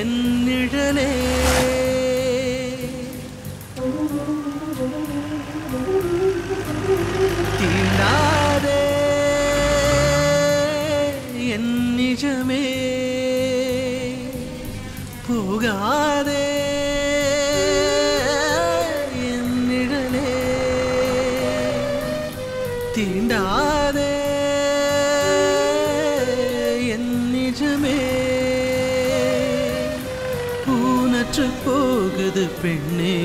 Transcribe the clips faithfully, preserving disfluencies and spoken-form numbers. എന്നിഴലേ തീണ്ടാതെ എന്നിജമേ പോകാതെ എന്നിഴലേ തീണ്ടാതെ എന്നിജമേ போகுது பெண்ணே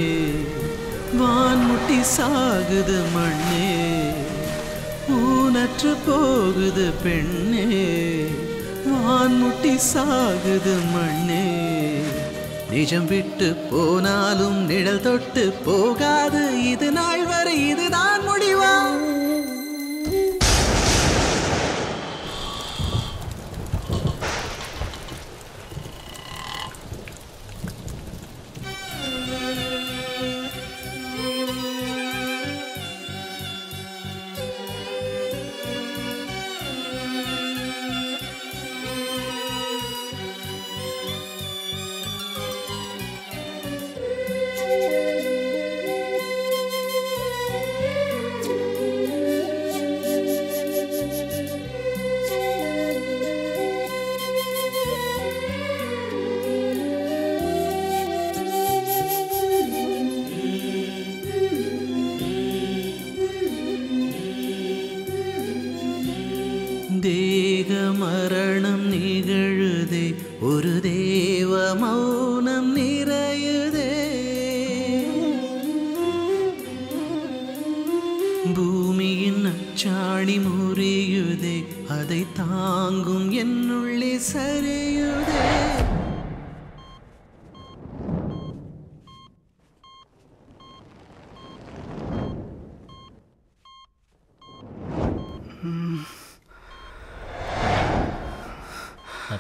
வான்முட்டி சாகுது மண்ணே ஊனற்று போகுது பெண்ணே வான்முட்டி சாகுது மண்ணே நிஜம் விட்டு போனாலும் நிழல் தொட்டு போகாது இது நாள் வரை இதுதான் முடிவா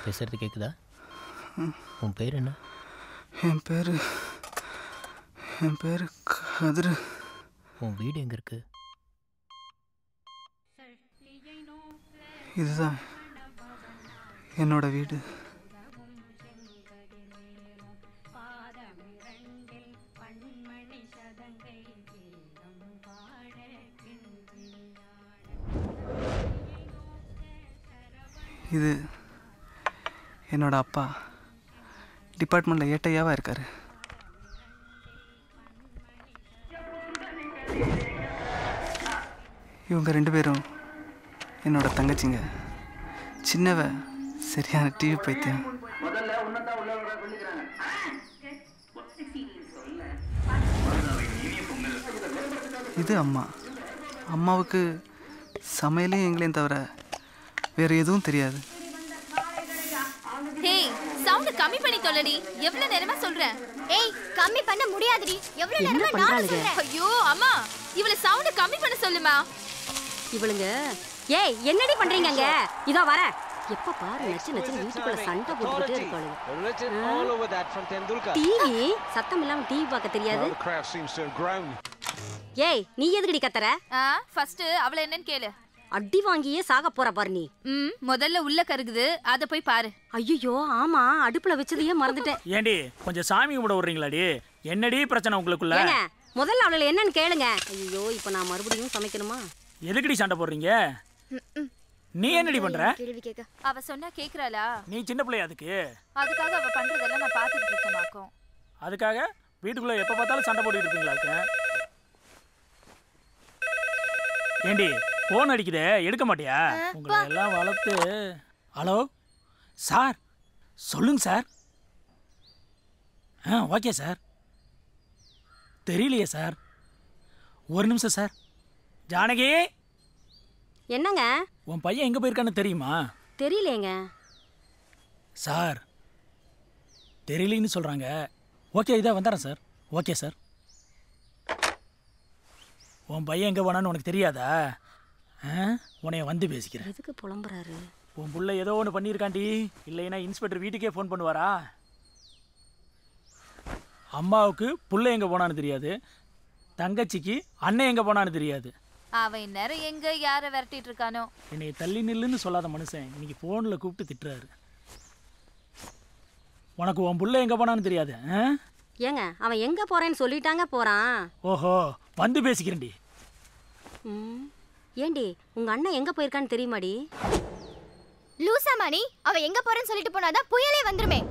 பேசுறது கேக்குதா? உன் பேர் என்ன? என் பேர் என் பேர் கதிர். உன் வீடு எங்க இருக்கு? இதுதான் என்னோட வீடு. இது என்னோட அப்பா டிபார்ட்மெண்ட்டில் ஏட்டையாவாக இருக்கார். இவங்க ரெண்டு பேரும் என்னோட தங்கச்சிங்க. சின்னவ சரியான டிவி பைத்தியம். இது அம்மா. அம்மாவுக்கு சமையலையும் எங்களையும் தவிர வேறு எதுவும் தெரியாது. கம்மி பண்ணி சொல்லடி. எவ்வளவு நேரமா சொல்றேன்? ஏய், கம்மி பண்ண முடியாதுடி. எவ்வளவு நேரமா நான் சொல்றேன்? ஐயோ அம்மா, இவள சவுண்ட் கம்மி பண்ண சொல்லுமா. இவளுங்க ஏய் என்னடி பண்றீங்கங்க? இதோ வர. எப்ப பாரு நெச்சு நெச்சு வீட்டுக்குள்ள சண்டை போட்டுட்டே இருக்காளுங்க. Let's it all over that from Tendulkar. TV சத்தம் இல்லாம டிவி பார்க்க தெரியாது. ஏய் நீ எதுக்குடி கத்துற? ஃபர்ஸ்ட் அவள என்னன்னு கேளு. அடி வாங்கியே சாக போற பாரு நீ. ம், முதல்ல உள்ள கருகுது அத போய் பாரு. ஐயோ ஆமா, அடுப்புல வெச்சதையே மறந்துட்டேன். ஏண்டி கொஞ்சம் சாமி கும்பிட வர்றீங்களாடி? என்னடி பிரச்சனை உங்களுக்குள்ள? ஏங்க முதல்ல அவள என்னன்னு கேளுங்க. ஐயோ இப்போ நான் மறுபடியும் சமைக்கணுமா? எதுக்குடி சண்டை போடுறீங்க? நீ என்னடி பண்ற? கேள்வி கேக்க அவ சொன்னா கேக்குறாளா? நீ சின்ன பிள்ளை, அதுக்கு அதுக்காக அவ பண்றதெல்லாம் நான் பாத்துட்டு இருக்கேனாக்கும். அதுக்காக வீட்டுக்குள்ள எப்ப பார்த்தாலும் சண்டை போட்டுட்டு இருக்கீங்களா? ஏண்டி போன் அடிக்குதே, எடுக்க மாட்டியா? உங்களை எல்லாம் வளர்த்து. ஹலோ சார், சொல்லுங்க சார். ஆ ஓகே சார். தெரியலையே சார். ஒரு நிமிஷம் சார். ஜானகி, என்னங்க உன் பையன் எங்கே போயிருக்கான்னு தெரியுமா? தெரியலேங்க சார். தெரியலன்னு சொல்கிறாங்க. ஓகே இதாக வந்துடுறேன் சார். Okay sir. உன் பையன் எங்கே போனான்னு உனக்கு தெரியாதா? உனைய வந்து பேசிக்கிறேன். எதுக்கு புலம்புறாரு? உன் புள்ள ஏதோ ஒன்று பண்ணியிருக்காண்டி. இல்லைன்னா இன்ஸ்பெக்டர் வீட்டுக்கே ஃபோன் பண்ணுவாரா? அம்மாவுக்கு புள்ள எங்கே போனான்னு தெரியாது, தங்கச்சிக்கு அண்ணன் எங்கே போனான்னு தெரியாது. அவன் நேரம் எங்கே யாரை விரட்டிட்டு இருக்கானோ. என்னை தள்ளி நில்லுன்னு சொல்லாத மனுஷன் இன்னைக்கு ஃபோனில் கூப்பிட்டு திட்டுறாரு. உனக்கு உன் புள்ள எங்க போனான்னு தெரியாது. ஏங்க அவன் எங்க போறேன்னு சொல்லிட்டாங்க போறான். ஓஹோ வந்து பேசிக்கிறேன்டி. ம் ஏண்டி உங்க அண்ணன் எங்க போயிருக்கான்னு தெரியுமாடி? லூசா மணி அவன் எங்க போறேன்னு சொல்லிட்டு போனாதான் புயலே வந்துருமே.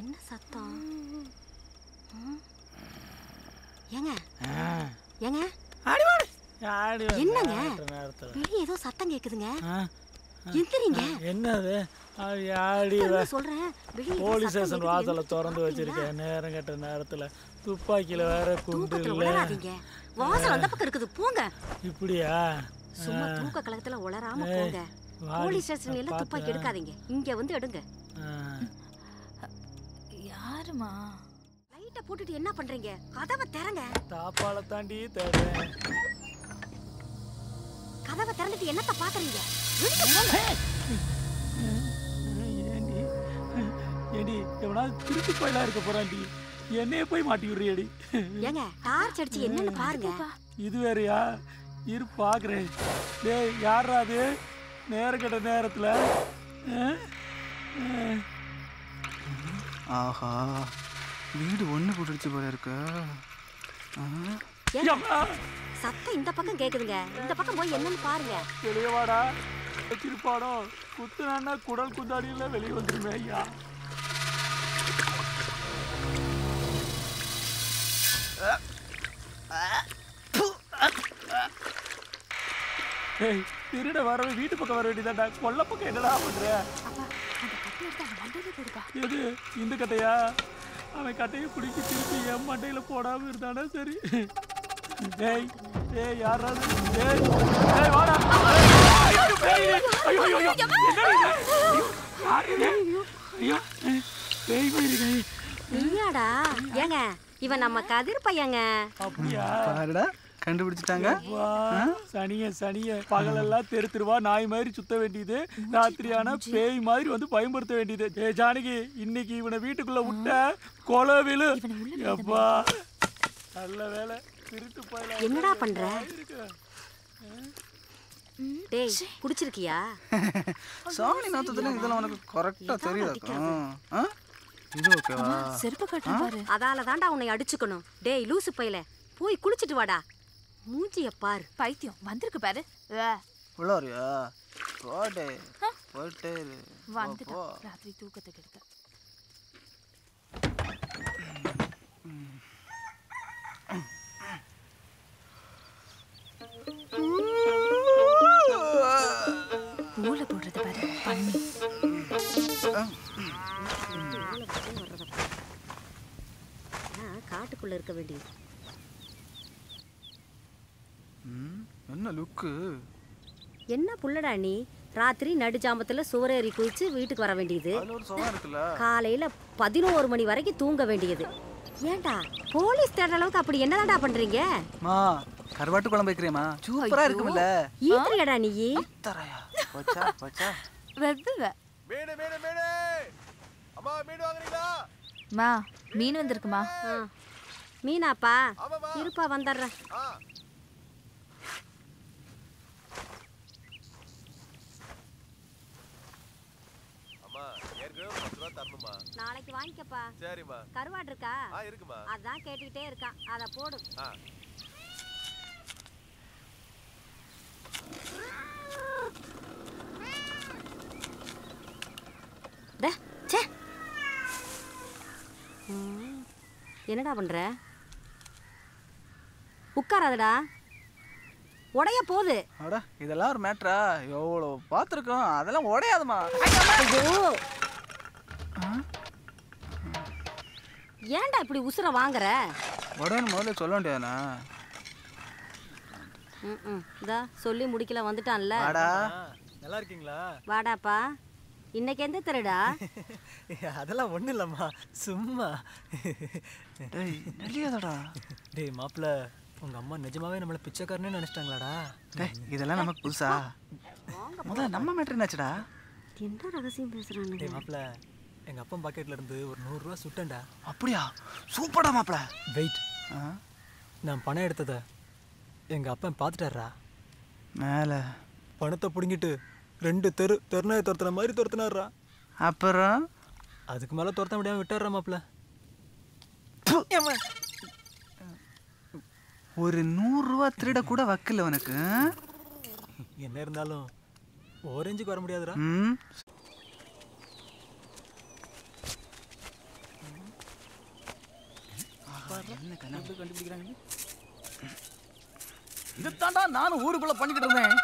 என்ன சத்தம்? ஏங்க ஏங்க என்னங்க வெளியே ஏதோ சத்தம் கேக்குதுங்க. எந்திரிங்க. என்னது சொல்றேன். போலீஸ் ஸ்டேஷன் வாசல திறந்து வச்சிருக்கேன். நேரம் கட்ட நேரத்துல துப்பாக்கியில வேற குண்டு இல்ல. வாசல் அந்த பக்கம் இருக்குது போங்க. இப்படியா சும்மா தூக்க கலகத்துல உளராம போங்க. போலீஸ் ஸ்டேஷன்ல எல்லாம் துப்பாக்கி எடுக்காதீங்க. இங்க வந்து எடுங்க. யாருமா லைட்ட போட்டுட்டு என்ன பண்றீங்க? கதவை திறங்க. தாப்பால தாண்டி தேடு. கதவை திறந்துட்டு என்னத்த பாக்குறீங்க? வெளிய போங்க. ஏடி ஏடி எவனா திருப்பி போயில இருக்க போறாண்டி. என்னைய போய் மாட்டி விடுறியடி. ஏங்க டார்ச் அடிச்சு என்னன்னு பாருங்க. இது வேறயா? இரு பாக்குறேன். டேய் யாரா அது? நேரக்கட்ட நேரத்துல ஆஹா வீடு ஒண்ணு போட்டுருச்சு போல இருக்கு. சத்தம் இந்த பக்கம் கேக்குதுங்க. இந்த பக்கம் போய் என்னன்னு பாருங்க. வெளியே வாடா. வச்சிருப்பானோ குத்துனா குடல் குந்தாடியில் வெளியே வந்துருமே ஐயா. ஏய் திருட வரவே வீட்டு பக்கம் வர வேண்டியதாடா, கொல்ல பக்கம் என்னடா பண்ற? எது இந்த கட்டையா? அவன் கட்டையை பிடிச்சி திருப்பி என் மண்டையில போடாம இருந்தானா சரி. ஏய் ஏய் யாராவது ஏய் ஏய் வாடா ஏய் ஐயோ ஐயோ ஐயோ யாரு ஐயோ பேய் போயிருக்காய் இல்லையாடா? ஏங்க இவன் நம்ம கதிர் பையங்க. அப்படியா? பாருடா கண்டுபிடிச்சிட்டாங்க. சனிய சனிய பகலெல்லாம் தெரு தெருவா நாய் மாதிரி சுத்த வேண்டியது, ராத்திரியான பேய் மாதிரி வந்து பயன்படுத்த வேண்டியது. ஏ ஜானகி, இன்னைக்கு இவனை வீட்டுக்குள்ள விட்ட கொலவிலு. அப்பா நல்ல வேலை. என்னடா பண்ற? டேய் குடிச்சிருக்கியா? சாமி நாத்தத்துல இதெல்லாம் உனக்கு கரெக்ட்டா தெரியுதா? ஆ இது ஓகேவா? செருப்பு காட்டு பாரு. அதால தான்டா உன்னை அடிச்சுக்கணும். டேய் லூசு பையலே, போய் குளிச்சிட்டு வாடா. மூஞ்சிய பாரு, பைத்தியம் வந்திருக்கு பாரு. உள்ளாரியா போடே போடே வந்துடா, ராத்திரி தூக்கத்தை கெடுக்க. பூல போடுறது பாரு பண்ணி. காட்டுக்குள்ள இருக்க வேண்டியது. என்ன லுக்கு, என்ன புள்ளடா நீ? ராத்திரி நடுஜாமத்துல சுவரேறி குளிச்சு வீட்டுக்கு வர வேண்டியது, காலையில பதினோரு மணி வரைக்கும் தூங்க வேண்டியது. ஏண்டா போலீஸ் தேடுற அளவுக்கு அப்படி என்னதான்டா பண்றீங்க? மா கருவாட்டு குழம்பு வைக்கிறேமா, சூப்பரா இருக்கும்ல. ஈத்திரியடா நீ தரையா? போச்சா போச்சா வெதுவ மீனு மீனு மீனு. அம்மா மீன் வாங்குறீங்களா? மா மீன் வந்திருக்குமா? மீனாப்பா இருப்பா வந்தறேன். நாளைக்கு வாங்கிக்கப்பா. சரிம்மா. கருவாடு இருக்கா? ஆ இருக்குமா. அதான் கேட்டிட்டே இருக்கான், அத போடு. ஆ டே சே. என்னடா பண்ற? உட்காராதடா, உடைய போகுது. அட இதெல்லாம் ஒரு மேட்டரா? எவ்வளோ பார்த்துருக்கோம், அதெல்லாம் உடையாதுமா. ஏன்டா இப்படி உசுர வாங்குற? உடனே முதல்ல சொல்ல வேண்டியதானே. ம் ம் இதா சொல்லி முடிக்கல வந்துட்டான்ல. வாடா நல்லா இருக்கீங்களா? வாடாப்பா. இன்னைக்கு எந்த திருடா? அதெல்லாம் ஒன்றும் இல்லைம்மா, சும்மா. டேய் நல்லியாதடா. டேய் மாப்பிள்ள, உங்க அம்மா நிஜமாவே நம்மள பிச்சைக்காரன்னு நினைச்சிட்டாங்களாடா? டேய் இதெல்லாம் நமக்கு புதுசா, முதல்ல நம்ம மேட்டர் என்னாச்சுடா? என்ன ரகசியம் பேசுறானே? டேய் மாப்ள, எங்க அப்பா பாக்கெட்ல இருந்து ஒரு நூறு ரூபாய் சுட்டேன்டா. அப்படியா? சூப்பர்டா மாப்ள. வெயிட், நான் பணம் எடுத்தத எங்க அப்பா பார்த்துட்டாரா? மேல பணத்தை பிடுங்கிட்டு ரெண்டு தெரு தெருநாய துரத்துற மாதிரி துரத்துனாரா. அப்புறம் அதுக்கு மேல துரத்த முடியாம விட்டாரா மாப்ள. ஒரு நூறு ரூபாய் திருட கூட வக்கில்ல உனக்கு. என்ன இருந்தாலும் ஓரேஞ்சுக்கு வர முடியாதுடா. ம் என்ன கண்ணாடி கண்டுபிடிக்கிறாங்க? இதுதான்டா நானும் ஊருக்குள்ள பண்ணிக்கிட்டு இருந்தேன்.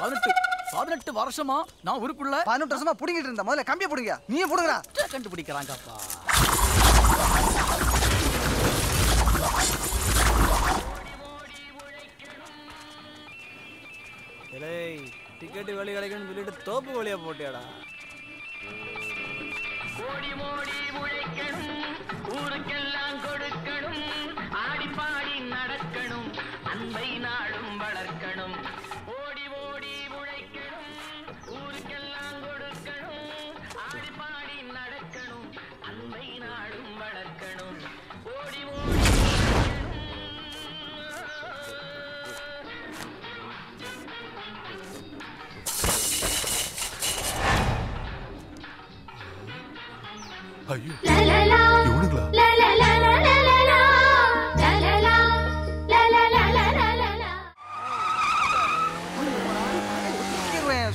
பதினெட்டு பதினெட்டு வருஷமா நான் ஊருக்குள்ள பதினெட்டு வருஷமா பிடிங்கிட்டு இருந்தேன். முதல்ல கம்பியை பிடிங்க. நீ பிடுங்கடா. கண்டுபிடிக்கிறாங்கப்பா. டிக்கெட்டு வேலை கிடைக்குன்னு சொல்லிட்டு தோப்பு வழியா போட்டியாடா.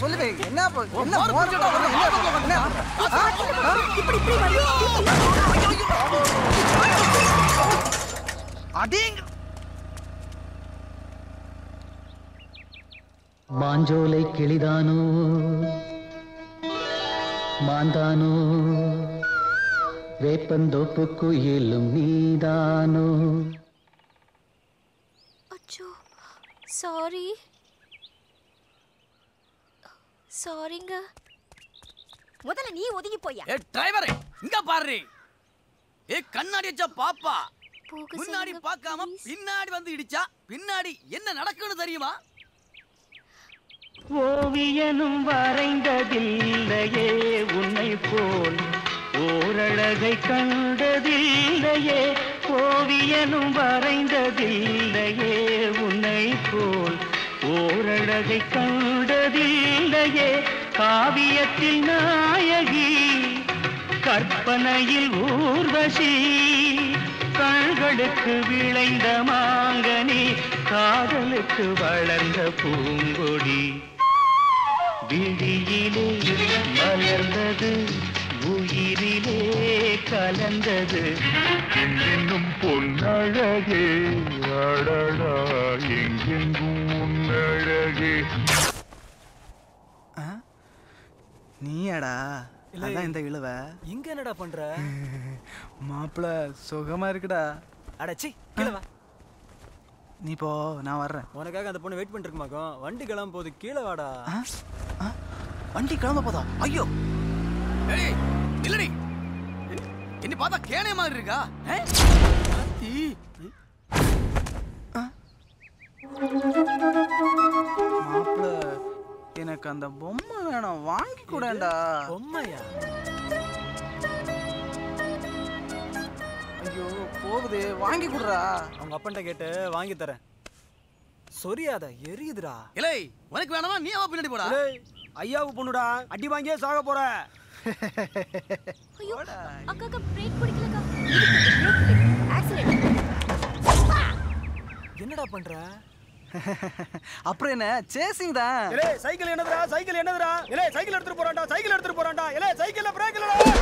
சொல்லுவே என்ன என்ன போன் என்ன இப்படி இப்படி வா அடிங்க மாஞ்சோலை கிளிதானோ மாந்தானோ வேப்பந்தோப்பு குயிலும் நீதானோ அச்சோ சாரி சாரிங்க முதல்ல நீ ஒதுங்கி போயா ஏ டிரைவரே இங்க பாரு ஏ கண்ணாடிச்ச பாப்பா முன்னாடி பார்க்காம பின்னாடி வந்து இடிச்சா பின்னாடி என்ன நடக்குன்னு தெரியுமா ஓவியனும் வரைந்ததில்லையே உன்னை போல் ஓரழகை கண்டதில்லையே ஓவியனும் வரைந்ததில்லையே உன்னை போல் ஓரழகை கண்டதில்லையே காவியத்தில் நாயகி கற்பனையில் ஊர்வசி கண்களுக்கு விளைந்த மாங்கனி காதலுக்கு வளர்ந்த பூங்கொடி விழியிலே மலர்ந்தது உயிரிலே கலந்தது எங்கென்னும் பொன்னழகே அடடா எங்கெங்கும் உன்னழகே நீடா அதான் இந்த இழுவ எங்க என்னடா பண்ற மாப்ள சுகமா இருக்குடா அடச்சி கீழே வா நீ போ நான் வரேன் உனக்காக அந்த பொண்ணு வெயிட் பண்ணிட்டு இருக்குமாக்கோ வண்டி கிளம்ப போகுது கீழே வாடா வண்டி கிளம்ப போதா ஐயோ ஏய் நில்லடி என்ன பாத்தா கேனே மாதிரி இருக்கா ஆத்தி மாப்ள எனக்கு அந்த பொம்மை வேணும் வாங்கி கூடடா பொம்மையா ஐயோ போகுதே வாங்கி குடுறா அவங்க அப்பன்ட்ட கேட்டு வாங்கி தரேன் சொரியாத எரியுதுடா இலை உனக்கு வேணாமா நீ அவ பின்னாடி போடா இலை ஐயாவு பொண்ணுடா அடி வாங்கியே சாக போற ஐயோ அக்கா பிரேக் பிடிக்கலக்கா ஆக்சிடென்ட் என்னடா பண்ற அப்புறம் என்ன சேசிங் தான் இலை சைக்கிள் என்னதுடா சைக்கிள் என்னதுடா இலை சைக்கிள் எடுத்து போறான்டா சைக்கிள் எடுத்து போறான்டா இலை சைக்கிள்ல பிரேக் இல்லடா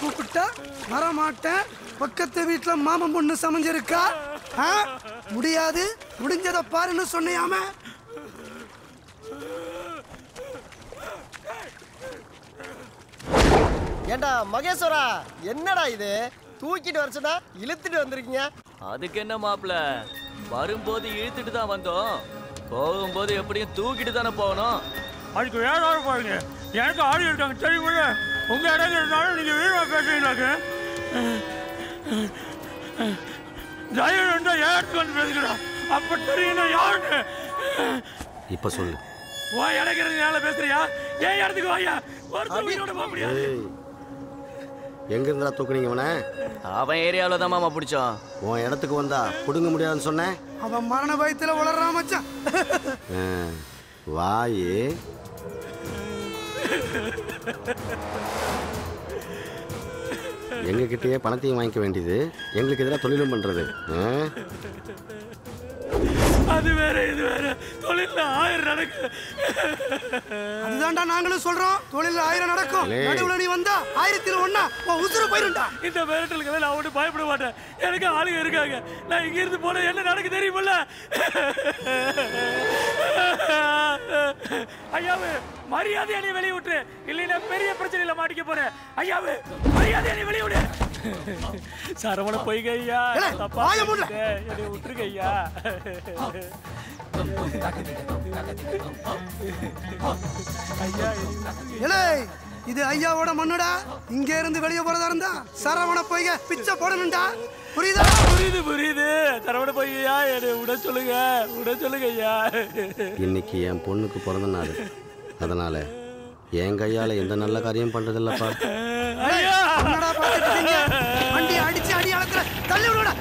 கூப்பிட்டா வரமாட்டேன் பக்கத்து வீட்டுல மாமன் பொண்ணு சமைஞ்சிருக்கா முடியாது முடிஞ்சத பாருன்னு சொன்னியாம ஏண்டா மகேஸ்வரா என்னடா இது தூக்கிட்டு வரச்சதா இழுத்துட்டு வந்திருக்கீங்க அதுக்கு என்ன மாப்ள வரும்போது இழுத்துட்டு தான் வந்தோம் போகும்போது எப்படியும் தூக்கிட்டு தானே போகணும் அதுக்கு வேற ஆளு பாருங்க எனக்கு ஆள் இருக்காங்க தெரியுமில்ல உங்க இடங்கிறதுனால நீங்க வீணா பேசுறீங்களாக்கு தயவு இருந்தா யாருக்கு வந்து பேசுகிறோம் அப்ப தெரியும் யாருக்கு இப்ப சொல்லு ஓ இடங்கிறதுனால பேசுறியா ஏன் இடத்துக்கு வாயா எங்க இருந்தா தூக்குனீங்க அவனை அவன் ஏரியாவில தான் மாமா பிடிச்சோம் உன் இடத்துக்கு வந்தா கொடுங்க முடியாதுன்னு சொன்னேன் அவன் மரண பயத்துல வளர்றான் மச்சான் வாயே எங்க கிட்டயே பணத்தையும் வாங்கிக்க வேண்டியது எங்களுக்கு எதிராக தொழிலும் பண்றது அது வேற இது வேற தொழில ஆயிரம் நடக்கும் அதுதான்டா நாங்களும் சொல்றோம் தொழில ஆயிரம் நடக்கும் நடுவுல நீ வந்தா ஆயிரத்துல ஒண்ணா உசுறு போயிருண்டா இந்த மிரட்டலுக்கு நான் ஒண்ணு பயப்பட மாட்டேன் எனக்கு ஆளுங்க இருக்காங்க நான் இங்க இருந்து போனா என்ன நடக்கு தெரியுமில்ல ஐயாவே மரியாதையை வெளியே விட்டு இல்லைன்னா பெரிய பிரச்சனையில மாட்டிக்க போறேன் ஐயாவே மரியாதையை வெளியே விடு சரவண போய் गया வாய மூடுல ஏடி உட்றீங்கயா ஐயா ஏலே இது ஐயாவோட மண்ணுடா இங்க இருந்து வெளிய போறதா இருந்தா சரவண போய்ங்க பிச்சை போடணும்டா புரியுதா புரியுது புரியுது சரவண போய்யா ஏடி உட சொல்லுங்க உட சொல்லுங்கயா இன்னைக்கு என் பொண்ணுக்கு பிறந்த நாள் அதனால என் கையால எந்த நல்ல காரியம் பண்றது இல்லப்பா ஐயா என்னடா பாத்துட்டீங்க வண்டி அடிச்சு அடி அளக்குற தள்ளி விடுடா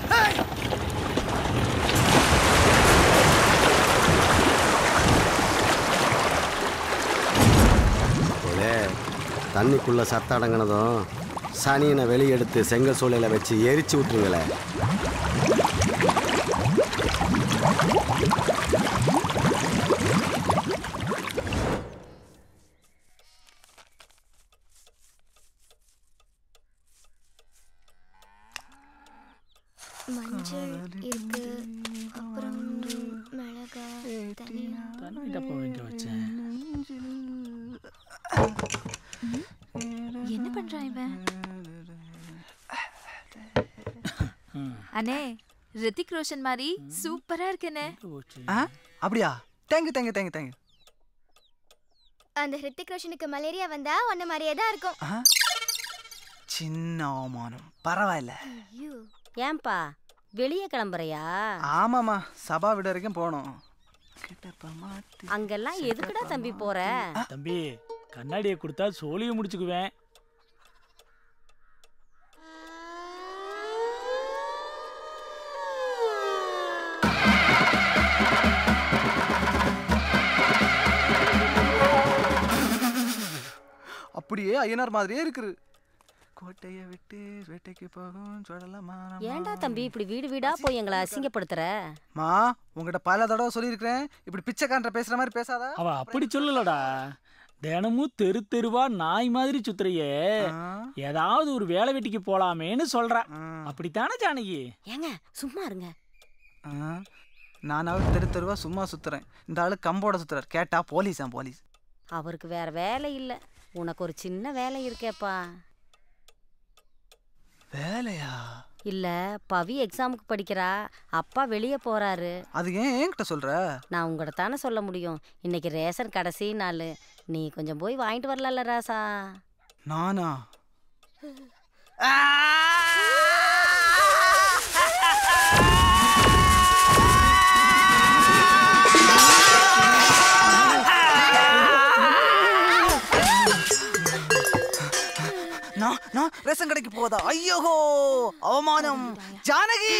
ஏய் தண்ணிக்குள்ள சத்த அடங்கினதும் சனியனை வெளியெடுத்து செங்கல் சூளையில வச்சு எரிச்சு விட்டுருங்களே அண்ணே ரித்திக் ரோஷன் மாதிரி சூப்பரா இருக்கனே ஆ அப்படியே தேங்க் தேங்க் தேங்க் தேங்க் அந்த ரித்திக் ரோஷனுக்கு மலேரியா வந்தா ஒண்ணு மாதிரியே தான் இருக்கும் சின்ன அவமானம் பரவாயில்ல ஏம்பா வெளிய கிளம்பறியா ஆமாமா சபா விட வரைக்கும் போணும் கிட்டப்ப மாத்தி அங்கெல்லாம் எதுக்குடா தம்பி போற தம்பி கண்ணாடியை கொடுத்தா சோலியை முடிச்சுக்குவேன் அப்படியே ஐயனார் மாதிரியே இருக்குது கோட்டைய விட்டு வேட்டைக்கு போகும் சொல்லலாமா ஏண்டா தம்பி இப்படி வீடு வீடா போய் எங்களை அசிங்கப்படுத்துறமா உங்ககிட்ட பல தடவை சொல்லியிருக்கிறேன் இப்படி பிச்சைக்காரன்ற பேசுற மாதிரி பேசாத அவ அப்படி சொல்லலடா தினமும் தெரு தெருவா நாய் மாதிரி சுத்துறையே ஏதாவது ஒரு வேலை வெட்டிக்கு போலாமேன்னு சொல்ற அப்படித்தானே ஜானகி ஏங்க சும்மா இருங்க நானாவது தெரு தெருவா சும்மா சுத்துறேன் இந்த ஆளு கம்போட சுத்துறாரு கேட்டா போலீஸா போலீஸ் அவருக்கு வேற வேலை இல்லை உனக்கு ஒரு சின்ன வேலை இருக்கேப்பா வேலையா இல்ல பவி எக்ஸாமுக்கு படிக்கிறா அப்பா வெளியே போறாரு அது ஏன் என்கிட்ட சொல்ற நான் உங்ககிட்ட தானே சொல்ல முடியும் இன்னைக்கு ரேஷன் கடைசி நாள் நீ கொஞ்சம் போய் வாங்கிட்டு வரலாம்ல ராசா நானா ரேஷன் கடைக்கு போதா ஐயோகோ அவமானம் ஜானகி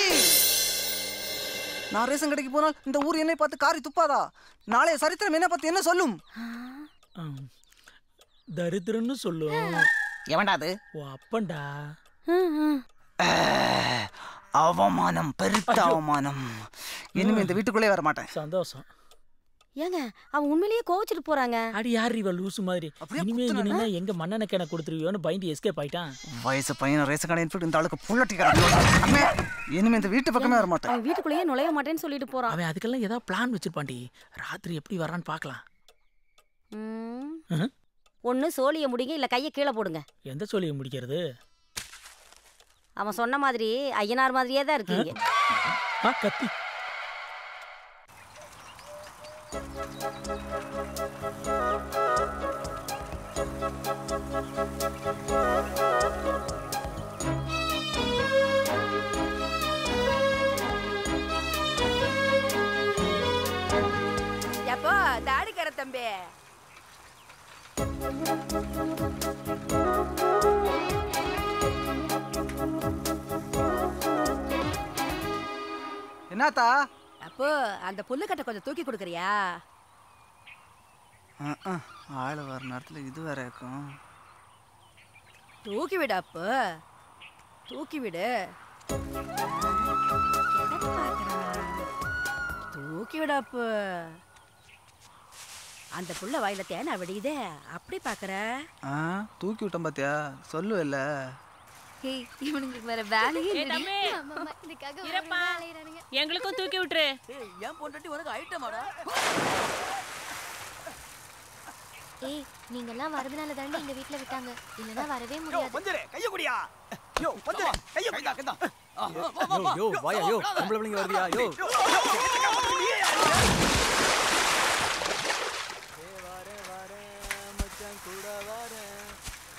நான் ரேஷன் கடைக்கு போனால் இந்த ஊர் என்னை பார்த்து காரி துப்பாதா நாளைய சரித்திரம் என்ன பத்தி என்ன சொல்லும் தரித்திரன்னு சொல்லும் எவன்டா அது ஓ அப்பன்டா அவமானம் பெருத்த அவமானம் இனிமே இந்த வீட்டுக்குள்ளே வர மாட்டேன் சந்தோஷம் ஏங்க அவன் உண்மையிலேயே கோவிச்சிட்டு போறாங்க அடி யார் இவ லூசு மாதிரி இனிமே இனிமே எங்க மண்ணனக்கு என்ன கொடுத்துருவியோன்னு பயந்து எஸ்கேப் ஆயிட்டான் வயசு பையன் ரேஷன் கடையின் போட்டு இந்த ஆளுக்கு புல்லட்டிக்கிறான் இனிமே இந்த வீட்டு பக்கமே வர மாட்டேன் அவன் வீட்டுக்குள்ளேயே நுழைய மாட்டேன்னு சொல்லிட்டு போறான் அவன் அதுக்கெல்லாம் ஏதாவது பிளான் வச்சிருப்பான்டி ராத்திரி எப்படி வரான்னு பார்க்கலாம் ஒன்னு சோழியை முடிங்க இல்ல கையை கீழே போடுங்க எந்த சோழியை முடிக்கிறது அவன் சொன்ன மாதிரி ஐயனார் மாதிரியே தான் இருக்கீங்க ஆ கத்தி எப்போ தாடி கர தம்பி என்னத்தா அப்போ அந்த புல்லு கட்ட கொஞ்சம் தூக்கி கொடுக்குறியா ஆள் வர நேரத்தில் இது வேற இருக்கும் தூக்கி விடு அப்போ தூக்கி விடு தூக்கி விடு அப்போ அந்த புள்ள வாயில தேனா விடுதே அப்படி பாக்குற தூக்கி விட்டேன் பாத்தியா சொல்லுவல்ல இவனுங்களுக்கு வேற வேலையே இல்லையே இதுக்காக இரப்பா எங்களுக்கும் தூக்கி விட்டுரு ஏன் பொண்டாட்டி உனக்கு ஐட்டமாடா ஏய் நீங்க எல்லாம் வரதுனால தாண்டி எங்க வீட்ல விட்டாங்க இல்லனா வரவே முடியாது கொஞ்சம் கைய குடியா யோ வந்து ஐயோ கண்டா கண்டா யோ வாயா யோ நம்மள பிள்ளைங்க வருதியா யோ தேவாரே வாரே மச்சான் கூட வாரே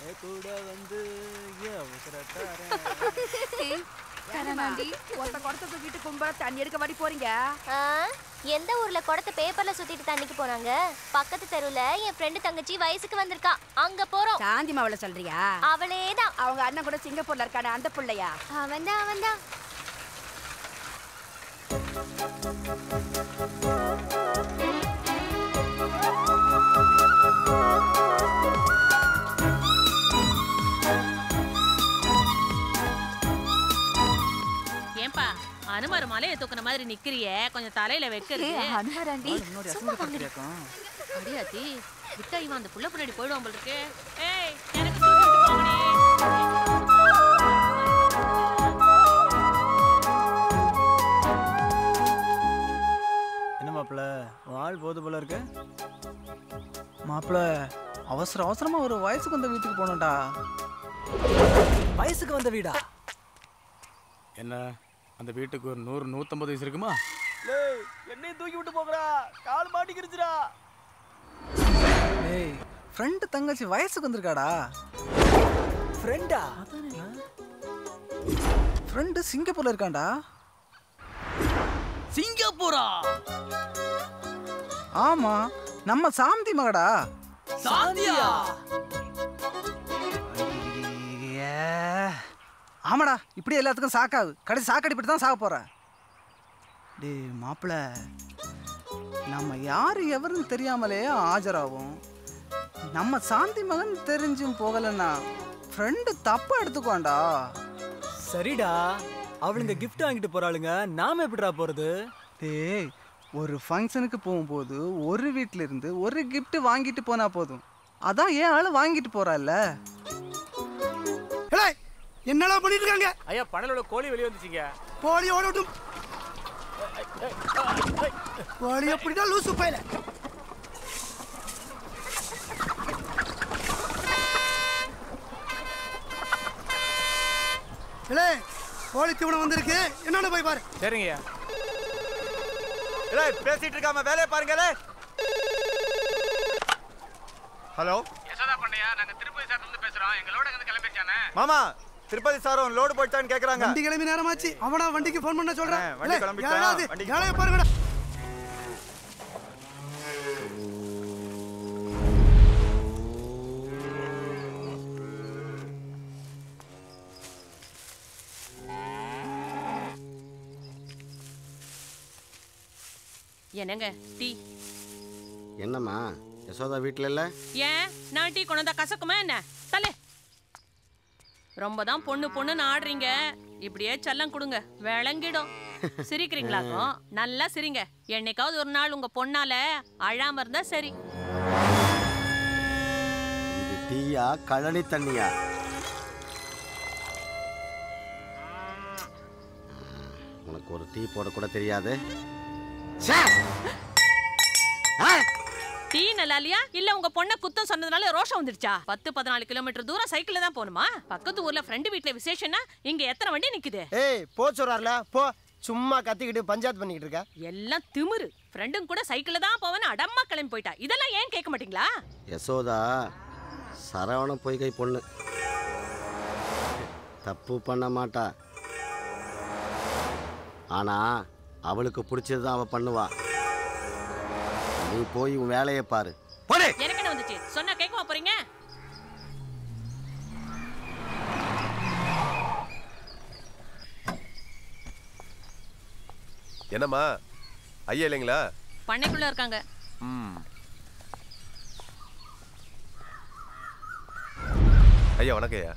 ஏ கூட வந்து யோ உசரட்டாரே கனமாண்டி ஒத்த கொடத்தை தூக்கிட்டு கும்பரா தண்ணி எடுக்க வாடி போறீங்க எந்த ஊர்ல கொடத்தை பேப்பர்ல சுத்திட்டு தண்ணிக்கு போறாங்க பக்கத்து தெருல என் ஃப்ரெண்ட் தங்கச்சி வயசுக்கு வந்திருக்கா அங்க போறோம் சாந்திமா அவளை சொல்றியா அவளேதான் அவங்க அண்ணன் கூட சிங்கப்பூர்ல இருக்கானே அந்த புள்ளையா அவன்டா அவன்டா अनुमार माले तो कन मारे निकली है कौन ताले ले बैठ कर है अनुमार आंटी सुमा बांगले अरे आती बिट्टा ये वांडे पुल्ला पुल्ला डिपोइड आंबल के ए यार कुछ नहीं बांगले इन्हें मापला वाल बहुत बोलर के मापला अवसर अवसर में वो वाइस को अंदर बीत को पोना डा वाइस को अंदर बीड़ा क्या அந்த வீட்டுக்கு ஒரு நூறு நூற்று ஐம்பது வயசு இருக்குமா? டேய் என்னைய தூக்கி விட்டு போகறா கால் மாட்டிக்கிருச்சுடா. டேய் ஃப்ரெண்ட் தங்கச்சி வயசுக்கு வந்திருக்காடா. ஃப்ரெண்டா? அதானே. ஃப்ரெண்ட் சிங்கப்பூர்ல இருக்கான்டா. சிங்கப்பூரா? ஆமா நம்ம சாந்தி மகடா. சாந்தியா? ஆமாடா இப்படி எல்லாத்துக்கும் சாக்காது கடைசி சாக்கடிப்பட்டு தான் சாக போகிறேன் டே மாப்பிள்ள நம்ம யார் எவருன்னு தெரியாமலே ஆஜராகும் நம்ம சாந்தி மகன் தெரிஞ்சும் போகலன்னா ஃப்ரெண்டு தப்பாக எடுத்துக்கோண்டா சரிடா அவளுங்க கிஃப்ட் வாங்கிட்டு போகிறாளுங்க நாம் எப்படிடா போகிறது டே ஒரு ஃபங்க்ஷனுக்கு போகும்போது ஒரு வீட்டிலிருந்து ஒரு கிஃப்ட் வாங்கிட்டு போனால் போதும் அதான் ஏன் ஆள் வாங்கிட்டு போகிறாள்ல என்னடா பண்ணிட்டு இருக்காங்க ஐயா பணலோட கோழி வெளிய வந்துச்சீங்க கோழி ஓடுதும் கோழி அப்படிடா லூசு பையல இளே கோழி திவன வந்திருக்கு என்னடா போய் பாரு சரிங்கயா இளே பேசிட்டு இருக்காம வேலைய பாருங்களே ஹலோ எசதா பண்ணையா நாங்க திருப்பதி சார்ல இருந்து பேசுறோம் எங்களோட வந்து கிளம்பிச்சானே மாமா திருப்பதி சாரோன் லோட் போட்டான்னு கேக்குறாங்க வண்டி கிளம்பி நேரமாச்சு அவனா வண்டிக்கு ஃபோன் பண்ண சொல்றான் வண்டி கிளம்பிட்டான் வண்டி காலைய பாருங்கடா என்னங்க டீ என்னம்மா யசோதா வீட்ல இல்ல ஏன் நான் டீ கொண்டா கசக்குமா என்ன தலை ரொம்ப தான் பொண்ணு பொண்ணுன்னு ஆடுறீங்க இப்படியே செல்லம் கொடுங்க விளங்கிடும் சிரிக்கிறீங்களாக்கோ நல்லா சிரிங்க என்னைக்காவது ஒரு நாள் உங்க பொண்ணால அழாம இருந்தா சரி இது டீயா கழனி தண்ணியா உனக்கு ஒரு டீ போட கூட தெரியாது டீ நல்லாலியா இல்ல உங்க பொண்ண குத்தம் சொன்னதனால ரோஷம் வந்துடுச்சா பத்து பதினாலு கிலோமீட்டர் தூரம் சைக்கிள்ல தான் போணுமா பக்கத்து ஊர்ல ஃப்ரெண்ட் வீட்ல விசேஷனா இங்க எத்தனை வண்டி நிக்குது ஏய் போ சொல்றாருல போ சும்மா கத்திக்கிட்டு பஞ்சாயத்து பண்ணிக்கிட்டு இருக்க எல்லாம் திமிரு ஃப்ரெண்டும் கூட சைக்கிள்ல தான் போவனா அடம்மா கிளம்பி போய்டா இதெல்லாம் ஏன் கேட்க மாட்டீங்களா யசோதா சரவண போய் கை பொண்ணு தப்பு பண்ண மாட்டா ஆனா அவளுக்கு பிடிச்சது தான் அவ பண்ணுவா நீ போய் உன் வேலையை பாரு போடு எனக்கு என்ன வந்துச்சு சொன்னா கேட்கவா போறீங்க என்னம்மா ஐயா இல்லைங்களா பண்ணைக்குள்ள இருக்காங்க ம் ஐயா வணக்கம் ஐயா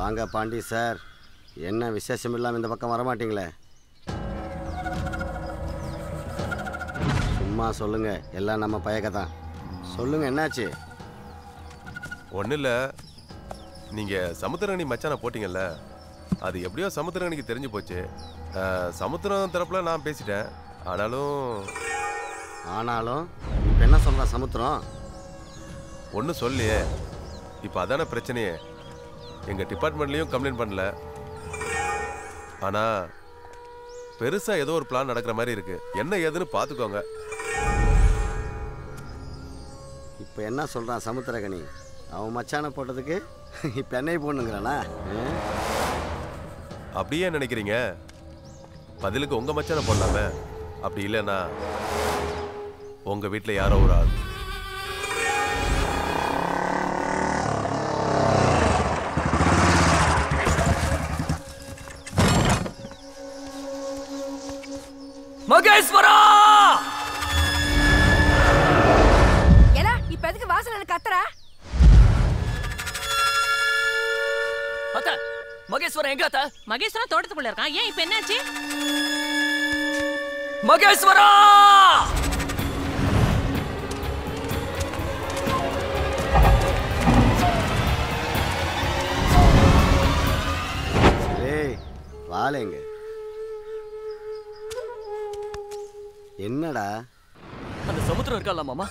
வாங்க பாண்டி சார் என்ன விசேஷம் இல்லாம இந்த பக்கம் வர மாட்டீங்களே அம்மா சொல்லுங்க எல்லாம் நம்ம பயக்க தான் சொல்லுங்க என்னாச்சு ஒண்ணு இல்ல நீங்க சமுத்திரகனி மச்சான போட்டீங்கல்ல அது எப்படியோ சமுத்திரகனிக்கு தெரிஞ்சு போச்சு சமுத்திரம் தரப்புல நான் பேசிட்டேன் ஆனாலும் ஆனாலும் இப்போ என்ன சொல்றா சமுத்திரம் ஒண்ணு சொல்லியே இப்போ அதான பிரச்சனையே எங்கள் டிபார்ட்மெண்ட்லேயும் கம்ப்ளைண்ட் பண்ணல. ஆனால் பெருசாக ஏதோ ஒரு பிளான் நடக்கிற மாதிரி இருக்குது. என்ன ஏதுன்னு பார்த்துக்கோங்க. இப்போ என்ன சொல்கிறான் சமுத்திரகனி? அவன் மச்சானை போட்டதுக்கு இப்போ என்னை போடணுங்கிறானா? அப்படியே நினைக்கிறீங்க? பதிலுக்கு உங்கள் மச்சானை போடலாமே. அப்படி இல்லைண்ணா உங்கள் வீட்டில் யாரோ ஒரு ஆள். மகேஸ்வரா! ஏன்னா இப்ப எதுக்கு வாசல்ல கத்துறா? அத்த, மகேஸ்வரன் எங்க அத்த? மகேஸ்வரன் தோட்டத்துக்குள்ள இருக்கான். ஏன் இப்ப என்னாச்சு? மகேஸ்வரா! ஏய், வாளேங்க. என்னடா அந்த சமுத்திரம் இருக்கா மாமா?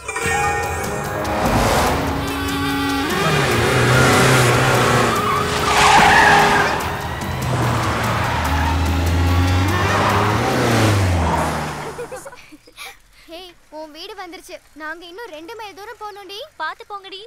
ஹே, உன் வீடு வந்துருச்சு. நாங்க இன்னும் ரெண்டு மைல் தூரம் போகணும்டி. பார்த்து போங்கடி.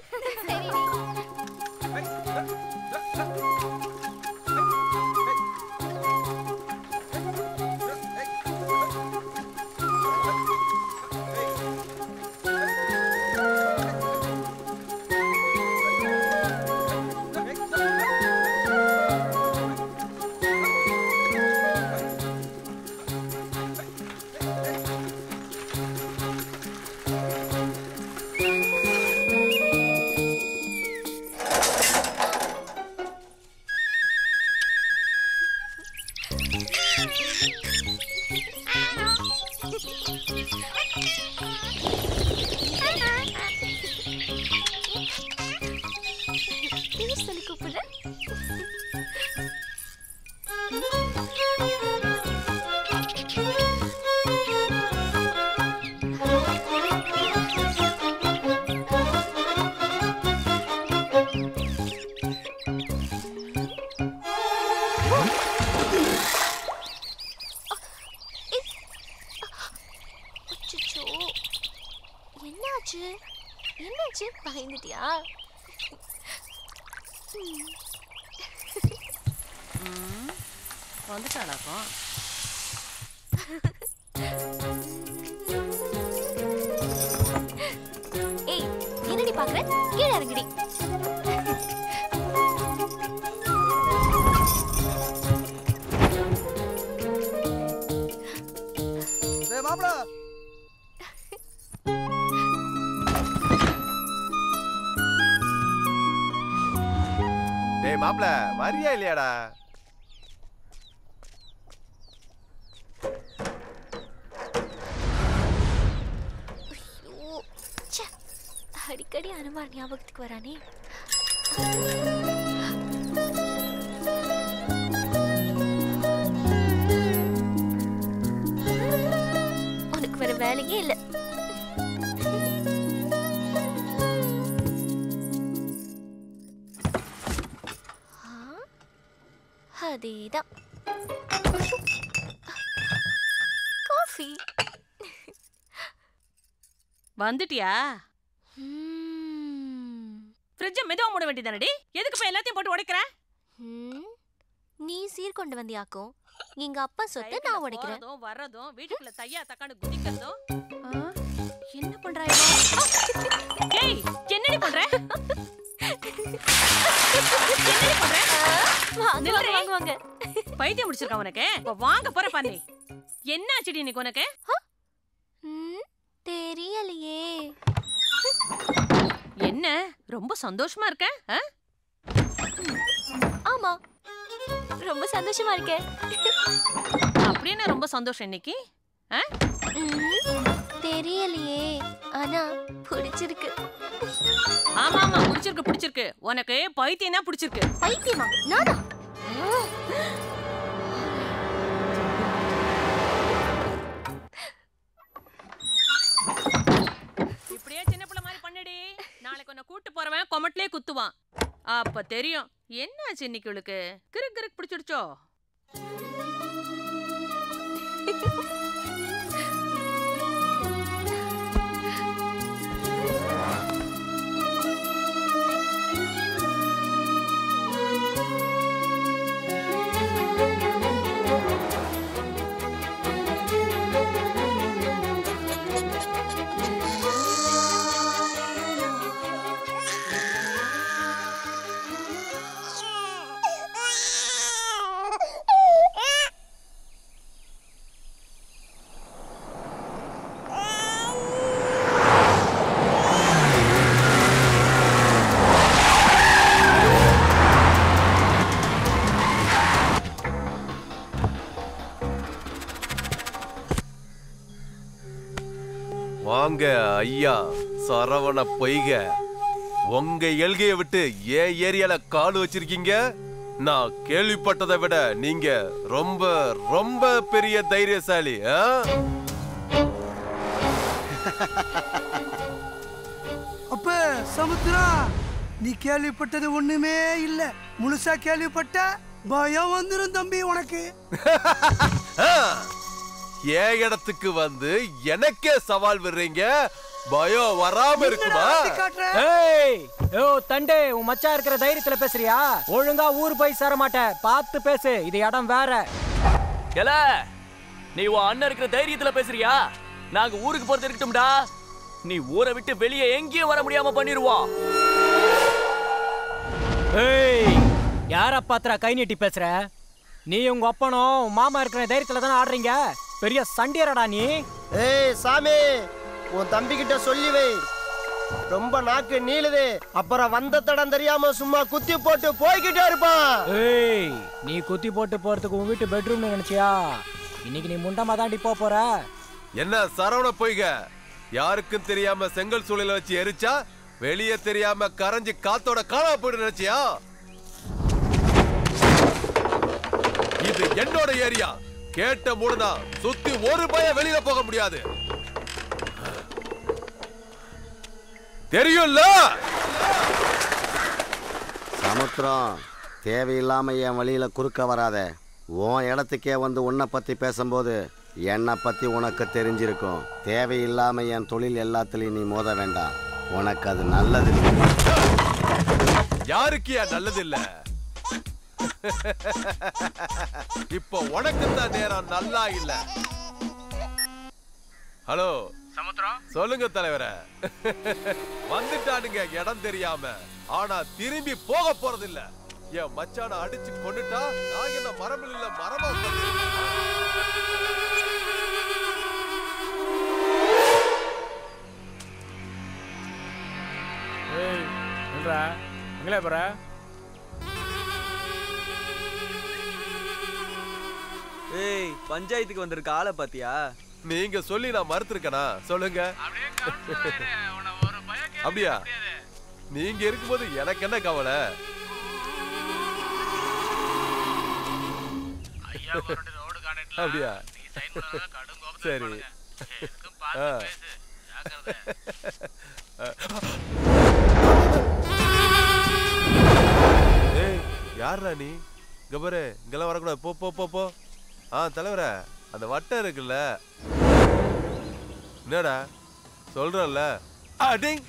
வரியா இல்லையாடா? அடிக்கடி அனுமார் ஞாபகத்துக்கு வரானே. உனக்கு வர வேலையே இல்லை. அதேதான் காஃபி வந்துட்டியா? ஃப்ரிட்ஜை மெதுவாக மூட வேண்டியதானடி. எதுக்கு இப்போ எல்லாத்தையும் போட்டு உடைக்கிற? நீ சீர்கொண்டு வந்தியாக்கும். எங்க அப்பா சொத்தை நான் உடைக்கிறேன். வர்றதும் வீட்டுக்குள்ள தையா தக்காண்டு குதிக்கிறதும் என்ன பண்றாய்? ஏய், என்னடி பண்ற? என்னடி பண்ற? பைத்தியம் முடிச்சிருக்கான் உனக்கு. வாங்க போற பண்ணி என்ன ஆச்சுடி இன்னைக்கு உனக்கு? தெரியலையே. என்ன ரொம்ப சந்தோஷமா இருக்க? ஆமா, ரொம்ப சந்தோஷமா இருக்க. அப்படின்னா ரொம்ப சந்தோஷம் இன்னைக்கு? தெரியலையே, ஆனா பிடிச்சிருக்கு. ஆமா ஆமா, பிடிச்சிருக்கு பிடிச்சிருக்கு. உனக்கு பைத்தியம்னா பிடிச்சிருக்கு. பைத்தியமா? நானா? இப்படியே சின்ன பிள்ளை மாதிரி பண்ணடி. நாளைக்கு உன்னை கூட்டு போறவன் கொமட்டிலே குத்துவான். அப்ப தெரியும் என்னாச்சு இன்னைக்குளுக்கு கிறுக் கிறுக் பிடிச்சிடுச்சோ. வாங்க ஐயா சரவண பொய்க, உங்க எல்கையை விட்டு ஏ ஏரியால கால் வச்சிருக்கீங்க. நான் கேள்விப்பட்டதை விட நீங்க ரொம்ப ரொம்ப பெரிய தைரியசாலி. அப்ப சமுத்திரா, நீ கேள்விப்பட்டது ஒண்ணுமே இல்ல, முழுசா கேள்விப்பட்ட பயம் வந்துரும் தம்பி உனக்கு. ஏ இடத்துக்கு வந்து எனக்கே சவால் விடுறீங்க, பயம் வராம இருக்குமா? ஏ தண்டே, உன் மச்சா இருக்கிற தைரியத்துல பேசுறியா? ஒழுங்கா ஊர் போய் சேர மாட்ட, பார்த்து பேசு, இது இடம் வேற. ஏல, நீ உன் அண்ணன் இருக்கிற தைரியத்துல பேசுறியா? நாங்க ஊருக்கு போறது இருக்கட்டும்டா, நீ ஊரை விட்டு வெளியே எங்கேயும் வர முடியாம பண்ணிடுவோம். ஏய், யார பாத்திரா கை நீட்டி பேசுற? நீ உங்க அப்பனும் மாமா இருக்கிற தைரியத்துல தானே ஆடுறீங்க, பெரிய சண்டியரடா நீ. ஏய் சாமி, உன் தம்பி கிட்ட சொல்லி வை, ரொம்ப நாக்கு நீளுது, அப்புறம் வந்த தடம் தெரியாம சும்மா குத்தி போட்டு போய்கிட்டே இருப்பான். ஏய், நீ குத்தி போட்டு போறதுக்கு உன் வீட்டு பெட்ரூம்னு நினைச்சியா? இன்னைக்கு நீ முண்டமா தாண்டி போற. என்ன சரவண போய்க, யாருக்கும் தெரியாம செங்கல் சூளையில வச்சு எரிச்சா வெளியே தெரியாம கரைஞ்சி காத்தோட காணா போயிட்டு நினைச்சியா? இது என்னோட ஏரியா, கேட்ட மூடனா சுத்தி ஒரு பய வெளியில போக முடியாது, தெரியும்ல? சமுத்திரம், தேவையில்லாம என் வழியில குறுக்க வராத. உன் இடத்துக்கே வந்து உன்னை பத்தி பேசும்போது என்னை பத்தி உனக்கு தெரிஞ்சிருக்கும். தேவையில்லாம என் தொழில் எல்லாத்துலயும் நீ மோத வேண்டாம், உனக்கு அது நல்லது. யாருக்கு நல்லது இல்ல? இப்போ உனக்கு தான் நேரம் நல்லா இல்ல. ஹலோ சமுத்திரம், சொல்லுங்க தலைவரே. வந்துட்டானுங்க இடம் தெரியாம, ஆனா திரும்பி போக போறது இல்ல. என் மச்சான அடிச்சு கொண்டுட்டா நான் என்ன மரமில் இல்ல மரமா? ஏய் என்னடா எங்களே போற? ஏய், பஞ்சாயத்துக்கு வந்திருக்க ஆளை பாத்தியா? நீங்க சொல்லி நான் மறுத்துருக்கனா? சொல்லுங்க. அப்படியா? நீங்க இருக்கும்போது எனக்கு என்ன கவலை? அப்படியா? சரி. ஏய், யாரா நீ? கபரே, இங்கெல்லாம் வரக்கூடாது, போ போ போ போ. ஆ தலைவர, அந்த வட்டம் இருக்குல்ல, என்னடா சொல்றல்ல? அடிங்,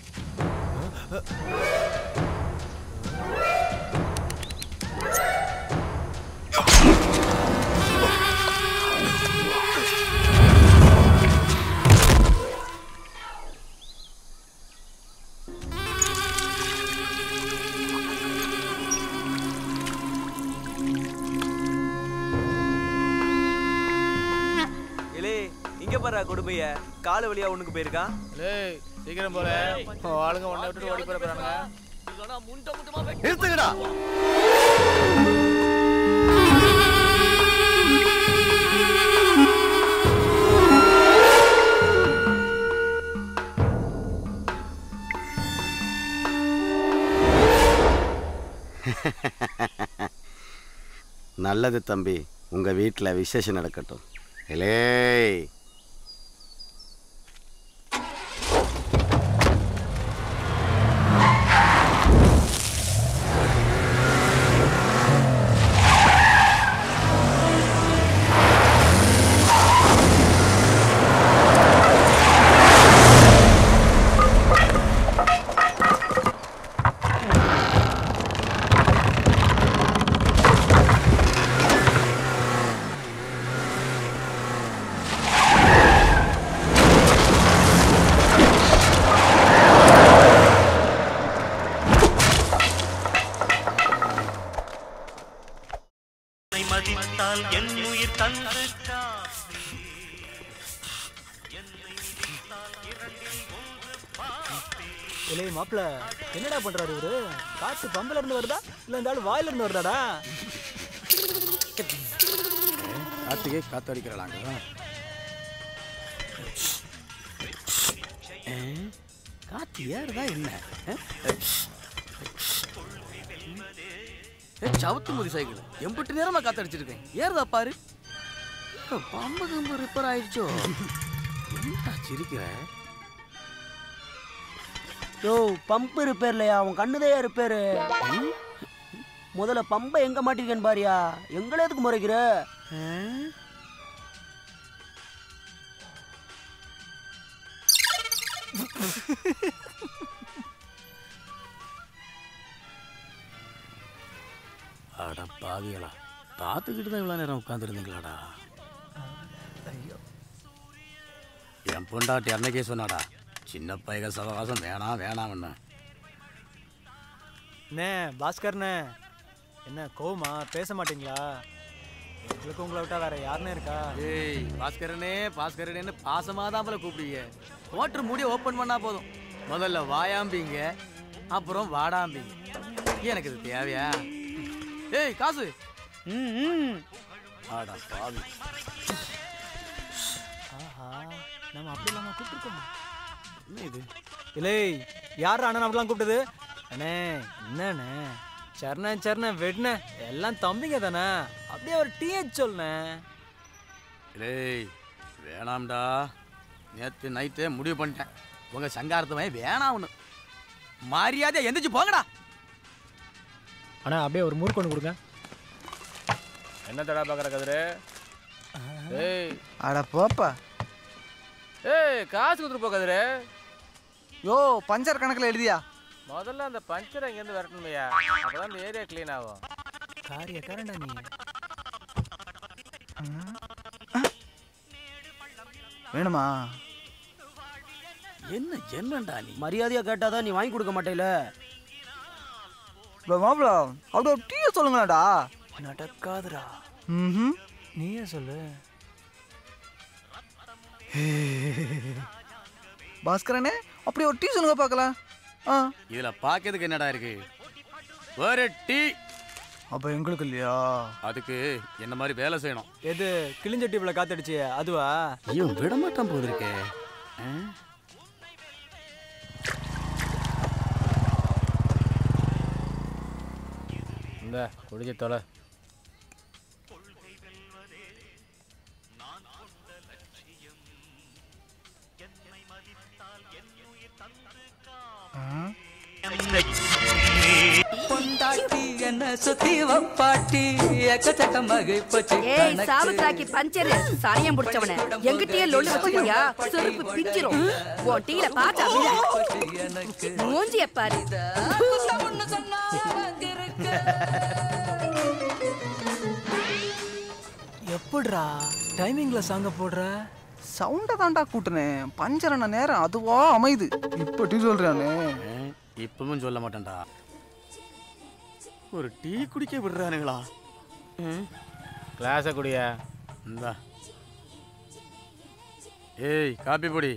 கொடுமைய கால வழியா ஒண்ணுக்கு போயிருக்கா? சீக்கிரம் போல ஆளுங்க ஒண்ணை விட்டு ஓடி போறாங்க. நல்லது தம்பி, உங்க வீட்டுல விசேஷம் நடக்கட்டும். இலே, இல்லே மாப்ள என்னடா பண்றாரு இவரு? காத்து பம்பல இருந்து வருதா இல்ல இந்த ஆளு வாயில இருந்து வருதாடா? காத்துக்கே காத்து அடிக்கறாங்க. காத்து ஏறுதா என்ன? ஏ சவுத்து முடி சைக்கிள் எம்பட்டு நேரமா காத்து அடிச்சிருக்கேன். ஏறுதா பாரு. பம்பு கம்பு ரிப்பேர் ஆயிடுச்சோ. என்னடா சிரிக்கிற? யோ பம்ப் ரிப்பேர்லையா? அவன் கண்ணுதையா ரிப்பேரு? முதல்ல பம்பை எங்க மாட்டிருக்கேன்னு பாரியா. எங்களே எதுக்கு முறைக்கிற? அட பாவிகளா, பார்த்துக்கிட்டு தான் இவ்வளோ நேரம் உட்காந்துருந்தீங்களாடா? என் பொண்டாட்டி அன்னைக்கே சொன்னாடா, சின்ன பையக சவகாசம் வேணாம் வேணாம்னு. அண்ணே பாஸ்கர்ண்ணே, என்ன கோவமா பேச மாட்டீங்களா? எங்களுக்கு உங்களை விட்டா வேற யாருன்னு இருக்கா? ஏய் பாஸ்கரனே பாஸ்கரனேன்னு பாசமாக தான் போல கூப்பிடுவீங்க. ஓட்டர் மூடி ஓப்பன் பண்ணால் போதும், முதல்ல வாயாம்பிங்க அப்புறம் வாடாம்பிங்க. எனக்கு இது தேவையா? ஏய் காசு ம் வாடா பாவி. ஆஹா, நம்ம அப்படி இல்லாமல் கூப்பிட்டுருக்கோமா? இல்லை யார் அண்ணன் அப்படிலாம் கூப்பிட்டது? அண்ணே என்னண்ணே சரண சரண வெட்னே எல்லாம் தம்பிங்க தானே, அப்படியே ஒரு டீச் சொல்லுண்ணே. இல்லை வேணாம்டா, நேற்று நைட்டே முடிவு பண்ணிட்டேன் உங்கள் சங்காரத்துமே வேணாம்னு. மரியாதையாக எந்திரிச்சு போங்கடா. அண்ணா அப்படியே ஒரு முறுக்கு ஒன்று கொடுங்க. என்ன தடா பார்க்குற கதிரு? அட போப்பா. ஏய் காசு கொடுத்துட்டு போ கதிரு. யோ பஞ்சர் கணக்கில் எழுதியா? முதல்ல அந்த பஞ்சரை இங்கேருந்து வரட்டணுமையா, அப்போதான் அந்த ஏரியா க்ளீன் ஆகும். காரிய காரண்டா நீ வேணுமா? என்ன என்னண்டா நீ? மரியாதையாக கேட்டாதான் நீ வாங்கி கொடுக்க மாட்டேல. மாப்பிளா அப்படி ஒரு டீயை சொல்லுங்களாடா. நடக்காதுடா. ம் நீயே சொல்லு. பாஸ்கரனே அப்படி ஒரு டீ சொல்லுங்க பார்க்கலாம். ஆ இதுல பாக்கிறதுக்கு என்னடா இருக்கு? ஒரு டீ. அப்ப எங்களுக்கு இல்லையா? அதுக்கு என்ன மாதிரி வேலை செய்யணும்? எது கிழிஞ்ச டீப்ல காத்தடிச்சு அதுவா? ஐயோ விட மாட்டான் போது இருக்கே. இந்த குடிச்சு தொலை. எப்படிரா டைமிங்ல சாங்க போடுற? சவுண்ட தாண்டா கூட்டுனே, பஞ்சரண நேரம் அதுவா அமைது. இப்ப டீ சொல்றானே. இப்பவும் சொல்ல மாட்டேன்டா. ஒரு டீ குடிக்க விடுறானுங்களா? கிளாஸை குடியா? இந்தா. ஏய் காப்பி பொடி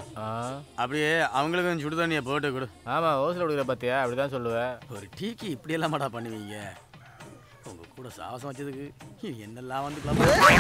அப்படியே அவங்களுக்கும் சுடு தண்ணியை போட்டு கொடு. ஆமாம் ஹோஸ்டல் கொடுக்குற பார்த்தியா, அப்படிதான் சொல்லுவேன். ஒரு டீக்கு இப்படி எல்லாம் மாட்டா பண்ணுவீங்க. உங்கள் கூட சாகசம் வச்சதுக்கு என்னெல்லாம் வந்து அப்படியா?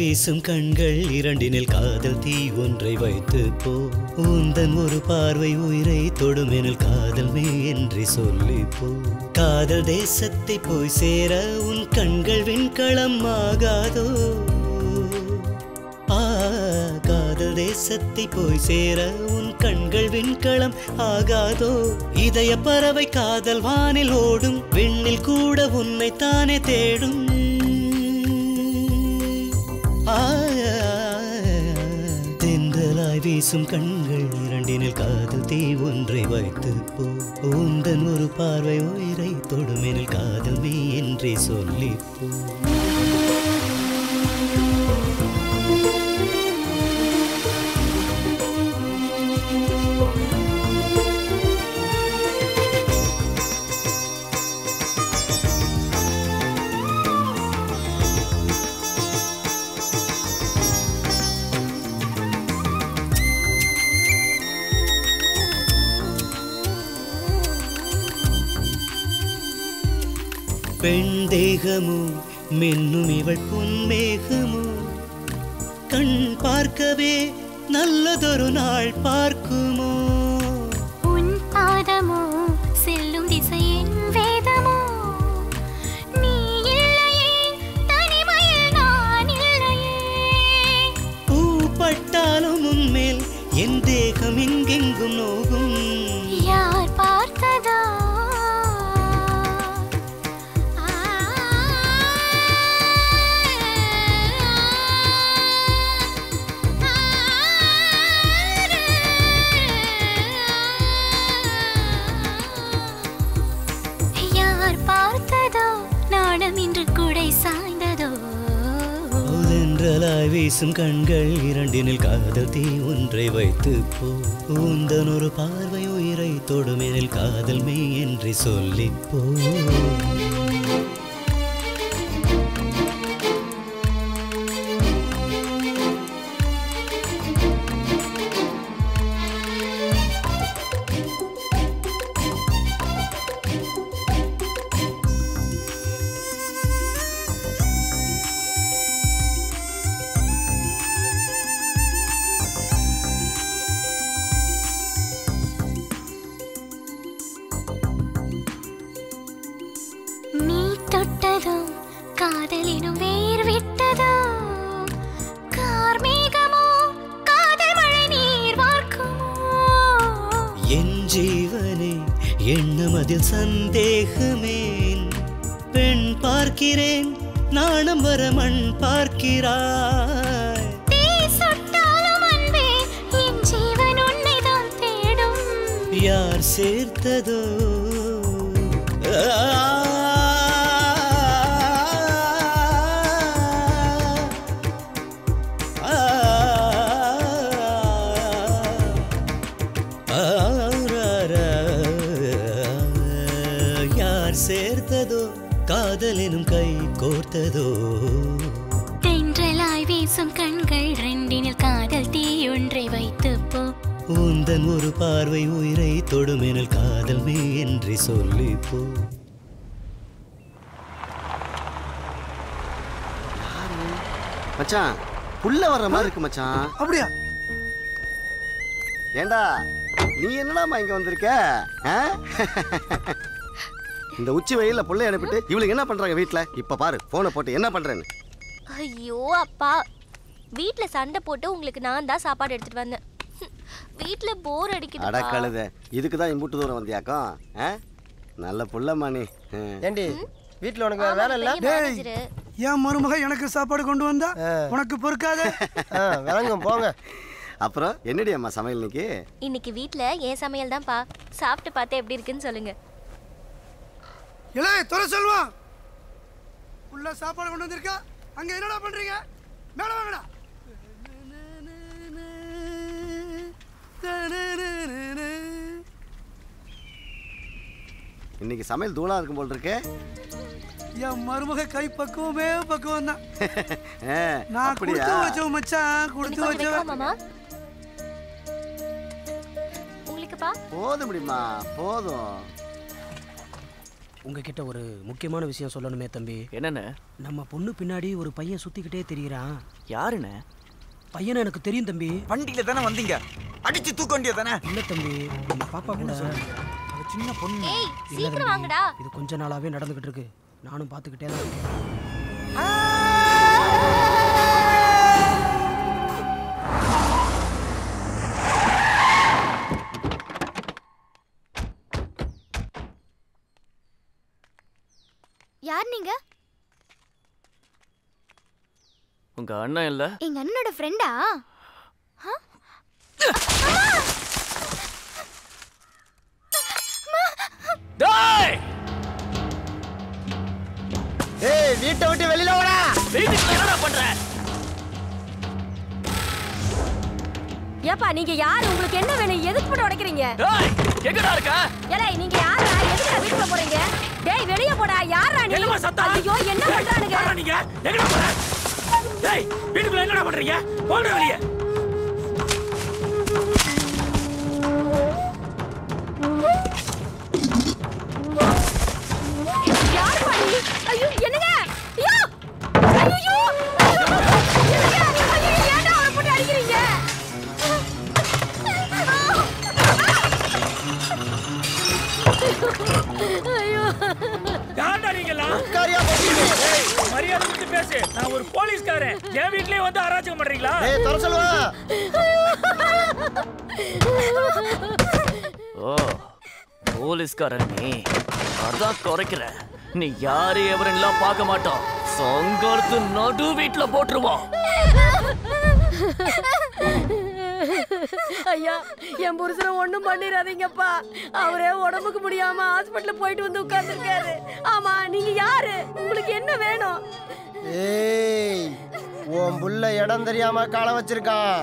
வீசும் கண்கள் இரண்டினில் காதல் தீ ஒன்றை வைத்து போ உந்தன் ஒரு பார்வை உயிரை தொடுமெனில் காதல் மே என்று சொல்லி போ காதல் தேசத்தை போய் சேர உன் கண்கள் விண்கலம் ஆகாதோ ஆ காதல் தேசத்தை போய் சேர உன் கண்கள் விண்கலம் ஆகாதோ இதய பறவை காதல் வானில் ஓடும் விண்ணில் கூட உன்னை தானே தேடும் தென்றலாய் வீசும் கண்கள் இரண்டினில் காதல் தீ ஒன்றை வைத்து போ உந்தன் ஒரு பார்வை உயிரை தொடுமெனில் காதல் மே என்றே சொல்லி போ பெண் தேகமோ மின்னும் இவள் பொன்மேகமோ கண் பார்க்கவே நல்லதொரு நாள் பார்க்குமோ உன் பாதமோ செல்லும் திசையின் வேதமோ நீ இல்லையே தனிமையில் நான் இல்லையே பூ பட்டாலும் உன்மேல் என் தேகம் எங்கெங்கும் நோகும் யார் பார்த்ததா வீசும் கண்கள் இரண்டினில் காதல் தீ ஒன்றை வைத்து போ உந்தன் ஒரு பார்வை உயிரை தொடுமெனில் காதல் மே என்று சொல்லி போ மச்சான் புள்ள வர மாதிரி இருக்கு மச்சான். அப்படியா? ஏண்டா நீ என்னடாமா இங்க வந்திருக்க? இந்த உச்சி வெயில்ல புள்ளைய அனுப்பிட்டு இவளுக்கு என்ன பண்றாங்க வீட்டுல? இப்ப பாரு போனை போட்டு என்ன பண்றேன்னு. ஐயோ அப்பா, வீட்டுல சண்டை போட்டு உங்களுக்கு நான் தான் சாப்பாடு எடுத்துட்டு வந்தேன். வீட்டுல போர் அடிக்குது. அட கழுதை, இதுக்குதான் இம்புட்டு தூரம் வந்தியாக்கும். நல்ல புள்ளமா நீ. ஏண்டி வீட்டுல உனக்கு வேலை இல்ல? டேய், ஏன் மருமக எனக்கு சாப்பாடு கொண்டு வந்தா உனக்கு பொறுக்காத? விளங்கும் போங்க. அப்புறம் என்னடி அம்மா சமையல் இன்னைக்கு? இன்னைக்கு வீட்டில் ஏன் சமையல் தான்ப்பா. சாப்பிட்டு பார்த்தா எப்படி இருக்குன்னு சொல்லுங்க. इला तोरे சொல்வா உள்ள சாப்பாடு கொண்டு வந்திருக்க அங்க என்னடா பண்றீங்க மேல வாங்கடா இன்னைக்கு சமையல் தூளா இருக்கும் போல இருக்கே या मरमगे कई पक्कों में पक्कों ना ना कुर्तू बचो मचान कुर्तू बचो मामा उंगली कपा पोदो मुड़ी माँ पोदो उंगली किट्टा वोरे मुख्य मानव विषय सोलन में तंबी क्या ना नम्मा पुन्नु पिनाडी वोरे पायें सूती कटे तेरी रा यार ना पायें ना नक तेरी तंबी पंडी लेता ना मंदिंग का अड़ी चित्तू कंडी लेता ना इल्ल तंबी पापा पुन्नु नानू बात करते हैं यार निंगा उनका अन्ना नहीं ला इंगा अन्ना डे फ्रेंड आ हाँ डाइ ए वीट उठी வெளியில ஓடா வீட்டு என்னடா பண்ற ஏப்பா நீங்க யார் உங்களுக்கு என்ன வேணும் எதுக்கு போட்டு உடைக்கிறீங்க டேய் எங்கடா இருக்க ஏலே நீங்க யாரா எதுக்கு வீட்டுல போறீங்க டேய் வெளிய போடா யாரா நீ என்ன சத்தம் ஐயோ என்ன பண்றானுங்க நீங்க எங்கடா போற டேய் வீட்டுக்குள்ள என்னடா பண்றீங்க போடா வெளிய ஐயோ என்னங்க ஐயோ ஐயோ என்னங்க ஐயோ ஏன்டா அவளை போட்டு அடிக்கிறீங்க ஐயோ யாரடா நீங்களா காரியா போறீங்க ஏய் மரியாதை விட்டு பேசு நான் ஒரு போலீஸ்காரன் ஏன் வீட்லயே வந்து அராஜகம் பண்றீங்களா ஏய் தர சொல்வா ஓ போலீஸ்காரன் நீ அத குறைக்கற நீ யாரே எவரெல்லாம் பார்க்க மாட்டான் சங்கர்த்து நடு வீட்ல போட்றுவோம் ஐயா என் புருஷன ஒண்ணும் பண்ணிராதீங்கப்பா அவரே உடம்புக்கு முடியாம ஹாஸ்பிடல்ல போயிட்டு வந்து உட்கார்ந்திருக்காரு ஆமா நீங்க யாரு உங்களுக்கு என்ன வேணும் ஏய் உன் புள்ள இடம் தெரியாம கால வச்சிருக்கான்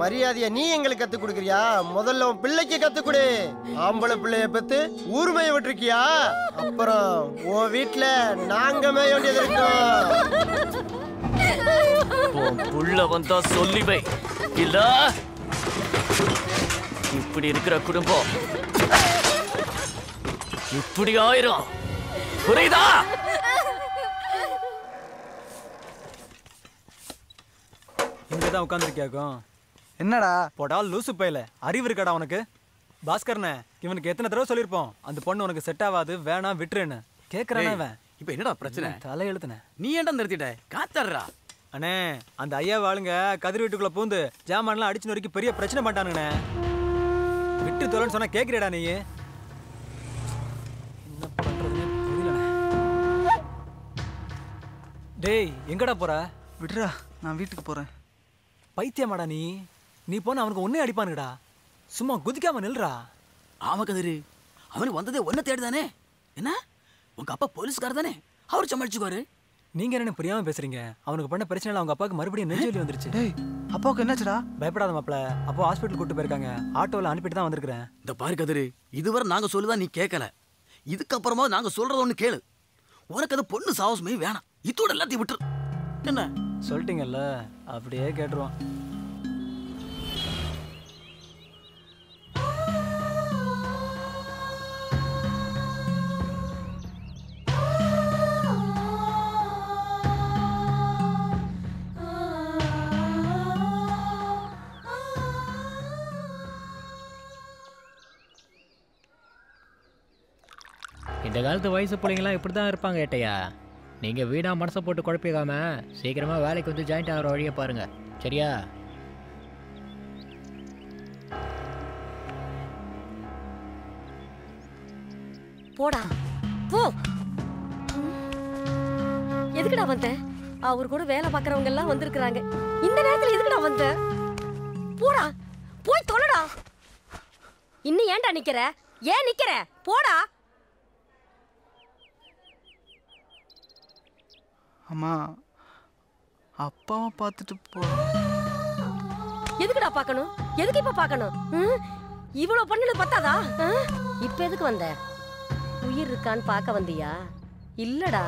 மரியாதையை நீ எங்களுக்கு கத்து குடுக்கறியா முதல்ல உன் பிள்ளைக்கு கத்து குடு ஆம்பள பிள்ளைய பத்தி ஊர்மையை விட்டுக்கியா அப்புறம் ஓ வீட்ல நாங்க மேய வேண்டியது இருக்கும் உன் புள்ள வந்தா சொல்லி வை இல்ல இப்படி இருக்கிற குடும்பம் இப்படி ஆயிரும் புரியுதா இங்கதான் உட்கார்ந்திருக்கியாக்கும் என்னடா போடா லூசு பையல அறிவு இருக்கடா உனக்கு பாஸ்கர்னே இவனுக்கு எத்தனை தடவை சொல்லிருப்போம் அந்த பொண்ணு உனக்கு செட் ஆகாது வேணா விட்டுறேன்னு கேக்குறானே அவன் இப்போ என்னடா பிரச்சனை தலை எழுதுனே நீ ஏன்டா நிறுத்திட்ட காத்தறடா அண்ணே அந்த ஐயா வாளுங்க கதிர் வீட்டுக்குள்ள பூந்து ஜாமான்லாம் அடிச்சு நொறுக்கி பெரிய பிரச்சனை பண்ணிட்டானுங்கனே விட்டு தோலன்னு சொன்னா கேக்குறடா நீ என்ன பண்றதுன்னு புரியலனே டேய் எங்கடா போற விட்டுடா நான் வீட்டுக்கு போறேன் பைத்தியமாடா நீ நீ போனா அவனுக்கு ஒன்னே அடிப்பானுடா சும்மா குதிக்காம நில்றா ஆமா கதிரு அவன் வந்ததே ஒன்ன தேடுதானே என்ன உங்க அப்பா போலீஸ்கார தானே அவர் சமாளிச்சுக்குவாரு நீங்க என்ன புரியாம பேசுறீங்க அவனுக்கு பண்ண பிரச்சனைல அவங்க அப்பாக்கு மறுபடியும் நெஞ்சு வலி வந்துருச்சு டேய் அப்பாக்கு என்னாச்சுடா பயப்படாத மாப்ள அப்பா ஹாஸ்பிடல் கூட்டி போயிருக்காங்க ஆட்டோல அனுப்பிட்டு தான் வந்திருக்கேன் இந்த பாரு கதிரு இதுவரை நாங்க சொல்லுதா நீ கேட்கல இதுக்கு அப்புறமா நாங்க சொல்றது ஒன்னு கேளு உனக்கு அது பொண்ணு சாவசமே வேணாம் இதோட எல்லாத்தையும் விட்டுரு என்ன சொல்லிட்டீங்கல்ல அப்படியே கேட்றோம் இந்த காலத்து வயசு பிள்ளைங்களாம் இப்படி தான் இருப்பாங்க ஏட்டையா நீங்கள் வீணாக மனசை போட்டு குழப்பிக்காம சீக்கிரமாக வேலைக்கு வந்து ஜாயிண்ட் ஆகிற வழியை பாருங்கள் சரியா போடா போ எதுக்குடா வந்தேன் அவர் கூட வேலை பார்க்குறவங்க எல்லாம் வந்திருக்கிறாங்க இந்த நேரத்தில் எதுக்குடா வந்தேன் போடா போய் தொலைடா இன்னும் ஏன்டா நிற்கிற ஏன் நிற்கிற போடா அம்மா அப்பாவை பார்த்துட்டு போ. எதுக்குடா பார்க்கணும்? எதுக்கு இப்ப பார்க்கணும்? இவ்ளோ பண்ணது பத்தாதா? இப்ப எதுக்கு வந்த? உயிர் இருக்கான்னு பார்க்க வந்தியா? இல்லடா,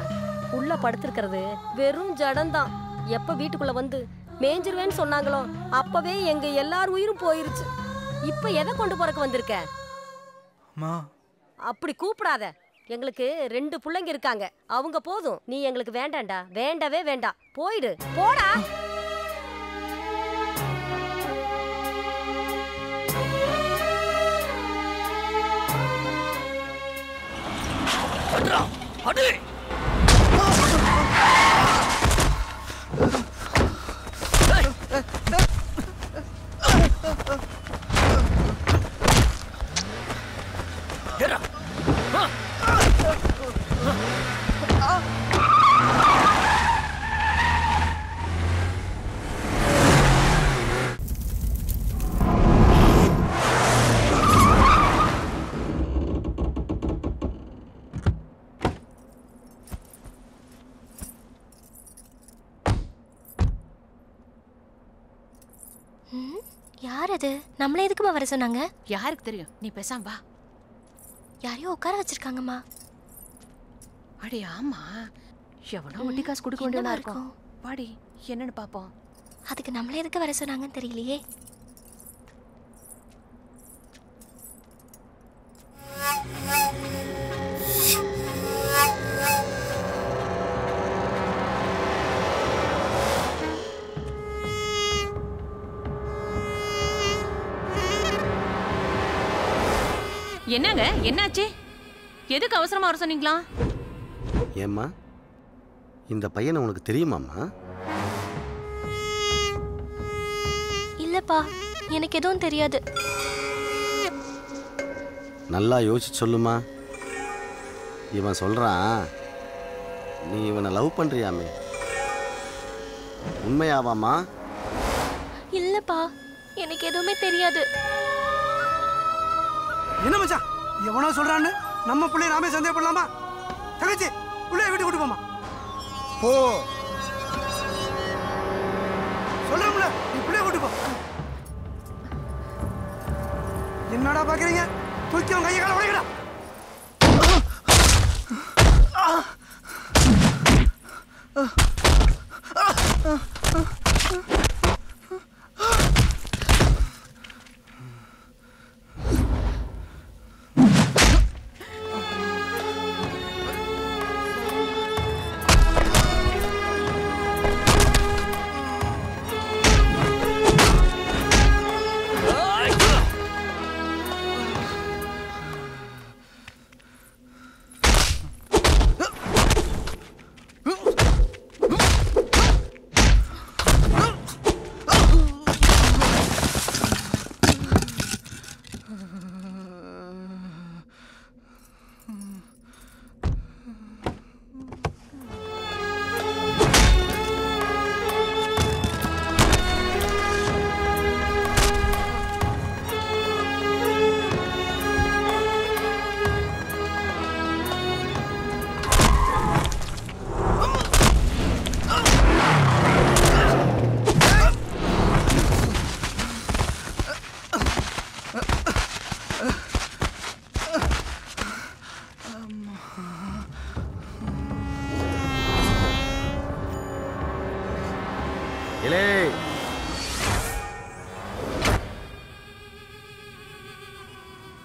உள்ள படுத்துக்கிறது வெறும் ஜடம்தான். எப்ப வீட்டுக்குள்ள வந்து மேஞ்சிருவேன்னு சொன்னாங்களோ அப்பவே எங்க எல்லார் உயிரும் போயிருச்சு. இப்ப எதை கொண்டு போறக்கு வந்திருக்க? அம்மா அப்படி கூப்பிடாத. எங்களுக்கு ரெண்டு பிள்ளைங்க இருக்காங்க, அவங்க போதும். நீ எங்களுக்கு வேண்டாம்டா, வேண்டவே வேண்டாம். போயிடு, போடா. அடே நம்மளே எதுக்குமா வர சொன்னாங்க? யாருக்கு தெரியும்? நீ பேசாம வா. யாரையோ உட்கார வச்சிருக்காங்கம்மா. அடே ஆமா, எவனோ வட்டி காசு கொடுக்க வேண்டியதா இருக்கும். வாடி என்னன்னு பாப்போம். அதுக்கு நம்மளே எதுக்கு வர சொன்னாங்கன்னு தெரியலையே. என்னங்க என்னாச்சு? எதுக்கு அவசரமா வர சொன்னீங்களா? ஏம்மா இந்த பையனை உனக்கு தெரியுமாம்மா? இல்லப்பா, எனக்கு எதுவும் தெரியாது. நல்லா யோசிச்சு சொல்லுமா. இவன் சொல்றான் நீ இவனை லவ் பண்றியாமே, உண்மையாவாமா? இல்லப்பா, எனக்கு எதுவுமே தெரியாது. என்ன மச்சான் எவனோ சொல்றான்னு நம்ம பிள்ளை நாமே சந்தேகப்படலாமா? தங்கச்சி பிள்ளைய வீட்டு கூட்டு போமா. போ சொல்றோம்ல, நீ பிள்ளைய கூட்டு போ. என்னடா பாக்குறீங்க? தூக்கி அவன் கையை காலை உடைக்கடா.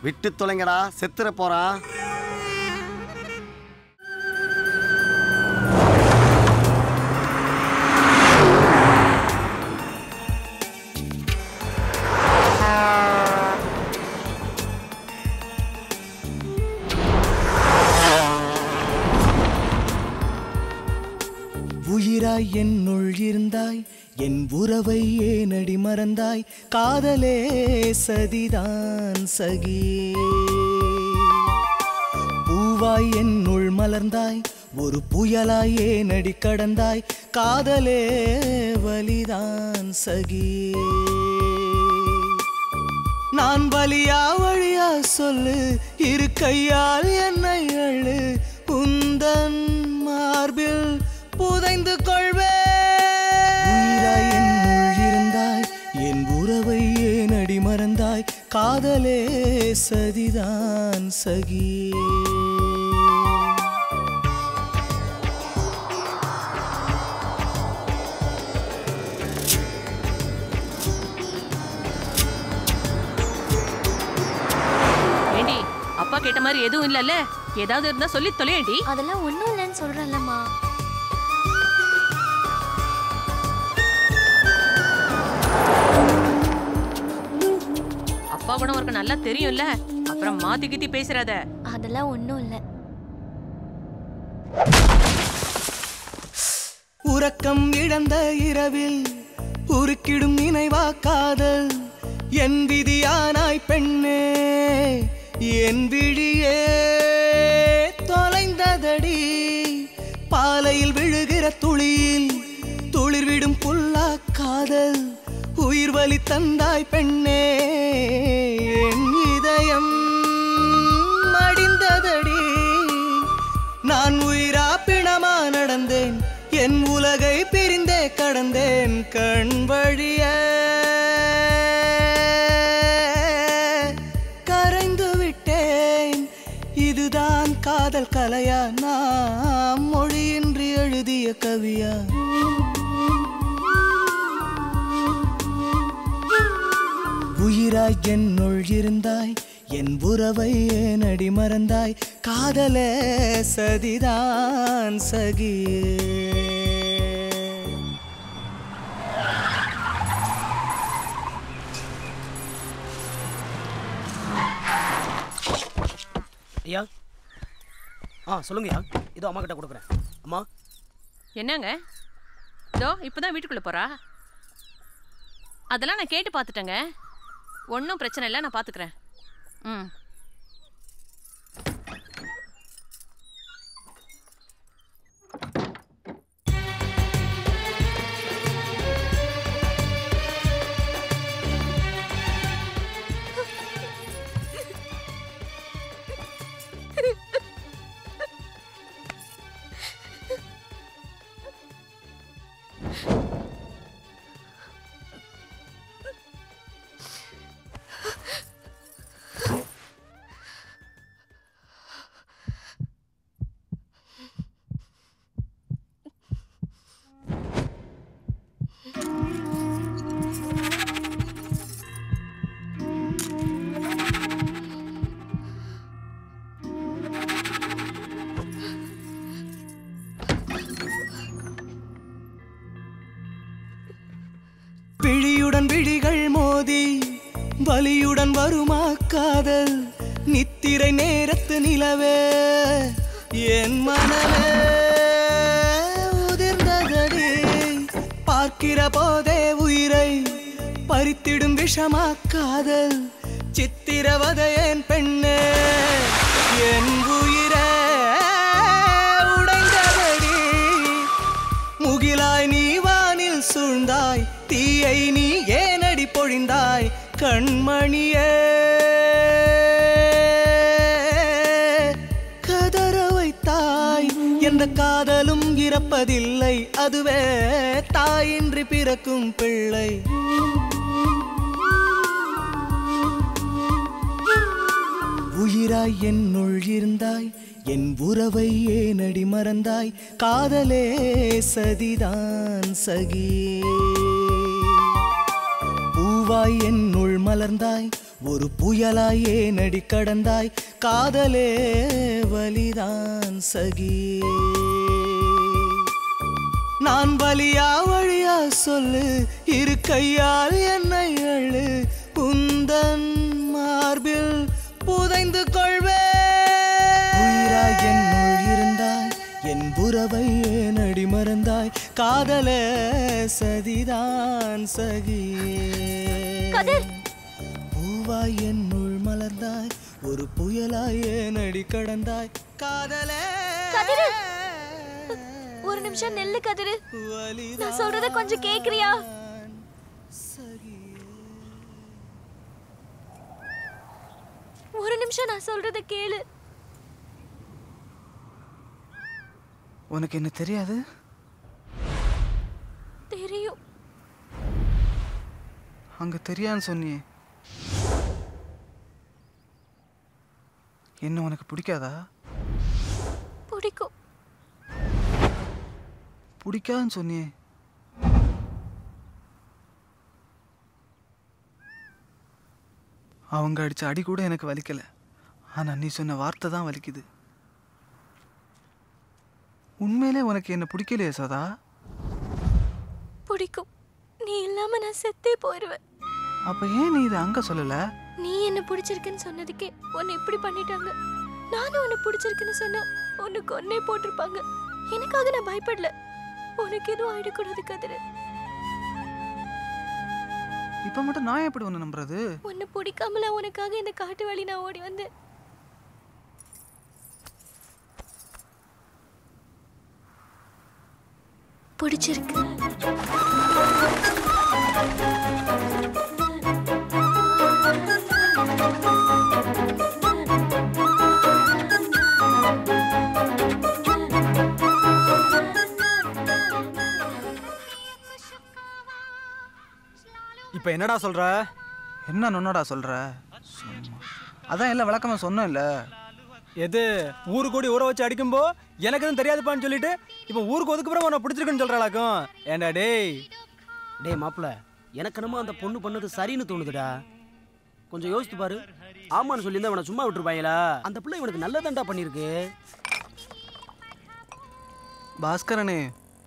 விட்டு தொலைங்கடா, செத்துற போறான். உயிராய் என்னுள் இருந்தாய், என் உறவை ஏனடி மறந்தாய்? காதலே சதிதான் சகி. பூவாய் என்னுள் மலர்ந்தாய், ஒரு புயலாய் ஏனடி கடந்தாய்? காதலே வலிதான் சகி. நான் வலியா வழியா சொல்லு, இரு கையால் என்னை அழு. உந்தன் மார்பில் புதைந்து காலே சதிதான் சகி கேட்ட மாதிரி எதுவும் இல்லல்ல ஏதாவது இருந்தா சொல்லி தொலையேடி அதெல்லாம் ஒண்ணும் இல்லன்னு சொல்றேன்லம்மா அப்பா கூட உங்களுக்கு நல்லா தெரியும்ல அப்புறம் மாத்தி கித்தி பேசுறாத அதெல்லாம் ஒண்ணும் இல்ல உறக்கம் இழந்த இரவில் உருக்கிடும் நினைவா காதல் என் விதியானாய் பெண்ணே என் விழியே தொலைந்ததடி பாலையில் விழுகிற துளியில் துளிர்விடும் புல்லா காதல் உயிர் வலி தந்தாய் பெண்ணே என் இதயம் மடிந்ததடி நான் உயிரா பிணமா நடந்தேன் என் உலகை பிரிந்தே கடந்தேன் கண் வழிய காதல் கலையா நாம் மொழியின்றி எழுதிய கவியா உயிராய் என்னுள் இருந்தாய் என் உறவை ஏன் அடி மறந்தாய் காதலே சதிதான் சகியே ஐயா ஆ சொல்லுங்கய்யா இதோ அம்மா கிட்ட கொடுக்குறேன் அம்மா என்னங்க இதோ இப்போ தான் வீட்டுக்குள்ளே போகிறா அதெல்லாம் நான் கேட்டு பார்த்துட்டேங்க ஒன்றும் பிரச்சனை இல்லை நான் பார்த்துக்கிறேன் ம் வலியுடன் வருமா காதல் நித்திரை நேரத்து நிலவே என் மனமே உதிர்ந்ததடி பார்க்கிற போதே உயிரை பறித்திடும் விஷமா காதல் சித்திரவதை என் பெண்ணே என் உயிரை உடைந்ததடி முகிலாய் நீ வானில் சூழ்ந்தாய் தீயை நீ ஏனடி பொழிந்தாய் கண்மணியே கதற வைத்தாய் எந்த காதலும் இறப்பதில்லை அதுவே தாயின்றி பிறக்கும் பிள்ளை உயிராய் என்னுள் இருந்தாய் என் உறவை ஏனடி மறந்தாய் காதலே சதிதான் சகி வாய் என்னுள் மலர்ந்தாய் ஒரு புயலாய் ஏனடி கடந்தாய் காதலே வலிதான் சகி நான் வலியா வழியா சொல்லு இரு கையால் என்னை அழு உந்தன் மார்பில் புதைந்து கொள்வேன் உயிராய் என்னுள் இருந்தாய் என் உறவை ஏனடி மறந்தாய் காதலே சதிதான் சகியே பூவாய் என்னுள் மலர்ந்தாய் ஒரு புயலாய் ஏனடி கடந்தாய் காதலே ஒரு நிமிஷம் நெல்லு கதிரு நான் சொல்றத கொஞ்சம் கேக்குறியா ஒரு நிமிஷம் நான் சொல்றத கேளு உனக்கு என்ன தெரியாது தெரியும் அங்க தெரியான்னு சொன்னியே என்ன உனக்கு பிடிக்காதா? பிடிக்கும். பிடிக்காதுன்னு சொன்னியே. அவங்க அடிச்ச அடி கூட எனக்கு வலிக்கல. ஆனா நீ சொன்ன வார்த்தை தான் வலிக்குது. உண்மையிலே உனக்கு என்ன பிடிக்கலையே சதா? பிடிக்கும். நீ இல்லாம நான் செத்தே போயிடுவேன். அப்ப ஏன் நீ இதை அங்க சொல்லல? நீ என்ன பிடிச்சிருக்குன்னு சொன்னதுக்கே உன்னை இப்படி பண்ணிட்டாங்க. நானும் உன்னை பிடிச்சிருக்குன்னு சொன்னா உன்னை கொன்னே போட்டிருப்பாங்க. எனக்காக நான் பயப்படல. உனக்கு எதுவும் ஆயிடக்கூடாது கதிரு. இப்ப மட்டும் நான் எப்படி உன்னை நம்புறது? உன்னை பிடிக்காமல உனக்காக இந்த காட்டு வழி நான் ஓடி வந்தேன். பிடிச்சிருக்கு. இப்போ என்னடா சொல்ற? என்ன நொன்னடா சொல்ற? அதான் எல்லாம் விளக்கமா சொன்னோம் இல்ல. எது ஊரு கூடி ஊரை வச்சு அடிக்கும்போ எனக்கு எதுவும் தெரியாதுப்பான்னு சொல்லிட்டு இப்போ ஊருக்கு ஒதுக்குப்புறம் உன்னை பிடிச்சிருக்குன்னு சொல்றாளாக்கும். ஏண்டா டேய் டேய் மாப்பிள்ள, எனக்கு என்னமோ அந்த பொண்ணு பண்ணது சரின்னு தோணுதுடா. கொஞ்சம் யோசித்து பாரு. ஆமான்னு சொல்லியிருந்தா இவனை சும்மா விட்டுருப்பாங்களா? அந்த பிள்ளை இவனுக்கு நல்லதாண்டா பண்ணியிருக்கு. பாஸ்கரனே,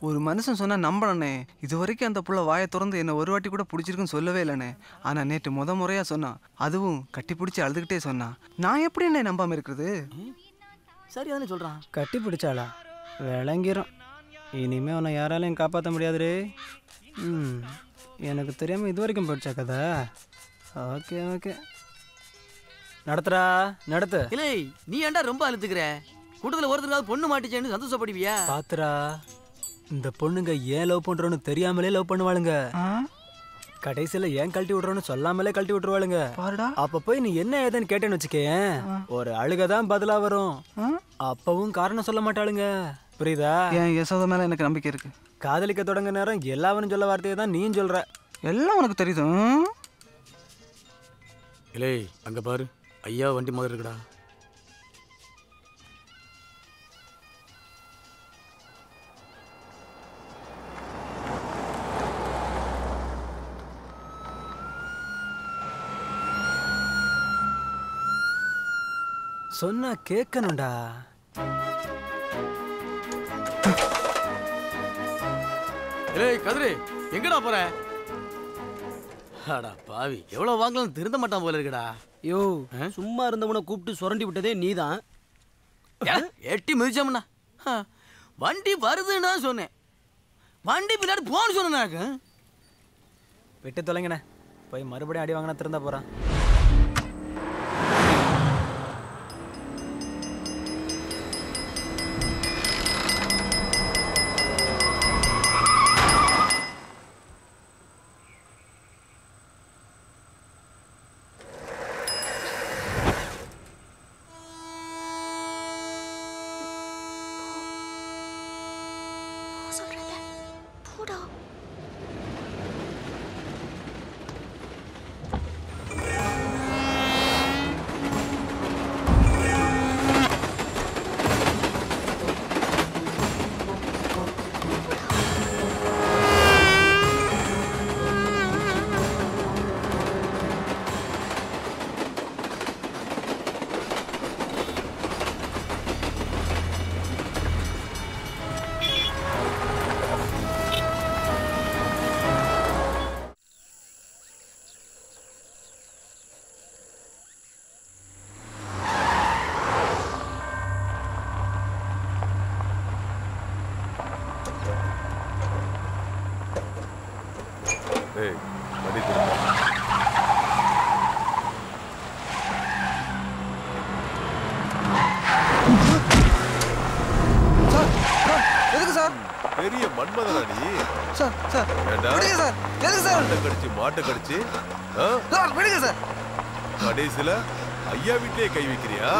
ஒரு மனுஷன் சொன்னால் நம்பலண்ணே. இது வரைக்கும் அந்த புள்ள வாயை திறந்து என்னை ஒரு வாட்டி கூட பிடிச்சிருக்குன்னு சொல்லவே இல்லைண்ணே. ஆனால் நேற்று முத முறையாக சொன்னான். அதுவும் கட்டி பிடிச்சி அழுதுகிட்டே சொன்னான். நான் எப்படி என்ன நம்பாமல் இருக்கிறது? சரி அதானே சொல்கிறான். கட்டி பிடிச்சாளா? விளங்கிறோம். இனிமேல் உன்னை யாராலையும் காப்பாற்ற முடியாது. ம், எனக்கு தெரியாமல் இது வரைக்கும் பிடிச்சா கதை. ஓகே ஓகே, நடத்துறா நடத்து. இல்லை, நீ ஏண்டா ரொம்ப அழுத்துக்கிற? கூட்டத்தில் ஒருத்தருக்காவது பொண்ணு மாட்டிச்சேன்னு சந்தோஷப்படுவியா? பார்த்துடா, இந்த பொண்ணுங்க ஏன் லவ் பண்றோன்னு தெரியாமலே லவ் பண்ணுவாளுங்க. கடைசியில ஏன் கழட்டி விடுறோன்னு சொல்லாமலே கழட்டி விட்டுருவாளுங்க. அப்ப போய் நீ என்ன ஏதுன்னு கேட்டேன்னு வச்சுக்கேன், ஒரு அழுகதான் பதிலா வரும். அப்பவும் காரணம் சொல்ல மாட்டாளுங்க. புரியுதா? என் யசோத மேல எனக்கு நம்பிக்கை இருக்கு. காதலிக்க தொடங்க நேரம் எல்லாவனும் சொல்ல வார்த்தையை தான் நீயும் சொல்ற. எல்லாம் உனக்கு தெரியுதும். இல்லை, அங்க பாரு, ஐயா வண்டி மாதிரி இருக்குடா. சொன்னா கேட்கணும்டா. ஏய் கதிரே, எங்கடா போற? அடா பாவி, எவ்வளவு வாங்கலாம் திருந்த மாட்டான் போல இருக்கடா. யோ, சும்மா இருந்தவனை கூப்பிட்டு சுரண்டி விட்டதே நீதான். எட்டி மிதிச்சம்னா வண்டி வருதுன்னு சொன்னேன். வண்டி பின்னாடி போன்னு சொன்னாக்கு விட்டு தொலைங்கண்ணே. போய் மறுபடியும் அடி வாங்கினா திருந்த போறான். கடைசில ஐயா வீட்டிலே கை வைக்கிறியா?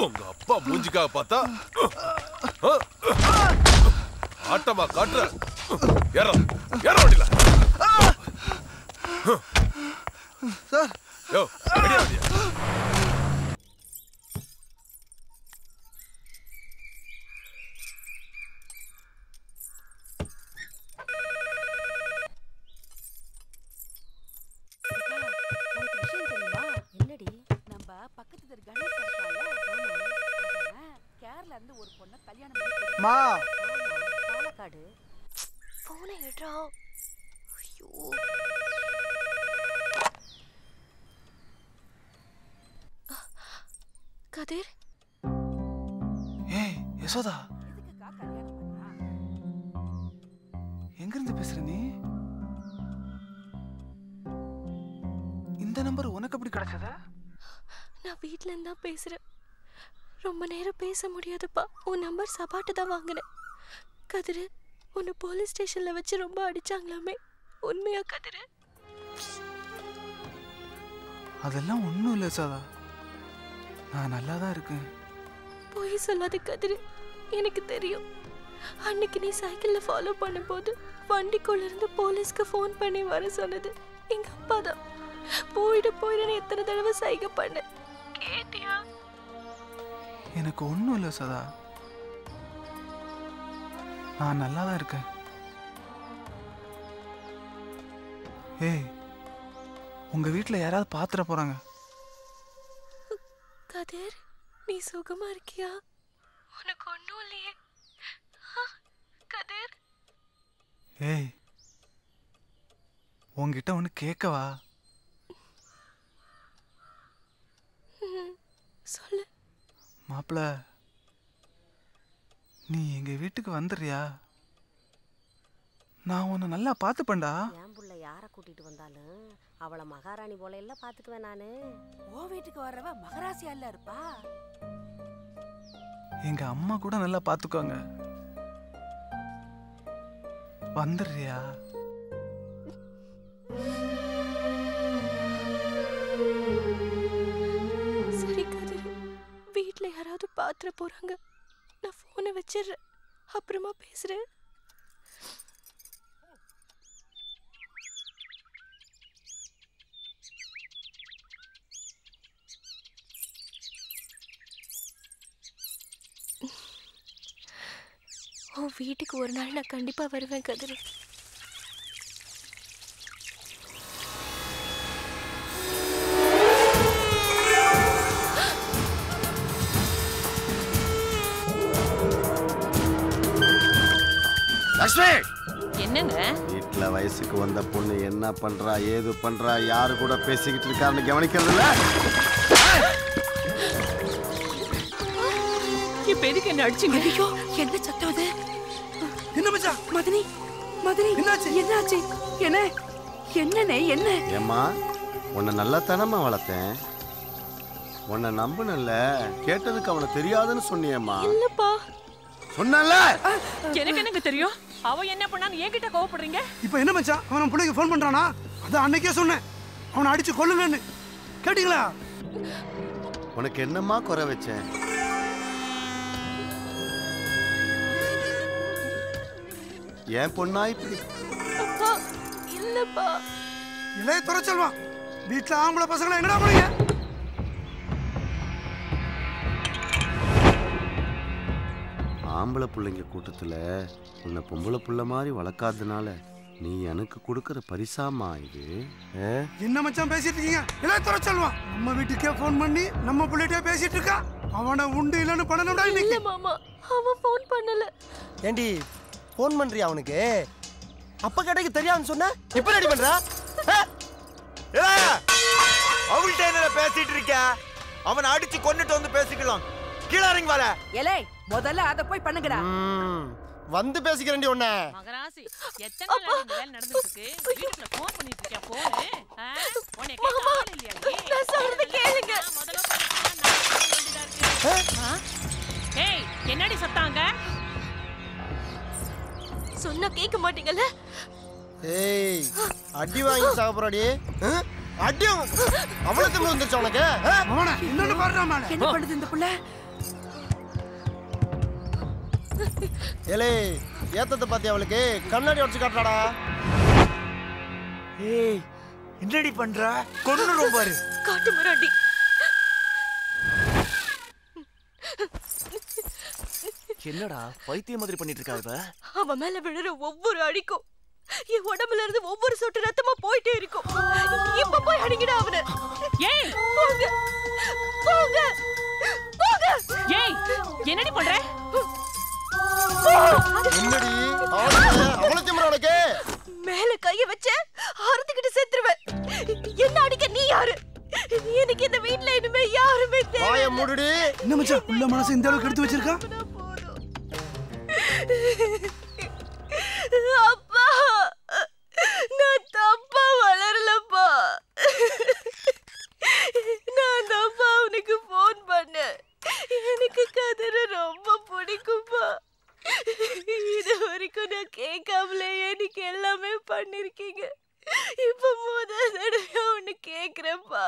உங்க அப்பா மூஞ்சிக்க का पता आटमा काट्र यार यार ओडिला सर यो रेडी रेडी மா பாலகாடு போனை விட்றோ ஐயோ கதிர் ஏய் யசோதா இதுக்கா கல்யாணம் பண்ணா எங்க இருந்து பேசுற நீ இந்த நம்பர் உனக்கு எப்படி கிடைச்சது நான் வீட்ல இருந்தா பேசுறேன் ரொம்ப நேரா பேச முடியாதப்பா உன் நம்பர் சபாட்ட தான் வாங்குனே கதிர உன்னை போலீஸ் ஸ்டேஷன்ல வச்சு ரொம்ப அடிச்சாங்களாமே உண்மையா கதிர அதெல்லாம் ஒண்ணும் இல்ல சாதா நான் நல்லா தான் இருக்கேன் போய் சொல்லாத கதிர எனக்கு தெரியும் அன்னைக்கு நீ சைக்கிள்ல ஃபாலோ பண்ணும்போது வண்டிக்குள்ள இருந்து போலீஸ்க்கு ஃபோன் பண்ணி வர சொன்னது எங்க அப்பா தான் போய்டு போய்டுன்னு எத்தனை தடவை சைகை பண்ண கேட்டியா எனக்கு ஒண்ணும் இல்ல சதா நான் நல்லா தான் இருக்கேன் ஏய் உங்க வீட்ல யாராவது பாத்துற போறாங்க கதிர் நீ சுகமா இருக்கியா உனக்கு ஒண்ணும் இல்லையே கதிர் ஏய் உன்கிட்ட ஒன்னு கேக்கவா சொல்லு மாப்ள நீ எங்க வீட்டுக்கு வந்தறியா நான் உன்னை நல்லா பாத்துப்பேன்டா என் புள்ள யாரை கூட்டிட்டு வந்தாலும் அவளை மகாராணி போல இல்ல பாத்துக்குவேன் நானு ஓ வீட்டுக்கு வரவ மகராசியா இல்ல இருப்பா எங்க அம்மா கூட நல்லா பாத்துக்குவாங்க வந்தறியா யாராவது பாத்ர போறாங்க நான் போனை வச்சிரேன் அப்புறமா பேசுறேன் ஓ வீட்டுக்கு ஒரு நாள் நான் கண்டிப்பா வருவேன் கதிர வீட்டுல வயசுக்கு வந்த பொண்ணு என்ன பண்றா ஏது பண்றா யாரு கூட பேசிக்கிட்டு இருக்காருன்னு கவனிக்கிறது இல்ல இப்ப எதுக்கு என்ன அடிச்சீங்க ஐயோ என்ன சத்தம் அது என்ன மச்சா மதனி மதனி என்னாச்சு என்னாச்சு என்ன என்னனே என்ன ஏமா உன்னை நல்லா தானமா வளர்த்தேன் உன்னை நம்புனல்ல கேட்டதுக்கு அவளை தெரியாதுன்னு சொன்னியேமா இல்லப்பா சொன்னல்ல எனக்கு என்னங்க தெரியும் அவ என்ன பண்ணானே ஏங்கிட்ட கோவப்படுறீங்க இப்போ என்ன மச்சான் அவன் புள்ளைக்கு ஃபோன் பண்றானா அத அன்னைக்கே சொன்னேன் அவனை அடிச்சு கொல்லுன்னு கேட்டிங்களா உனக்கு என்னம்மா குறை வெச்சேன் ஏன் பொண்ணா இப்படி அப்பா இல்லப்பா இளைய துரச்சல்வா வீட்ல ஆம்பள பசங்கள என்னடா பண்ணுங்க ஆம்பளை பிள்ளைங்க கூட்டத்தில் உன்னை பொம்பளை பிள்ளை மாதிரி வளர்க்காதனால நீ எனக்கு கொடுக்குற பரிசாமா இது என்ன மச்சான் பேசிட்டு இருக்கீங்க எல்லாம் துறை சொல்லுவான் நம்ம வீட்டுக்கே ஃபோன் பண்ணி நம்ம பிள்ளைகிட்டே பேசிட்டு இருக்கா அவனை உண்டு இல்லைன்னு பண்ணணும்டா இன்னைக்கு மாமா அவன் ஃபோன் பண்ணல ஏண்டி ஃபோன் பண்ணுறியா அவனுக்கு அப்போ கடைக்கு தெரியாதுன்னு சொன்ன இப்போ ரெடி பண்ணுறா அவள்கிட்ட என்ன பேசிட்டு இருக்க அவனை அடிச்சு கொண்டுட்டு வந்து பேசிக்கலாம் கீழே இறங்கி வர ஏலே முதல்ல அத போய் பண்ணுங்கடா வந்து பேசிக்கிறேன்டி உன்ன மகராசி எத்தனை நாள் இந்த வேலை நடந்துருக்கு வீட்டுல ஃபோன் பண்ணிட்டு இருக்கியா போனே போனே கேட்காம இல்லையா நான் சொல்றது கேளுங்க முதல்ல பண்ணா நான் வேண்டியதா இருக்கு ஏய் என்னடி சத்தாங்க சொன்னா கேட்க மாட்டீங்கல ஏய் அடி வாங்கி சாபறடி அடி அவள திரும்ப வந்துச்ச உனக்கு என்ன பண்ணுறாமா என்ன பண்ணுது இந்த புள்ள ஏலே ஏத்தத பத்தி அவளுக்கு கண்ணாடி உடைச்சு காட்டடா. ஏய் என்னடி பண்ற? கொன்னுறோம் பாரு. காட்டு மரடி. என்னடா பைத்திய மாதிரி பண்ணிட்டு இருக்கா இவ? அவ மேல விழுற ஒவ்வொரு அடிக்கும் ये உடம்புல இருந்து ஒவ்வொரு சொட்டு ரத்தமா போயிட்டே இருக்கும். இப்ப போய் அடிங்கடா அவனை. ஏய் போங்க. போங்க. போங்க. ஏய் என்னடி பண்ற? என்னடி? அவளே அவளுக்கு மறனக்கே. மேல கைய வச்சே ஆரத்துக்கிட்ட செத்துருவே. என்ன அடிக்க நீ யாரு? நீ எனக்கு இந்த வீட்ல இன்னுமே யாருமே தெரியல. வாயை மூடுடி. என்னமச்சா உள்ள மனசு இந்த அளவுக்கு எடுத்து வச்சிருக்கா? அப்பா நான் தப்பா வளரலப்பா. நான் தப்பா அவனுக்கு போன் பண்ணேன். எனக்கு கதரை ரொம்ப பிடிக்கும்பா. இது வரைக்கும் நான் கேட்காமலே எனக்கு எல்லாமே பண்ணிருக்கீங்க. இப்ப முதல் தடவை ஒண்ணு கேக்குறப்பா,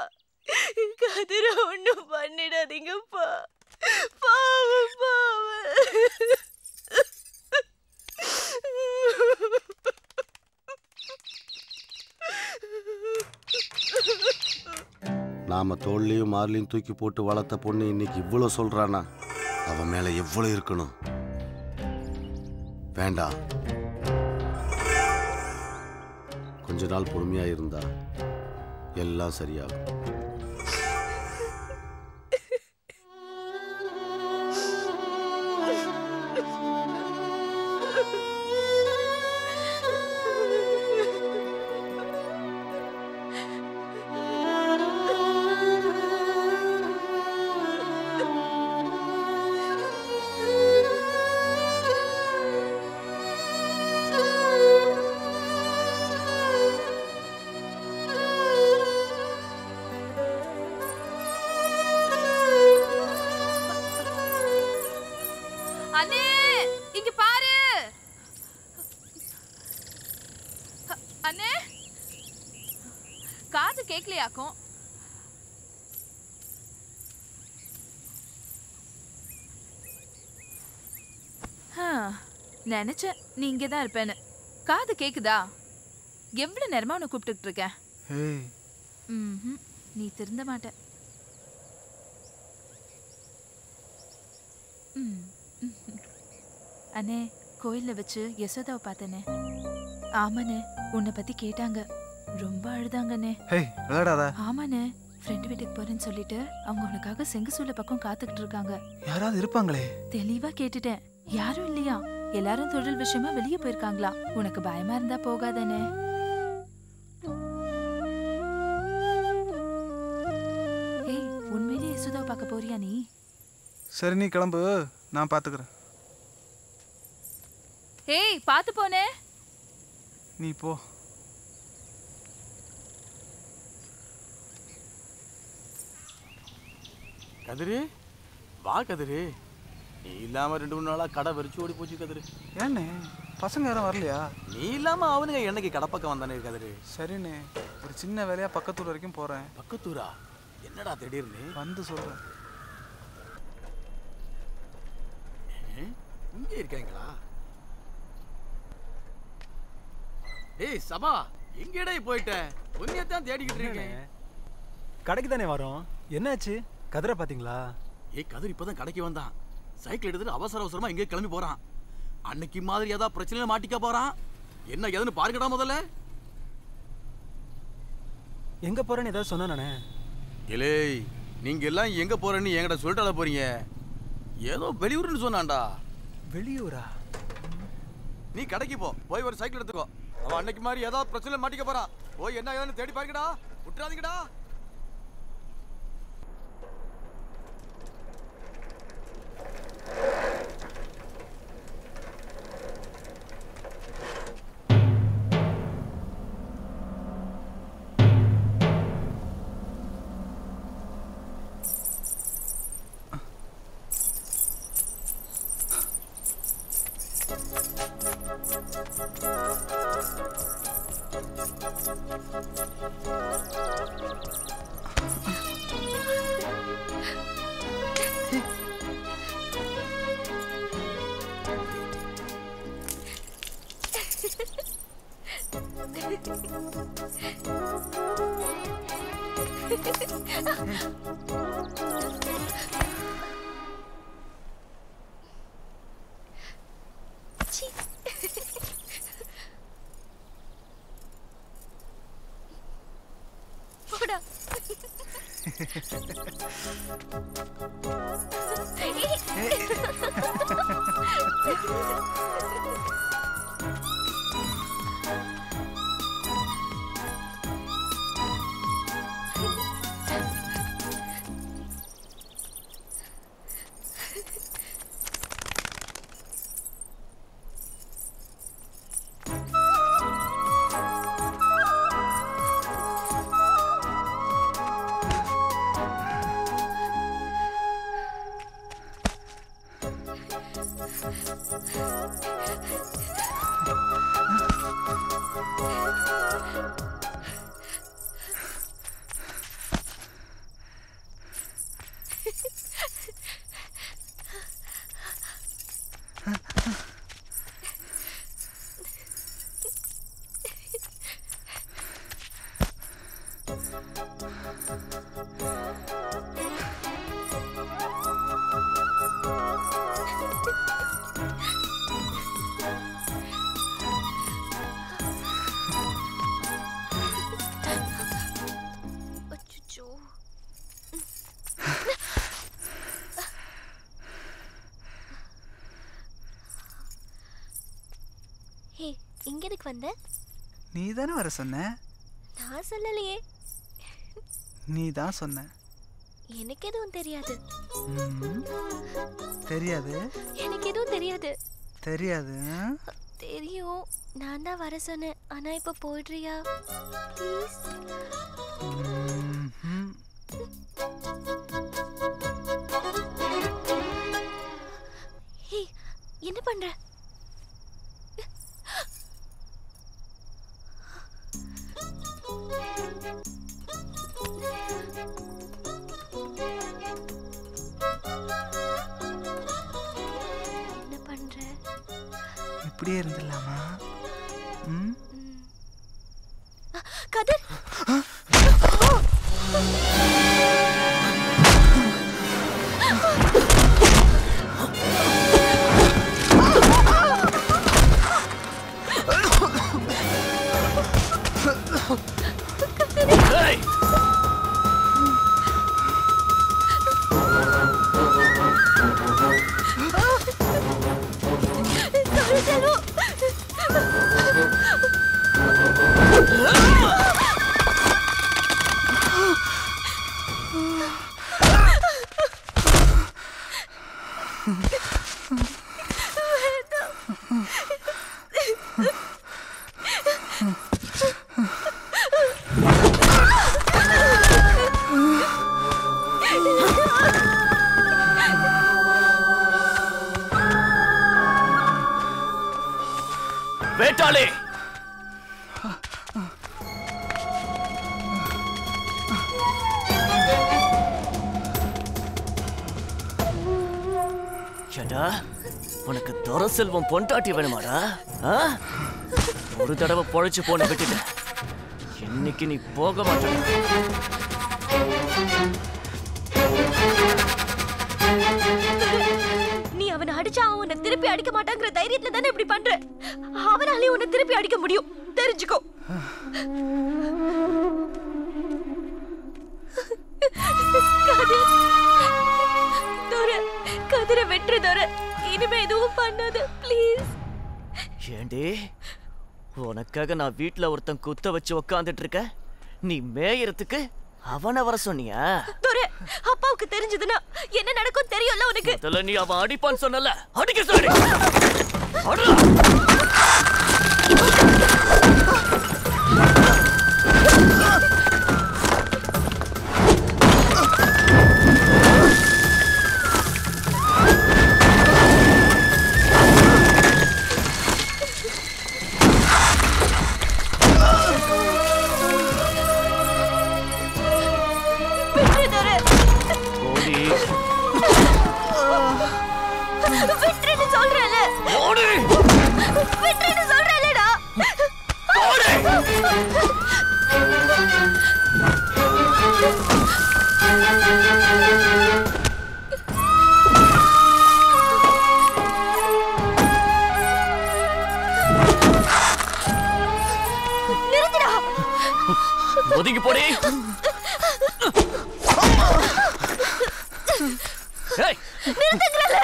கதரை ஒண்ணும் பண்ணிடாதீங்கப்பா. பாவம் பாவம். நாம தோள்லயும் மார்லையும் தூக்கி போட்டு வளர்த்த பொண்ணு இன்னைக்கு இவ்ளோ சொல்றானா, அவன் மேல எவ்வளோ இருக்கணும். வேண்டாம், கொஞ்ச நாள் பொறுமையா இருந்தா எல்லாம் சரியாகும். நினைச்ச நீ இங்கே தான் இருப்பேன்னு. காது கேக்குதா? எவ்வளோ நேரமா உன்னை கூப்பிட்டுக்கிட்டு இருக்கேன். நீ திருந்த மாட்ட. அண்ணே கோயிலில் வச்சு யசோதாவை பார்த்தனே. ஆமாண்ணே உன்னை பற்றி கேட்டாங்க, ரொம்ப அழுதாங்கண்ணே. ஆமாண்ணே ஃப்ரெண்ட் வீட்டுக்கு போறேன்னு சொல்லிட்டு அவங்க உனக்காக செங்குசூல பக்கம் காத்துக்கிட்டு இருக்காங்க. யாராவது இருப்பாங்களே? தெளிவாக கேட்டுட்டேன், யாரும் இல்லையா. எல்லாரும் தொழில் விஷயமா வெளியே போயிருக்காங்களா. உனக்கு பயமா இருந்தா போகாதானே. ஏய் உண்மையிலேயே யசோதாவை பார்க்க போறியா நீ? சரி நீ கிளம்பு, நான் பாத்துக்கிறேன். ஏய் பாத்து போனே நீ போ. கதிரு வா. கதிரு நீ இல்லாம ரெண்டு மூணு நாளா கடை வெறிச்சு ஓடி போச்சு கதிரு. ஏண்ணே பசங்க யாரும் வரலையா? நீ இல்லாம அவனுங்க என்னைக்கு கடை பக்கம் வந்தானே கதிரு. சரிண்ணே ஒரு சின்ன வேலையா பக்கத்தூர் வரைக்கும் போறேன். பக்கத்தூரா? என்னடா திடீர்னு வந்து சொல்றேன். இங்கே இருக்காங்களா? ஏய் சபா எங்கடா போயிட்ட? உன்னைய தான் தேடிக்கிட்டு இருக்கேன். கடைக்கு தானே வரோம், என்னாச்சு? கதிரை பாத்தீங்களா? ஏய் கதிர் இப்பதான் கடைக்கு வந்தான். சைக்கிள் எடுத்துட்டு அவசர அவசரமா எங்கே கிளம்பி போறான். அன்னைக்கு மாதிரி ஏதாவது பிரச்சனையில மாட்டிக்க போறான். என்ன ஏதுன்னு பாருங்கடா முதல்ல. எங்க போறேன்னு ஏதாவது சொன்ன நானே. இலே நீங்க எல்லாம் எங்க போறேன்னு என்கிட்ட சொல்லிட்டால போறீங்க. ஏதோ வெளியூர்னு சொன்னான்டா. வெளியூரா? நீ கடைக்கு போ, போய் ஒரு சைக்கிள் எடுத்துக்கோ. அவன் அன்னைக்கு மாதிரி ஏதாவது பிரச்சனையில மாட்டிக்க போறான். போய் என்ன ஏதுன்னு தேடி பாருங்கடா, விட்டுறாதீங்கடா. इंगेदिक वंदे? नी दाने वरा सुन्ने? ना सुन्ने लिए? नी दां सुन्ने? ये ने क्या दूं तेरी आदे? तेरी आदे? ये ने क्या दूं तेरी आदे? तेरी आदे ना? तेरी हो नाना वरा सुन्ने अनाइ पर पोइट्री या प्लीज? ही ये ने पढ़ रहा? இப்படியே இருந்தலாமா ம் கதிர் செல்வம் பொண்டாட்டி வேணுமாடா ஒரு தடவை பொழைச்சு போன விட்டுட்ட இன்னைக்கு நீ போக மாட்ட நீ அவனை அடிச்சா அவனை திருப்பி அடிக்க மாட்டாங்கற தைரியத்துல தான இப்படி பண்ற அவனால உன்னை திருப்பி அடிக்க முடியும் தெரிஞ்சுக்கோ கதிரை வெற்று தோற இனிமே எதுவும் பண்ணாத ப்ளீஸ் ஏண்டி உனக்காக நான் வீட்ல ஒருத்தன் குத்த வச்சு உட்கார்ந்துட்டு இருக்க நீ மேயறதுக்கு அவன வர சொன்னியா தோற அப்பாவுக்கு தெரிஞ்சதுனா என்ன நடக்கும் தெரியும்ல உனக்கு அதெல்லாம் நீ அவ அடிப்பான்னு சொன்னல அடிக்க சொல்லு அட What are you doing? ஒதுங்கி போடி. ஏய் நிறுத்துங்கடா.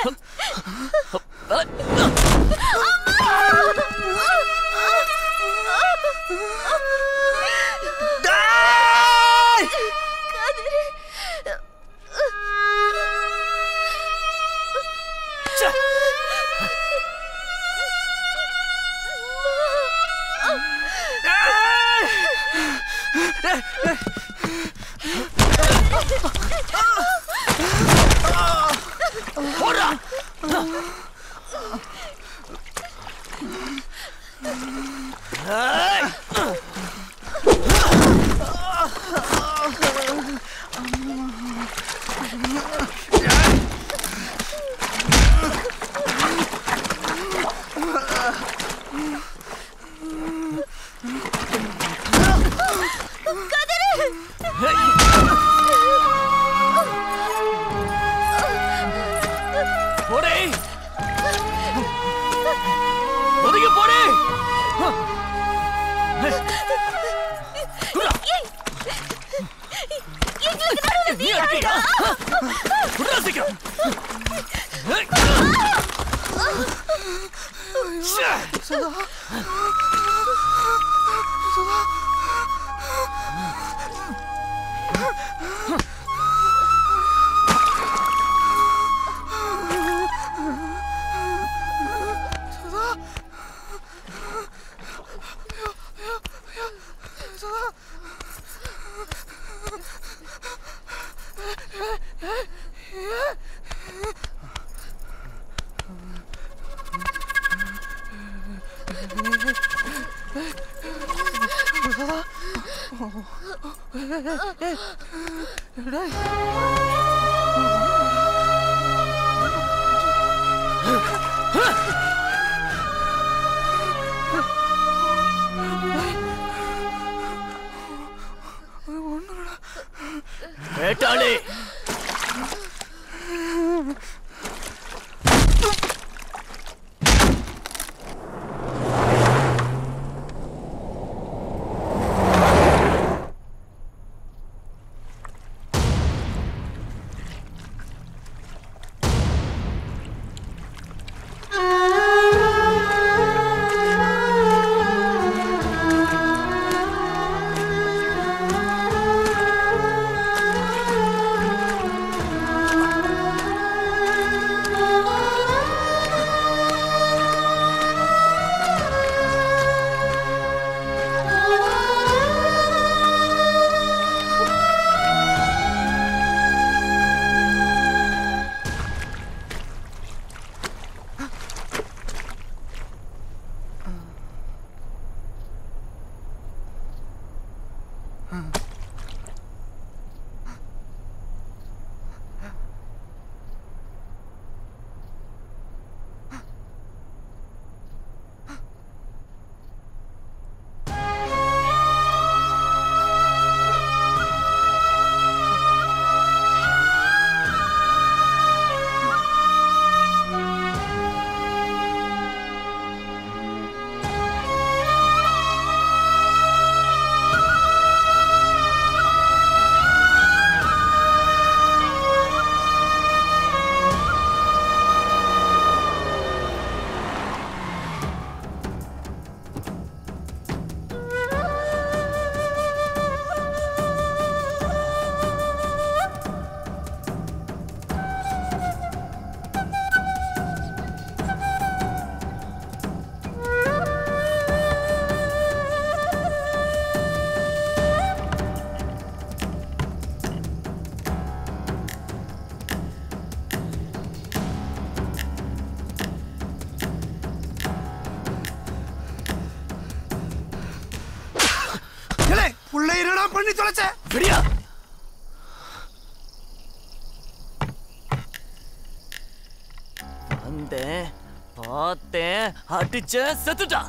டேய் காதரே. அடிச்ச செத்துடா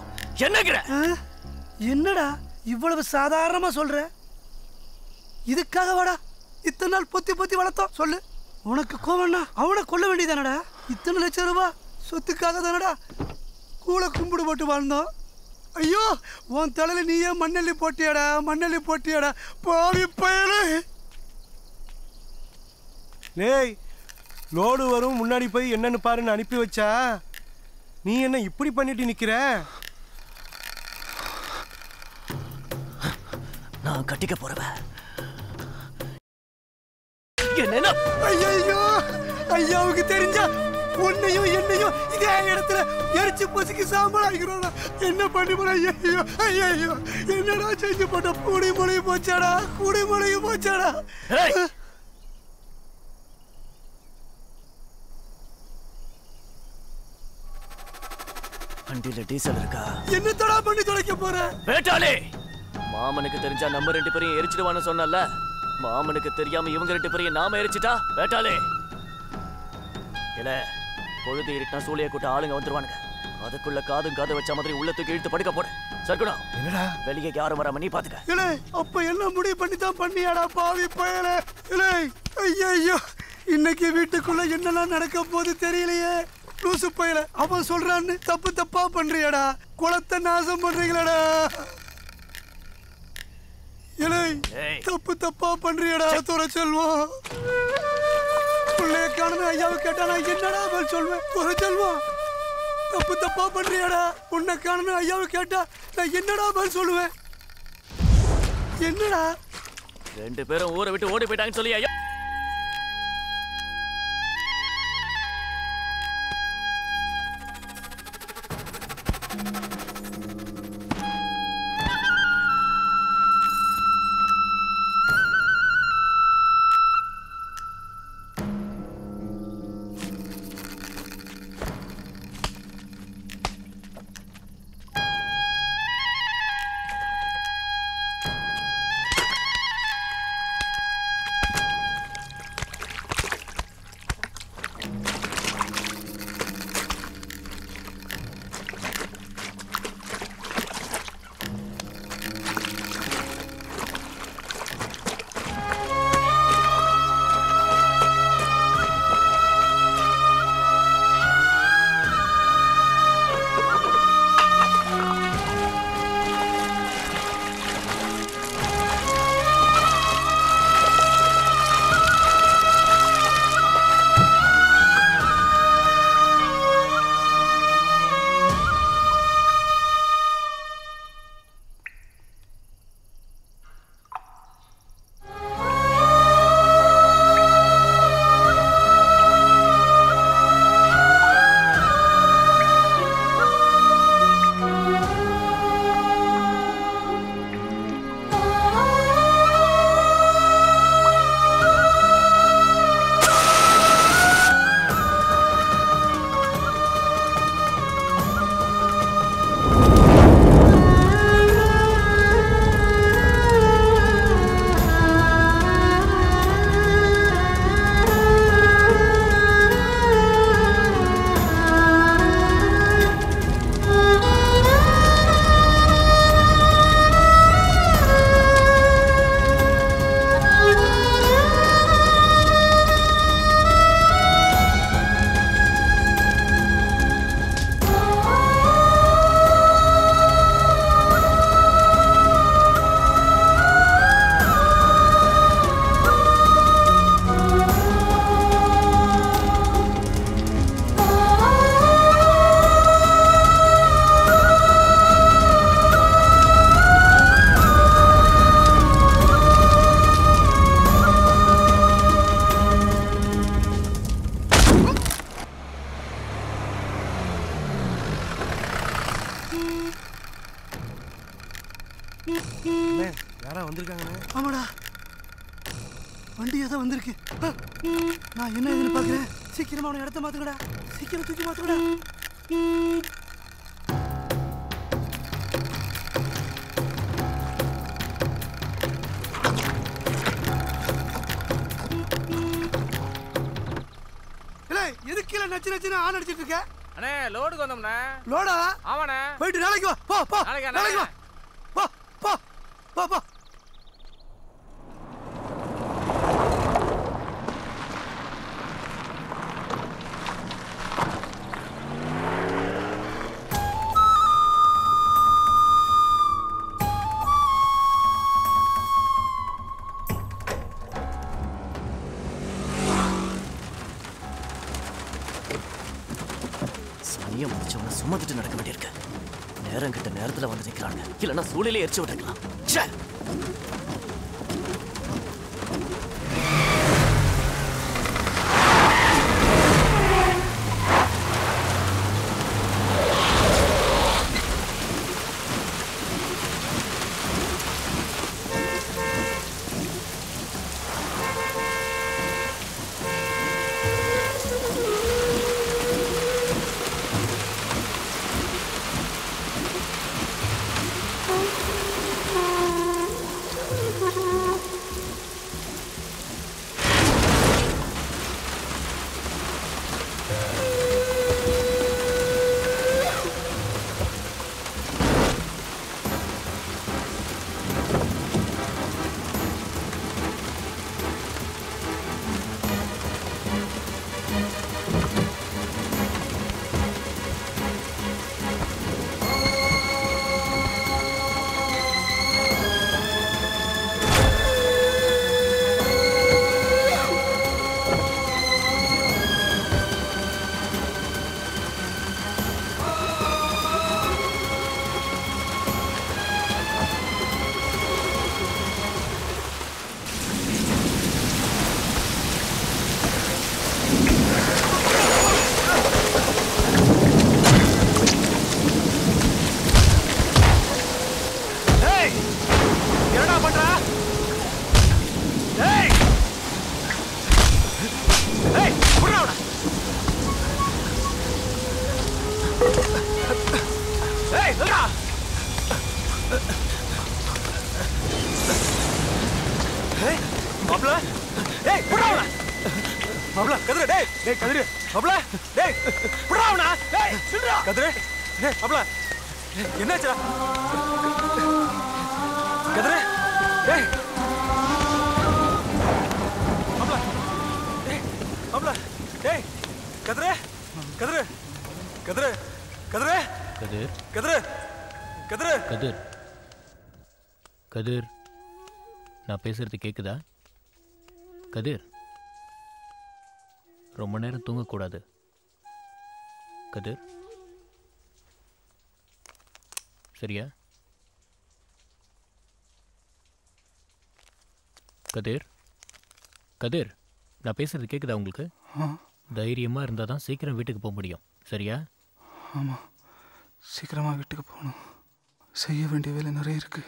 என்னங்கற என்னடா இவ்வளவு சாதாரணமா சொல்ற இதுக்காக வாடா இத்தனை நாள் பொத்தி பொத்தி வளர்த்தோம் சொல்லு உனக்கு கோவம்னா அவளை கொல்ல வேண்டியதானடா இத்தனை லட்சம் ரூபாய் சொத்துக்காக தானடா கூள கும்புடு போட்டு வாழ்ந்தோம் अयो उन् तल मणल मणल लोड वो मुना पार अभी वचा नहीं इप्ली पड़े निक्र ना कटिक मामन तपा ஏமாத்திட்டு நடக்க வேண்டியிருக்கு. நேரம் கிட்ட நேரத்துல வந்து நிக்கிறாங்க. இல்லனா சூளையில எரிச்சு விட்டுறலாம். ச்சே. கதிர், நான் பேசுறது கேக்குதா? கதிர், ரொம்ப நேரம் தூங்கக்கூடாது. கதிர், சரியா? கதிர், கதிர், நான் பேசுறது கேக்குதா உங்களுக்கு? தைரியமா இருந்தாதான் சீக்கிரம் வீட்டுக்கு போக முடியும், சரியா? ஆமா, சீக்கிரமா வீட்டுக்கு போகணும். செய்ய வேண்டிய வேலை நிறைய இருக்கு.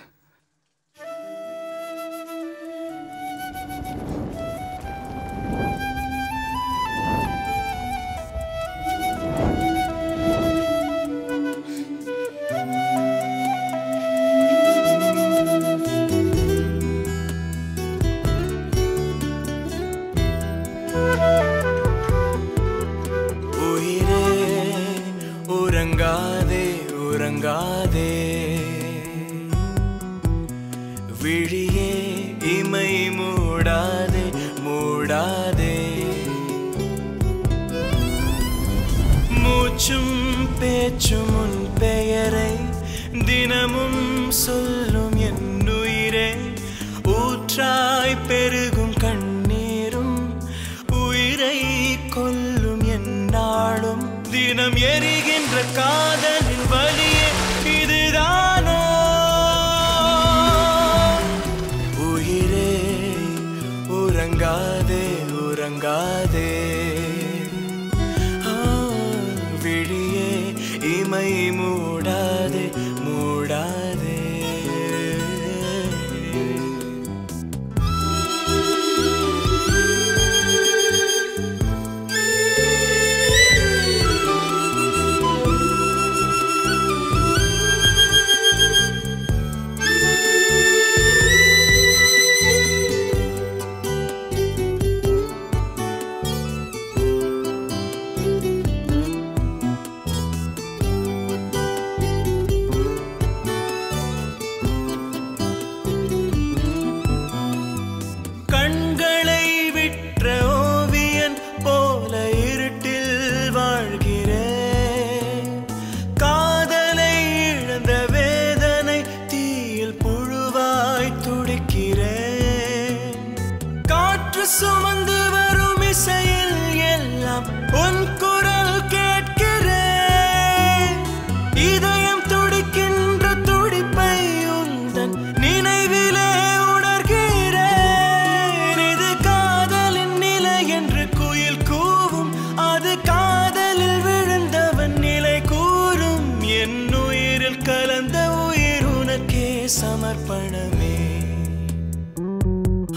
समर्पण में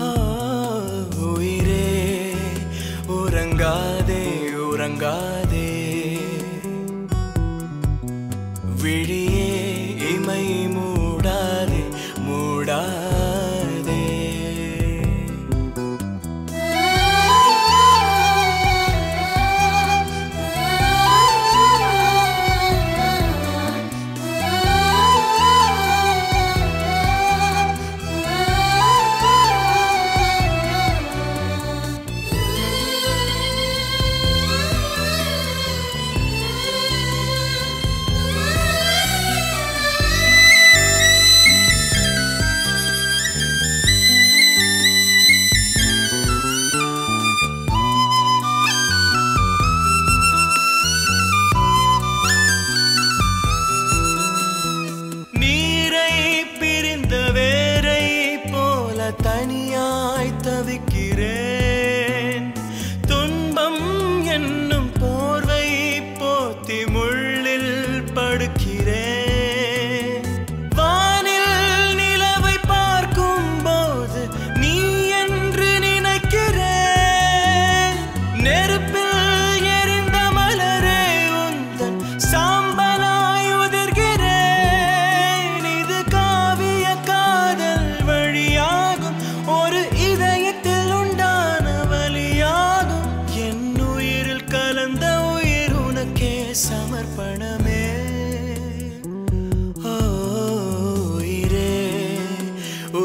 हाँ हुई रे ओ रंगा दे ओ रंगा दे विड़िये इमई मूड़ा दे मूड़ा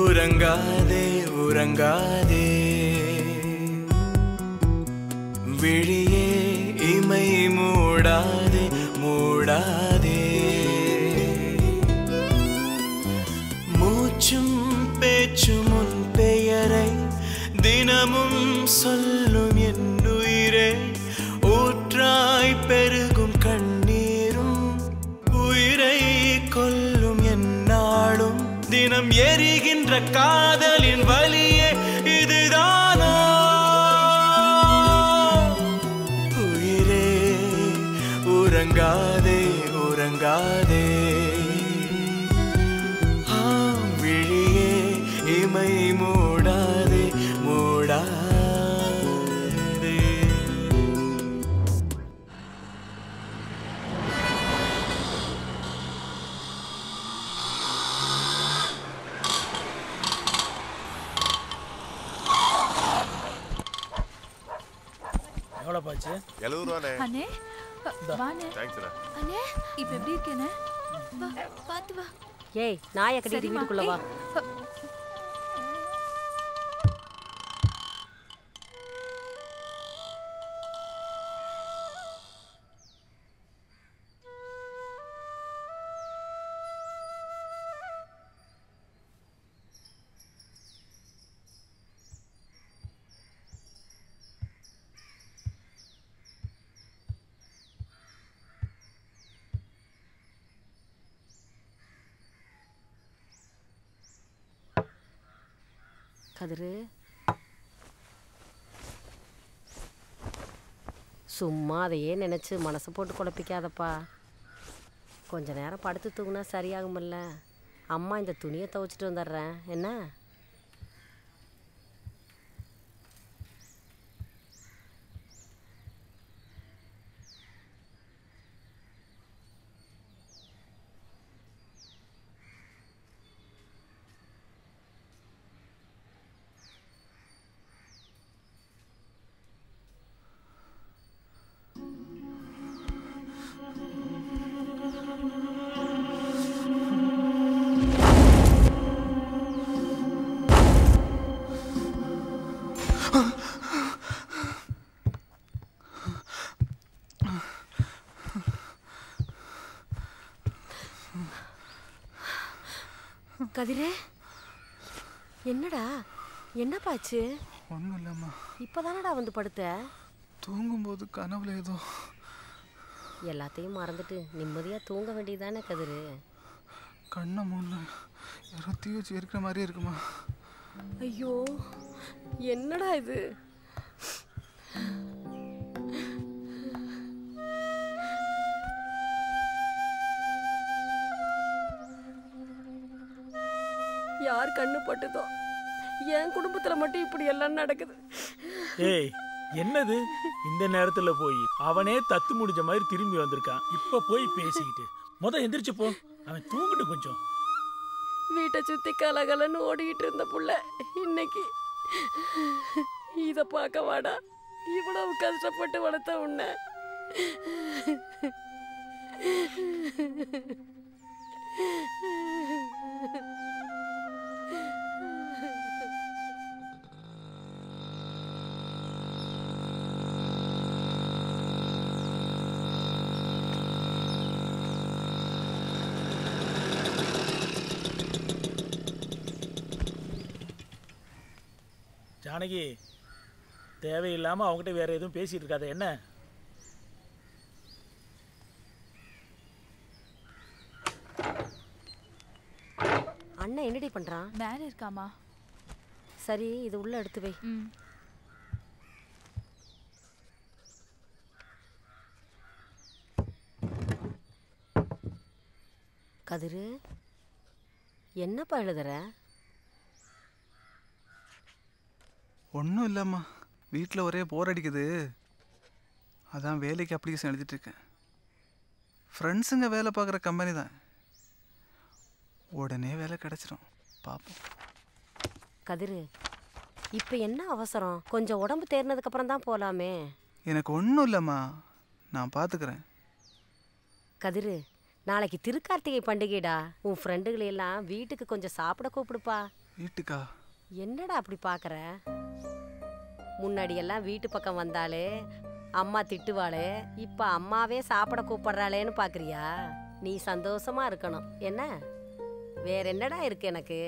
உறங்காதே உறங்காதே விழியே இமை மூடாதே மூடாதே மூச்சும் பேச்சும் உன் பெயரை தினமும் சொல்லும் என் உயிரே ஊற்றாய் பெருகும் கண்ணீரும் உயிரை கொல்லும் என் நாளும் தினம் எரிகின்ற காதலின் வலியே இதுதானா உயிரே உறங்காதே உறங்காதே ஆ விழியே இமை மூடாதே மூடாதே பாச்சு எழுநூறு ரூபாய் அண்ணே வானே தேங்க்ஸ் அண்ணா அண்ணே இப்போ எப்படி இருக்கேனே வா பாத்து வா ஏய் நாய கடி வீட்டுக்குள்ள வா சும்மா அதையே நினைச்சு மனசை போட்டு குழப்பிக்காதப்பா. கொஞ்ச நேரம் படுத்து தூங்கினா சரியாகும்ல. அம்மா இந்த துணியை துவைச்சிட்டு வந்துடுறேன் என்ன. கதிரே என்னடா என்னப்பா ஆச்சு? ஒன்றும் இல்லைம்மா. இப்போதானடா வந்து படுத்த? தூங்கும்போது கனவுல ஏதோ. எல்லாத்தையும் மறந்துட்டு நிம்மதியாக தூங்க வேண்டியதானே கதிரு. கண்ணை மூடல யாரோ தீ வச்சு எரிக்கிற மாதிரியே இருக்குமா. ஐயோ என்னடா இது? யார் கண்ணு பட்டுதோ என் குடும்பத்துல மட்டும் இப்படி எல்லாம் நடக்குது. ஏய் என்னது இந்த நேரத்துல போய் அவனே தத்து முடிஞ்ச மாதிரி திரும்பி வந்திருக்கான். இப்ப போய் பேசிக்கிட்டு முத எந்திரிச்சு போ, அவன் தூங்கிட்டு கொஞ்சம். வீட்டை சுத்தி கலகலன்னு ஓடிக்கிட்டு இருந்த புள்ள இன்னைக்கு இத பார்க்க வாடா. இவ்வளவு கஷ்டப்பட்டு வளர்த்த உன்னை ஜானகி தேவையில்லாமல் அவங்ககிட்ட வேறு எதுவும் பேசிகிட்டு இருக்காது என்ன? அண்ணன் என்னடி பண்ணுறான்? மேலே இருக்காமா. சரி இது உள்ளே எடுத்து வை. கதிரு என்னப்பா எழுதுற? ஒன்றும் இல்லைம்மா, வீட்டில் ஒரே போர் அடிக்குது, அதான் வேலைக்கு அப்ளிகேஷன் எழுதிட்டுருக்கேன். ஃப்ரெண்ட்ஸுங்க வேலை பார்க்குற கம்பெனி தான், உடனே வேலை கிடச்சிரும், பார்ப்போம். கதிர் இப்போ என்ன அவசரம்? கொஞ்சம் உடம்பு தேர்னதுக்கப்புறம் தான் போகலாமே. எனக்கு ஒன்றும் இல்லைம்மா, நான் பார்த்துக்கிறேன். கதிர் நாளைக்கு திருக்கார்த்திகை பண்டிகைடா, உன் ஃப்ரெண்டுகளையெல்லாம் வீட்டுக்கு கொஞ்சம் சாப்பிட கூப்பிடுப்பா. வீட்டுக்கா? என்னடா அப்படி பார்க்குற? முன்னாடியெல்லாம் வீட்டு பக்கம் வந்தாலே அம்மா திட்டுவாளே, இப்போ அம்மாவே சாப்பிட கூப்பிட்றாளேன்னு பார்க்குறியா? நீ சந்தோஷமாக இருக்கணும் என்ன, வேற என்னடா இருக்கு எனக்கு?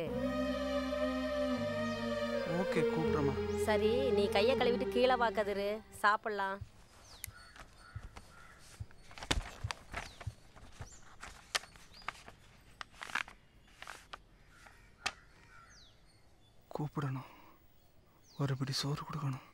ஓகே கூப்பிட்றமா. சரி நீ கையை கழுவிட்டு கீழே வா கதிரு, சாப்பிட்லாம். கூப்பிடணும், ஒருபடி சோறு கொடுக்கணும்.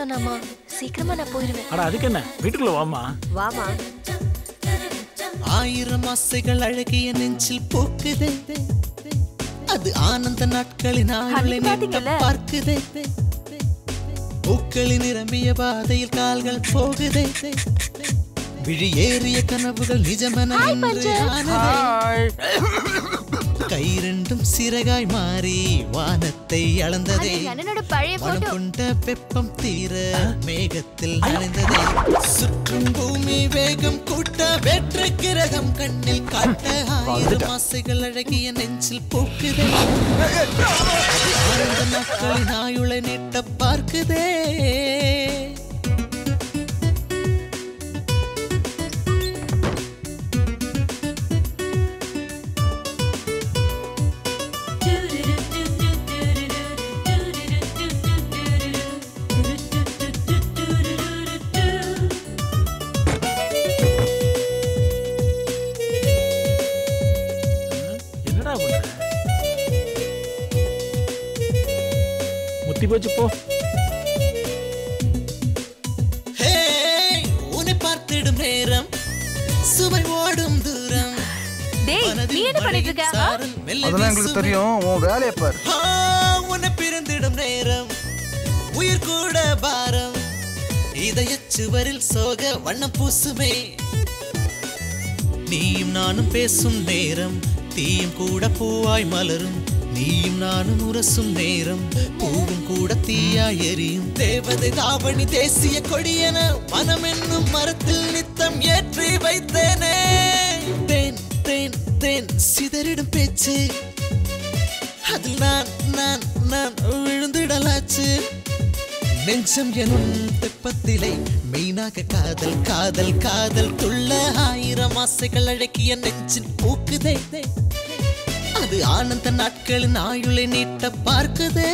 சொன்னாமா சீக்கிரமா நான் போயிருவேன். அட அதுக்கு என்ன, வீட்டுக்குள்ள வாமா வாமா. ஆயிரம் ஆசைகள் அழகிய நெஞ்சில் பூக்குதே, அது ஆனந்த நாட்களின் ஆவலை நினைத்து பார்க்குதே. பூக்களி நிரம்பிய பாதையில் கால்கள் போகுதே, விழி ஏறிய கனவுகள் நிஜமன கை ரெண்டும் சிறகாய் மாறி வானத்தை அளந்ததே. வனம் கொண்ட வெப்பம் தீர மேகத்தில் நனைந்ததே. சுற்றும் பூமி வேகம் கூட்ட வெற்று கிரகம் கண்ணில் காட்ட ஆயிரம் ஆசைகள் அழகிய நெஞ்சில் பூக்குதே. ஆனந்த நாட்களின் ஆயுளை நீட்ட பார்க்குதே. உன்னை பார்த்திடும் நேரம் சுவை ஓடும் தூரம். உன்னை பிறந்திடும் நேரம் உயிர் கூட பாரம். இதய சுவரில் சோக வண்ணம் பூசுமே, நீயும் நானும் பேசும் நேரம் தீயும் கூட பூவாய் மலரும் நீயும் நானும் உரசும் நேரம் பூவும் கூட தீயாய் எரியும் தேவதை தாவணி தேசிய கொடியன மனம் என்னும் மரத்தில் நித்தம் ஏற்றி வைத்தேனே தேன் தேன் தேன் சிதறிடும் பேச்சு அதில் நான் நான் நான் விழுந்திடலாச்சு நெஞ்சம் எனும் தெப்பத்திலே மெய்னாக காதல் காதல் காதல் துள்ள ஆயிரம் ஆசைகள் அழகிய நெஞ்சின் பூக்குதே அது ஆனந்த நாட்களின் ஆயுளை நீட்ட பார்க்குதே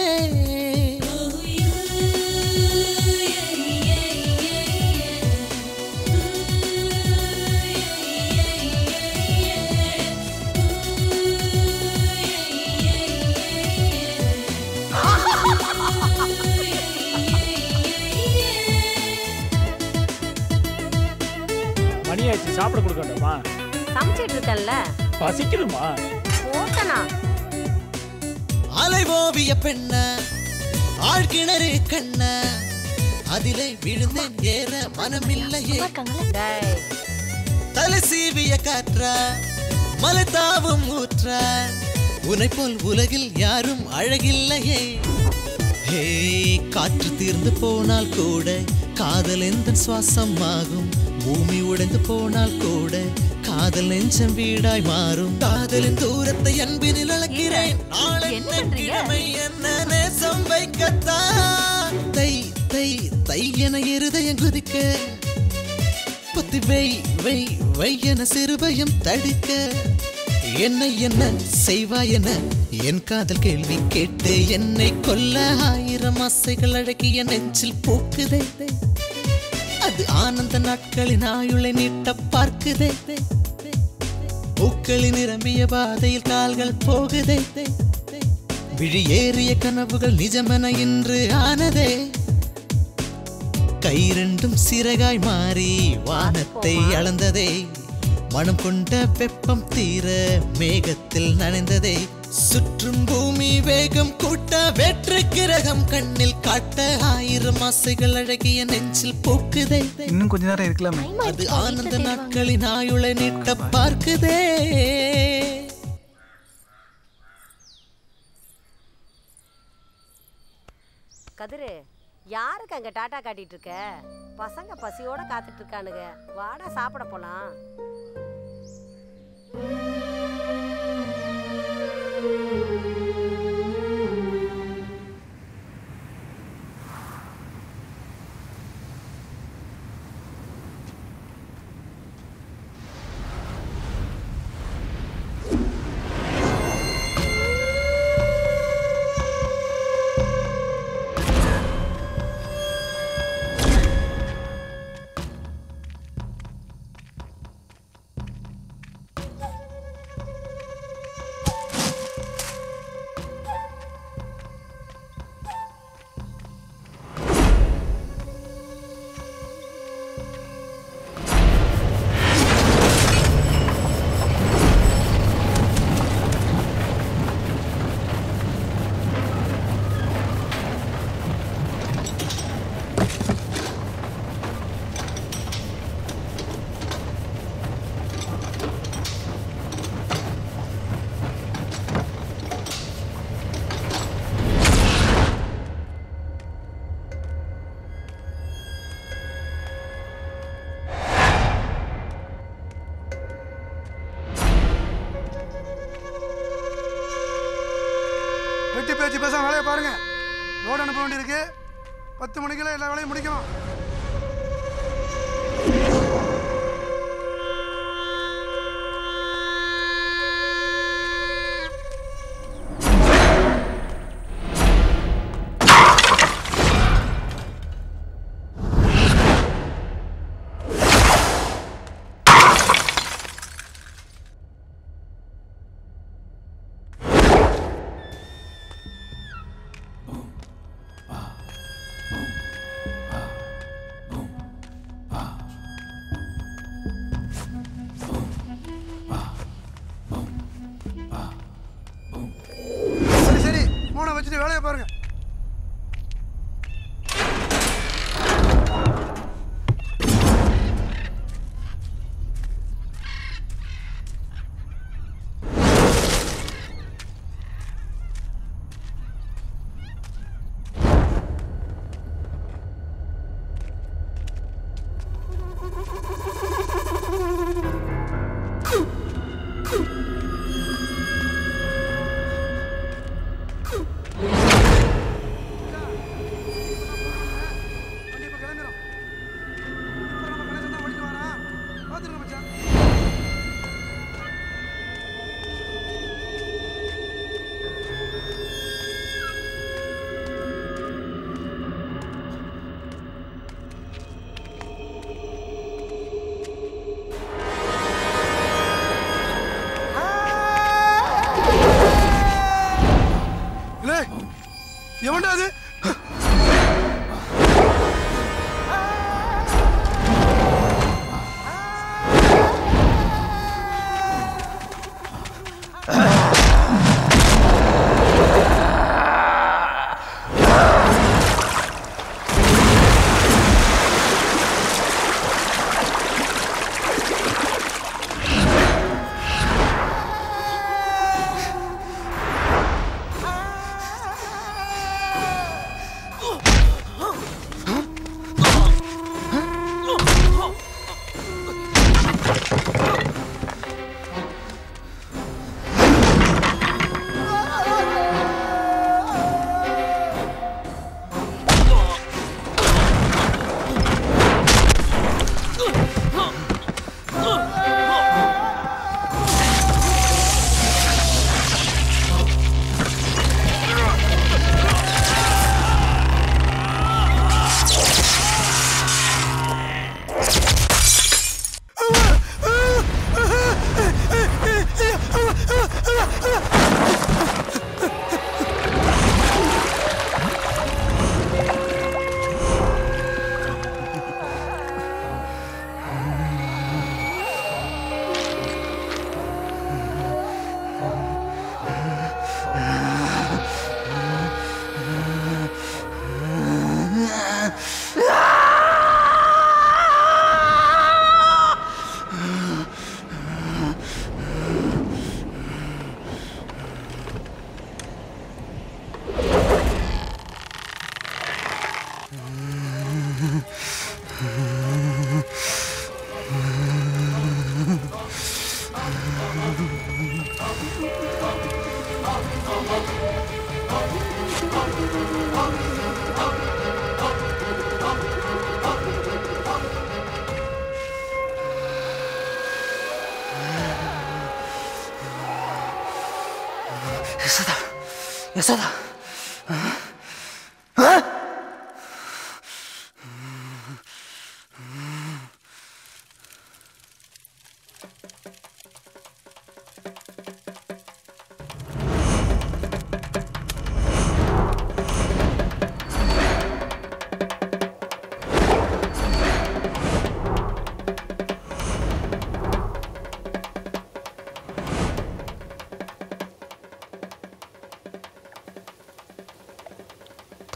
சாப்பிட கொடுக்கணுமா சமைச்சிட்டு இருக்கல்ல பசிக்குமா போட்டனா அலைவோவிய பெண்ண ஆழ்கிணறு கண்ண அதிலே விழுந்தேன் ஏற மனமில்லையே தலை சீவிய காற்றா மலைதாவும் ஊற்றா உன்னை போல் உலகில் யாரும் அழகில்லையே ஹே காற்று தீர்ந்து போனால் கூட காதல் எந்த சுவாசம் ஆகும் பூமி உடைந்து போனால் கூட காதல் நெஞ்சம் வீடாய் மாறும் காதலின் தூரத்தை அன்பினில் அளக்கிறேன் நாளை கிழமை என்ன நேசம் வைக்கத்தான் தை தை தை என இருதயம் குதிக்க புத்தி வை வை வை என சிறுபயம் தடுக்க என்னை என்ன செய்வாய் என என் காதல் கேள்வி கேட்டு என்னை கொல்ல ஆயிரம் ஆசைகள் அழகிய நெஞ்சில் பூக்குதே அது ஆனந்த நாட்களின் ஆயுளை நீட்ட பார்க்குதே பூக்களின் நிரம்பிய பாதையில் கால்கள் போகுதே விழி ஏறிய கனவுகள் நிஜமென இன்று ஆனதே கை ரெண்டும் சிறகாய் மாறி வானத்தை அளந்ததே மனம் கொண்ட வெப்பம் தீர மேகத்தில் நனைந்ததே சுற்றும் பூமி வேகம் கூட்ட வெற்று கிரகம் கண்ணில் காட்ட ஆயிரம் ஆசைகள் அழகிய நெஞ்சில் பூக்குதே இன்னும் கொஞ்ச நேரம் இருக்கலாமே அது ஆனந்த நாட்களின் ஆயுளை நீட்ட பார்க்குதே கதிரு யாருக்கு அங்க டாட்டா காட்டிட்டு இருக்க பசங்க பசியோட காத்துட்டு இருக்கானுங்க வாடா சாப்பிட போலாம் பாருங்க ரோடு அனுப்ப வேண்டியிருக்கு பத்து மணிக்குள்ள எல்லா வேலையும் முடிக்கணும்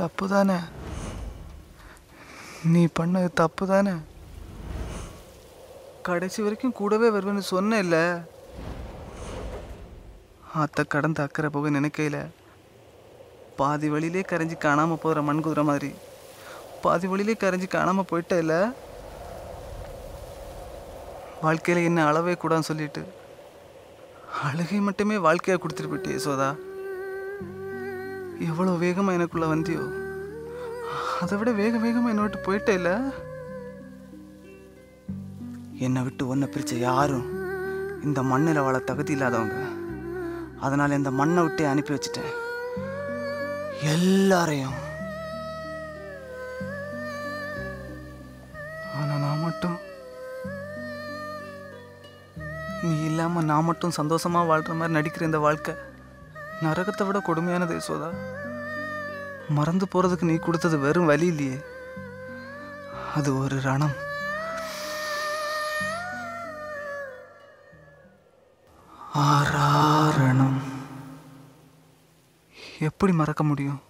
तप्पु ताने नी पन्ना तप्पु ताने कड़सी वरैक्कुम कूडवे वरुवेनु सोन्ने इल्ला आत्ता कडंद अक्करे पोग निनक्कैला पादी वलियिले करंजी काणाम पोरा मणकुदरा मादिरी पादी वलियिले करंजी काणाम पोयिट्टल्ला वाळ्कैयिल एन्न अलवे कूडान सोल्लिट्टु अलगै मट्टुमे वाळ्कैय कुडुत्तु पोट्टी सोदा एव्वलो वेगमा एनक्कुल्ल वंदियो अदै विड वेग वेगमा एन्न विट्टु पोयिट्टे इल्ल एन्न विट्टु ओन्न पिरिच्च यारुम इंद मण्णिल वाळ तगति इल्लादवंग अदनाल इंद मण्णै विट्टे अनुप्पि वच्चिट्टेन एल्लारैयुम आना नान मट्टुम नी इल्लाम नान मट्टुम संतोषमा वाळ्र मादिरि नडिक्किற इंद वाळ्क्कै नरकते विड கொடுமையானது யசோதா மறந்து போறதுக்கு நீ கொடுத்தது வெறும் வலி இல்லையே அது ஒரு ரணம் ஆராரணம் எப்படி மறக்க முடியும்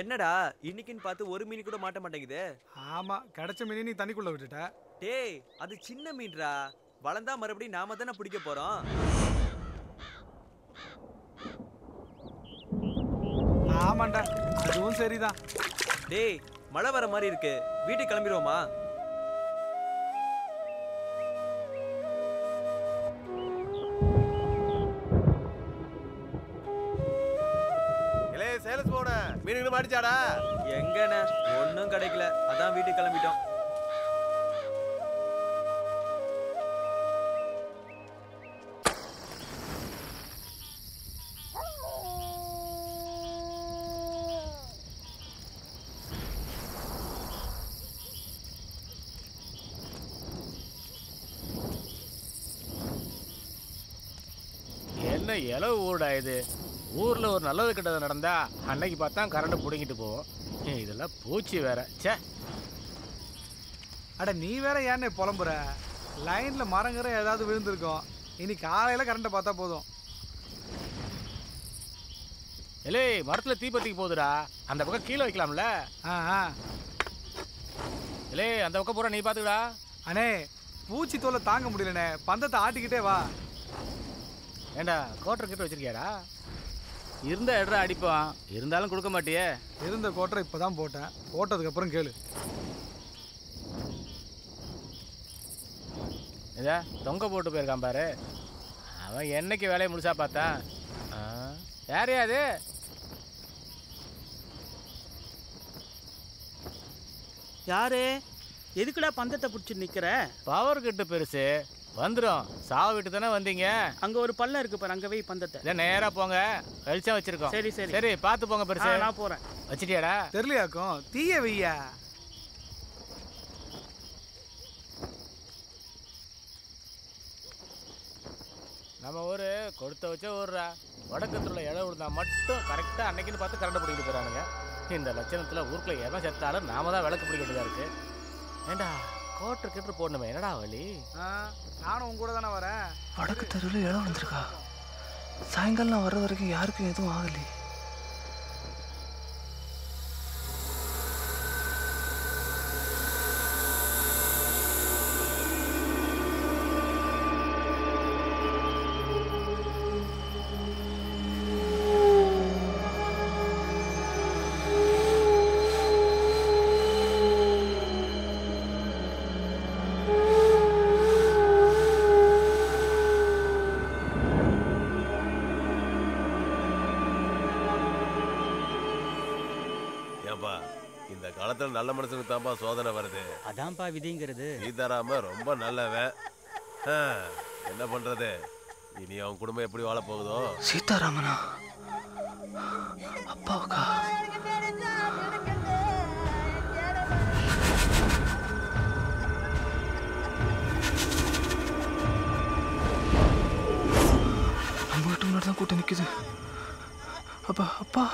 என்னடா இன்னிக்கின் பார்த்து ஒரு மீன் கூட மாட்ட மாட்டேங்குதே ஆமா கடச்ச மீன் நீ தண்ணிக்குள்ள விட்டுட்ட டேய் அது சின்ன மீன்டா வளந்தா மறுபடியும் நாம தான பிடிக்க போறோம் ஆமாடா அதுவும் சரிதான் டேய் மழை வர மாதிரி இருக்கு வீட்டுக்கு கிளம்பிரோமா மீன் என்ன மாடிச்சாடா? எங்கனே ஒண்ணும் கிடைக்கல. அதான் வீட்டுக்கு கிளம்பிட்டோம். எலவு ஊடா இது ஊரில் ஒரு நல்லது கெட்டது நடந்தா அன்னைக்கு பார்த்தா கரண்ட் பிடுங்கிட்டு போவோம். இதெல்லாம் பூச்சி வேற. சே அட நீ வேற ஏன்னே புலம்புற? லைனில் மரங்கிற ஏதாவது விழுந்திருக்கோம். இனி காலையில் கரண்ட்டை பார்த்தா போதும். எலே மரத்தில் தீப்பத்திக்கு போகுதுடா. அந்த பக்கம் கீழே வைக்கலாம்ல? ஆ ஆ எலே அந்த பக்கம் பூரா நீ பார்த்துக்கடா. அண்ணே பூச்சி தோலை தாங்க முடியலண்ணே. பந்தத்தை ஆட்டிக்கிட்டே வா. ஏண்டா கோட்டரை கிட்ட வச்சிருக்கியாடா? இருந்த இடரா அடிப்பான். இருந்தாலும் கொடுக்க மாட்டியே. இருந்த கோட்டரை இப்போ தான் போட்டேன். போட்டதுக்கப்புறம் கேளு. இதா தொங்க போட்டு போயிருக்கான் பாரு. அவன் என்னைக்கு வேலையை முடிச்சா பார்த்தான். யார் யாது? யாரு எதுக்குடா பந்தத்தை பிடிச்சி நிற்கிற? பவர் கிட்ட பெருசு வந்துடும். சாவு விட்டு தானே வந்தீங்க. அங்க ஒரு பள்ளம் இருக்கு பாரு, அங்க போய் பந்தத்தை நேரா போங்க. வெளிச்சம் வச்சிருக்கோம். சரி சரி சரி பார்த்து போங்க. பெருசா நான் போறேன். வச்சிட்டியாடா? தெரியலையாக்கும். தீய வையா. நம்ம ஊரு கொடுத்த வச்ச ஊர்ரா. வடக்கத்துல உள்ள இடம் விழுந்தா மட்டும் கரெக்டா அன்னைக்குன்னு பார்த்து கரண்ட் பிடிக்கிட்டு போறானுங்க. இந்த லட்சணத்துல ஊருக்குள்ள எவன் செத்தாலும் நாம தான் விளக்கு பிடிக்கிட்டுதான் இருக்கு. ஏண்டா கோட்டர் கிட்ட போடணுமே. என்னடா வலி? நானும் உங்க கூட தானே வரேன். வடக்கு தெருவில் இடம் வந்துருக்கா? சாயங்காலம் வர்ற வரைக்கும் யாருக்கும் எதுவும் ஆகலை. நல்ல மனுஷனுக்கு தான்ப்பா சோதனை வருது. அதான்ப்பா விதிங்கிறது. சீதாராம ரொம்ப நல்லவன். என்ன பண்றது? இனி அவன் குடும்பம் எப்படி வாழ போகுதோ? சீதாராமனா அப்பாவுக்கா? நம்ம வீட்டு முன்னாடி தான் கூட்டம் நிக்குது. அப்பா அப்பா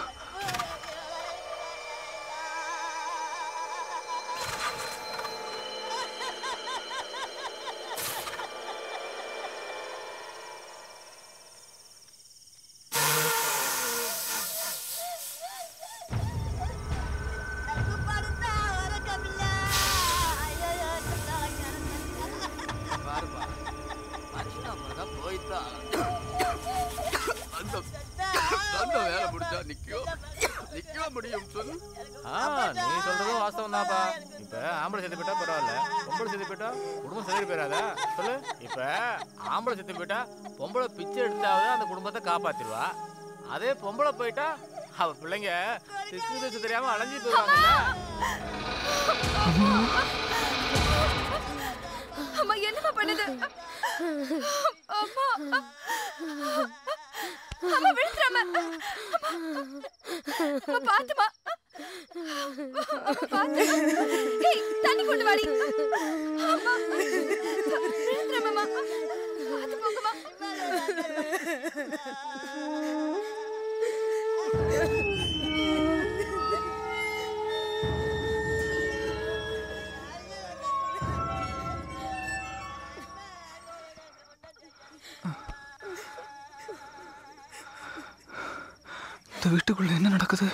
பொம்பளை பிச்சை எடுத்தாவது அந்த குடும்பத்தை காப்பாத்திடுவா. அதே பொம்பளை போயிட்டா அவ பிள்ளைங்க திக்கு திசை தெரியாம அலைஞ்சு போவாங்கல்ல. அம்மா என்னமா பண்ணுது? அம்மா அம்மா விழுந்துறாம. அம்மா பாத்துமா? ஏய் தண்ணி கொண்டு வாடி. அம்மா விழுந்துறாமம்மா. இந்த வீட்டுக்குள்ள என்ன நடக்குது?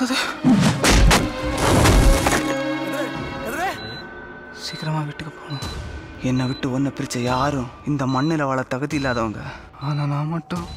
சீக்கிரமா வீட்டுக்கு போணும். என்னை விட்டு ஒன்ன பிரிச்ச யாரும் இந்த மண்ணில வாழ தகுதி இல்லாதவங்க. ஆனா நான் மட்டும்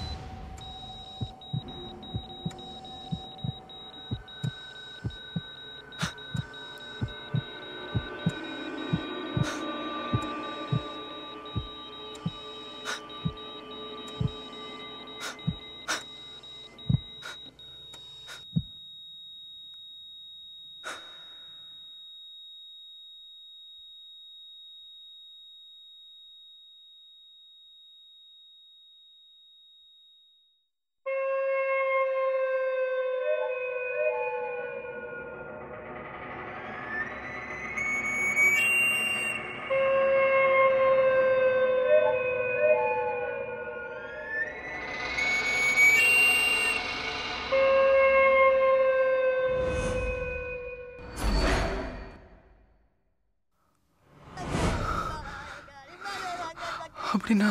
அப்படின்னா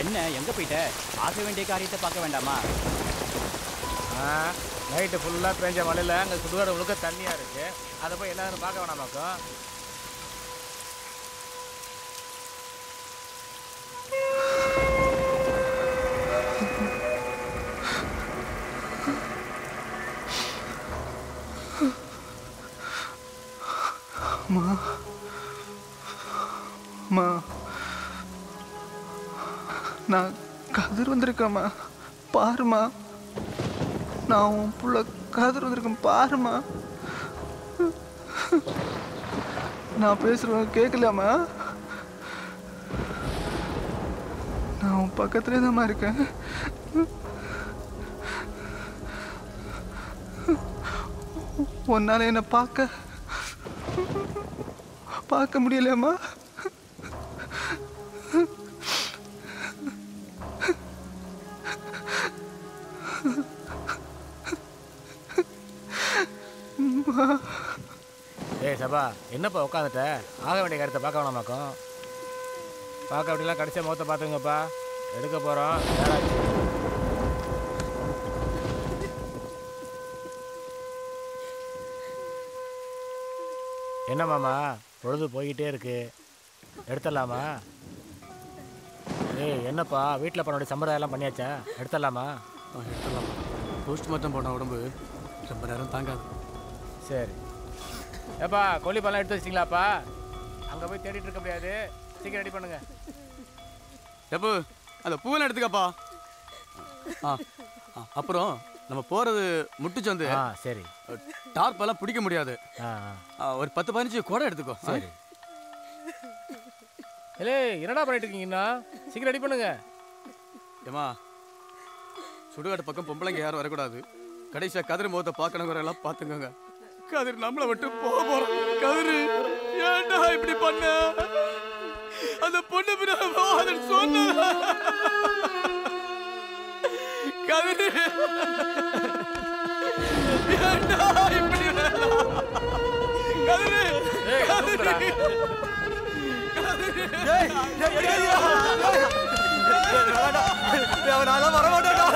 என்ன எங்க போயிட்ட? ஆக வேண்டிய காரியத்தை பார்க்க வேண்டாமா? நைட்டு ஃபுல்லாக பேஞ்ச மலையில் அங்கே சுடுகாடு முழுக்க தண்ணியாக இருக்கு. அதை போய் எல்லாரும் பார்க்க வேணாமாக்கும். நான் கதிர் வந்திருக்கேம்மா, பாருமா. நான் உன் புள்ள கதிர் வந்திருக்கேன், பாருமா. நான் பேசுறேன் கேட்கலாமா? நான் உன் பக்கத்துலேயே தான்மா இருக்கேன். உன்னால என்னை பார்க்க பார்க்க முடியலையாம்மா? சபா என்னப்பா உட்காந்துட்ட? ஆக வேண்டிய கருத்தை பார்க்க வேணாமாக்கும். பார்க்க அப்படிலாம் கடைசியாக முகத்தை பார்த்துங்கப்பா, எடுக்க போகிறோம். என்ன மாமா பொழுது போய்கிட்டே இருக்கு, எடுத்துடலாமா? ஏய் என்னப்பா வீட்டில் பண்ண வேண்டிய சம்பிரதாயெல்லாம் பண்ணியாச்சா? எடுத்துடலாமா? எடுத்துடலாமா? போஸ்ட்மார்ட்டம் போன உடம்பு ரொம்ப நேரம் தாங்காது. சரி ஏப்பா கொல்லி பழம் எடுத்து வச்சிட்டிங்களாப்பா? அங்கே போய் தேடிட்டு இருக்க முடியாது, சீக்கிரம் ரெடி பண்ணுங்க. எப்போ அந்த பூவெல்லாம் எடுத்துக்கப்பா. ஆ அப்புறம் நம்ம போகிறது முட்டுச்சந்து. ஆ சரி. டார்ப்பெல்லாம் பிடிக்க முடியாது, ஒரு பத்து பதினஞ்சு கூட எடுத்துக்கோ. சரி. இல்லை என்னடா பண்ணிட்டு இருக்கீங்கன்னா சீக்கிரம் ரெடி பண்ணுங்க. ஏமா சுடுகாட்டு பக்கம் பொம்பளைங்க யாரும் வரக்கூடாது. கடைசியாக கதிர் முகத்தை பார்க்கணுங்கிறதெல்லாம் பார்த்துக்கோங்க. கதிர் நம்மளை விட்டு போக போறோம். கதிர் ஏன்டா இப்படி பண்ண? அந்த பொண்ணு பிறகு அது சொன்ன கதிர் ஏன்டா இப்படி கதிர் கதிர் அவனால வர மாட்டேன்டா.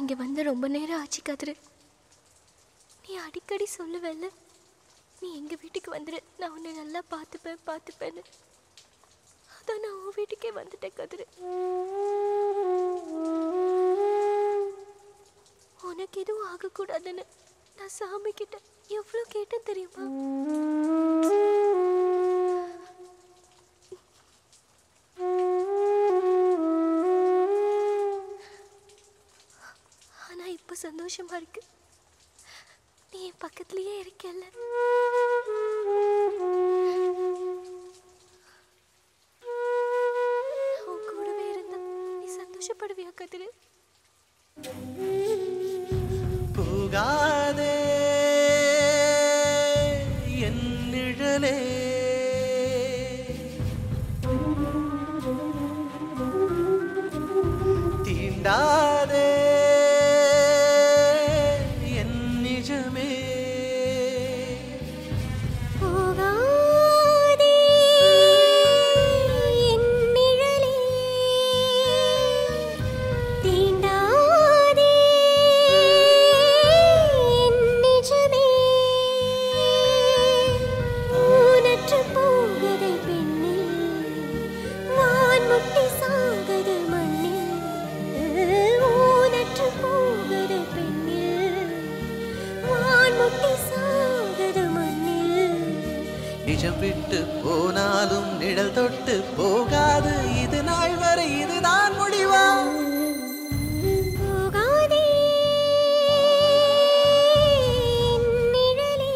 இங்க வந்து ரொம்ப நேரம் ஆச்சு கதிரு. நீ அடிக்கடி சொல்லுவேல நீ எங்க வீட்டுக்கு வந்துரு, நான் உன்னை நல்லா பார்த்துப்பேன் பார்த்துப்பேன்னு. அதான் நான் உன் வீட்டுக்கே வந்துட்டேன் கதிரு. உனக்கு எதுவும் ஆகக்கூடாதுன்னு நான் சாமி கிட்ட எவ்வளோ கேட்டேன் தெரியுமா? சந்தோஷமா இருக்கு நீ பக்கத்துலயே இருக்கல்ல. உன் கூடவே இருந்தா நீ சந்தோஷப்படுவியா கதிரு? போகாதே என் நிழலே தீண்டா நிஜம் விட்டு போனாலும் நிழல் தொட்டு போகாது. இது நாள் வரை இதுதான் முடிவா? போகாதே நிழலே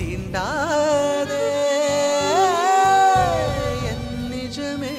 தீண்டாதே என் நிஜமே.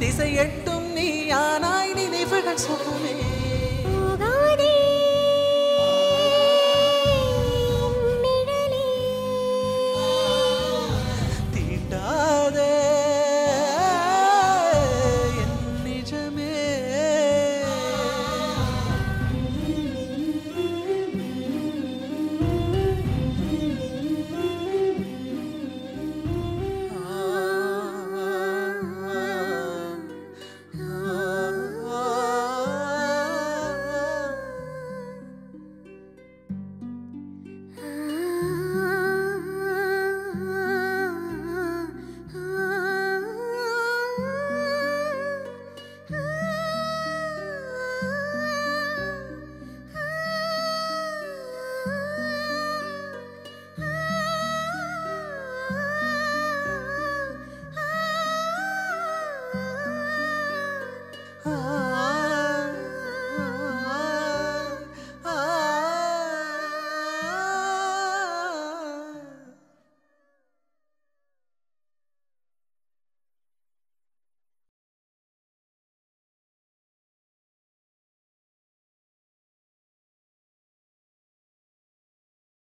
திசை எட்டும் நீ ஆனாய் நினைவுகள் சுகமே.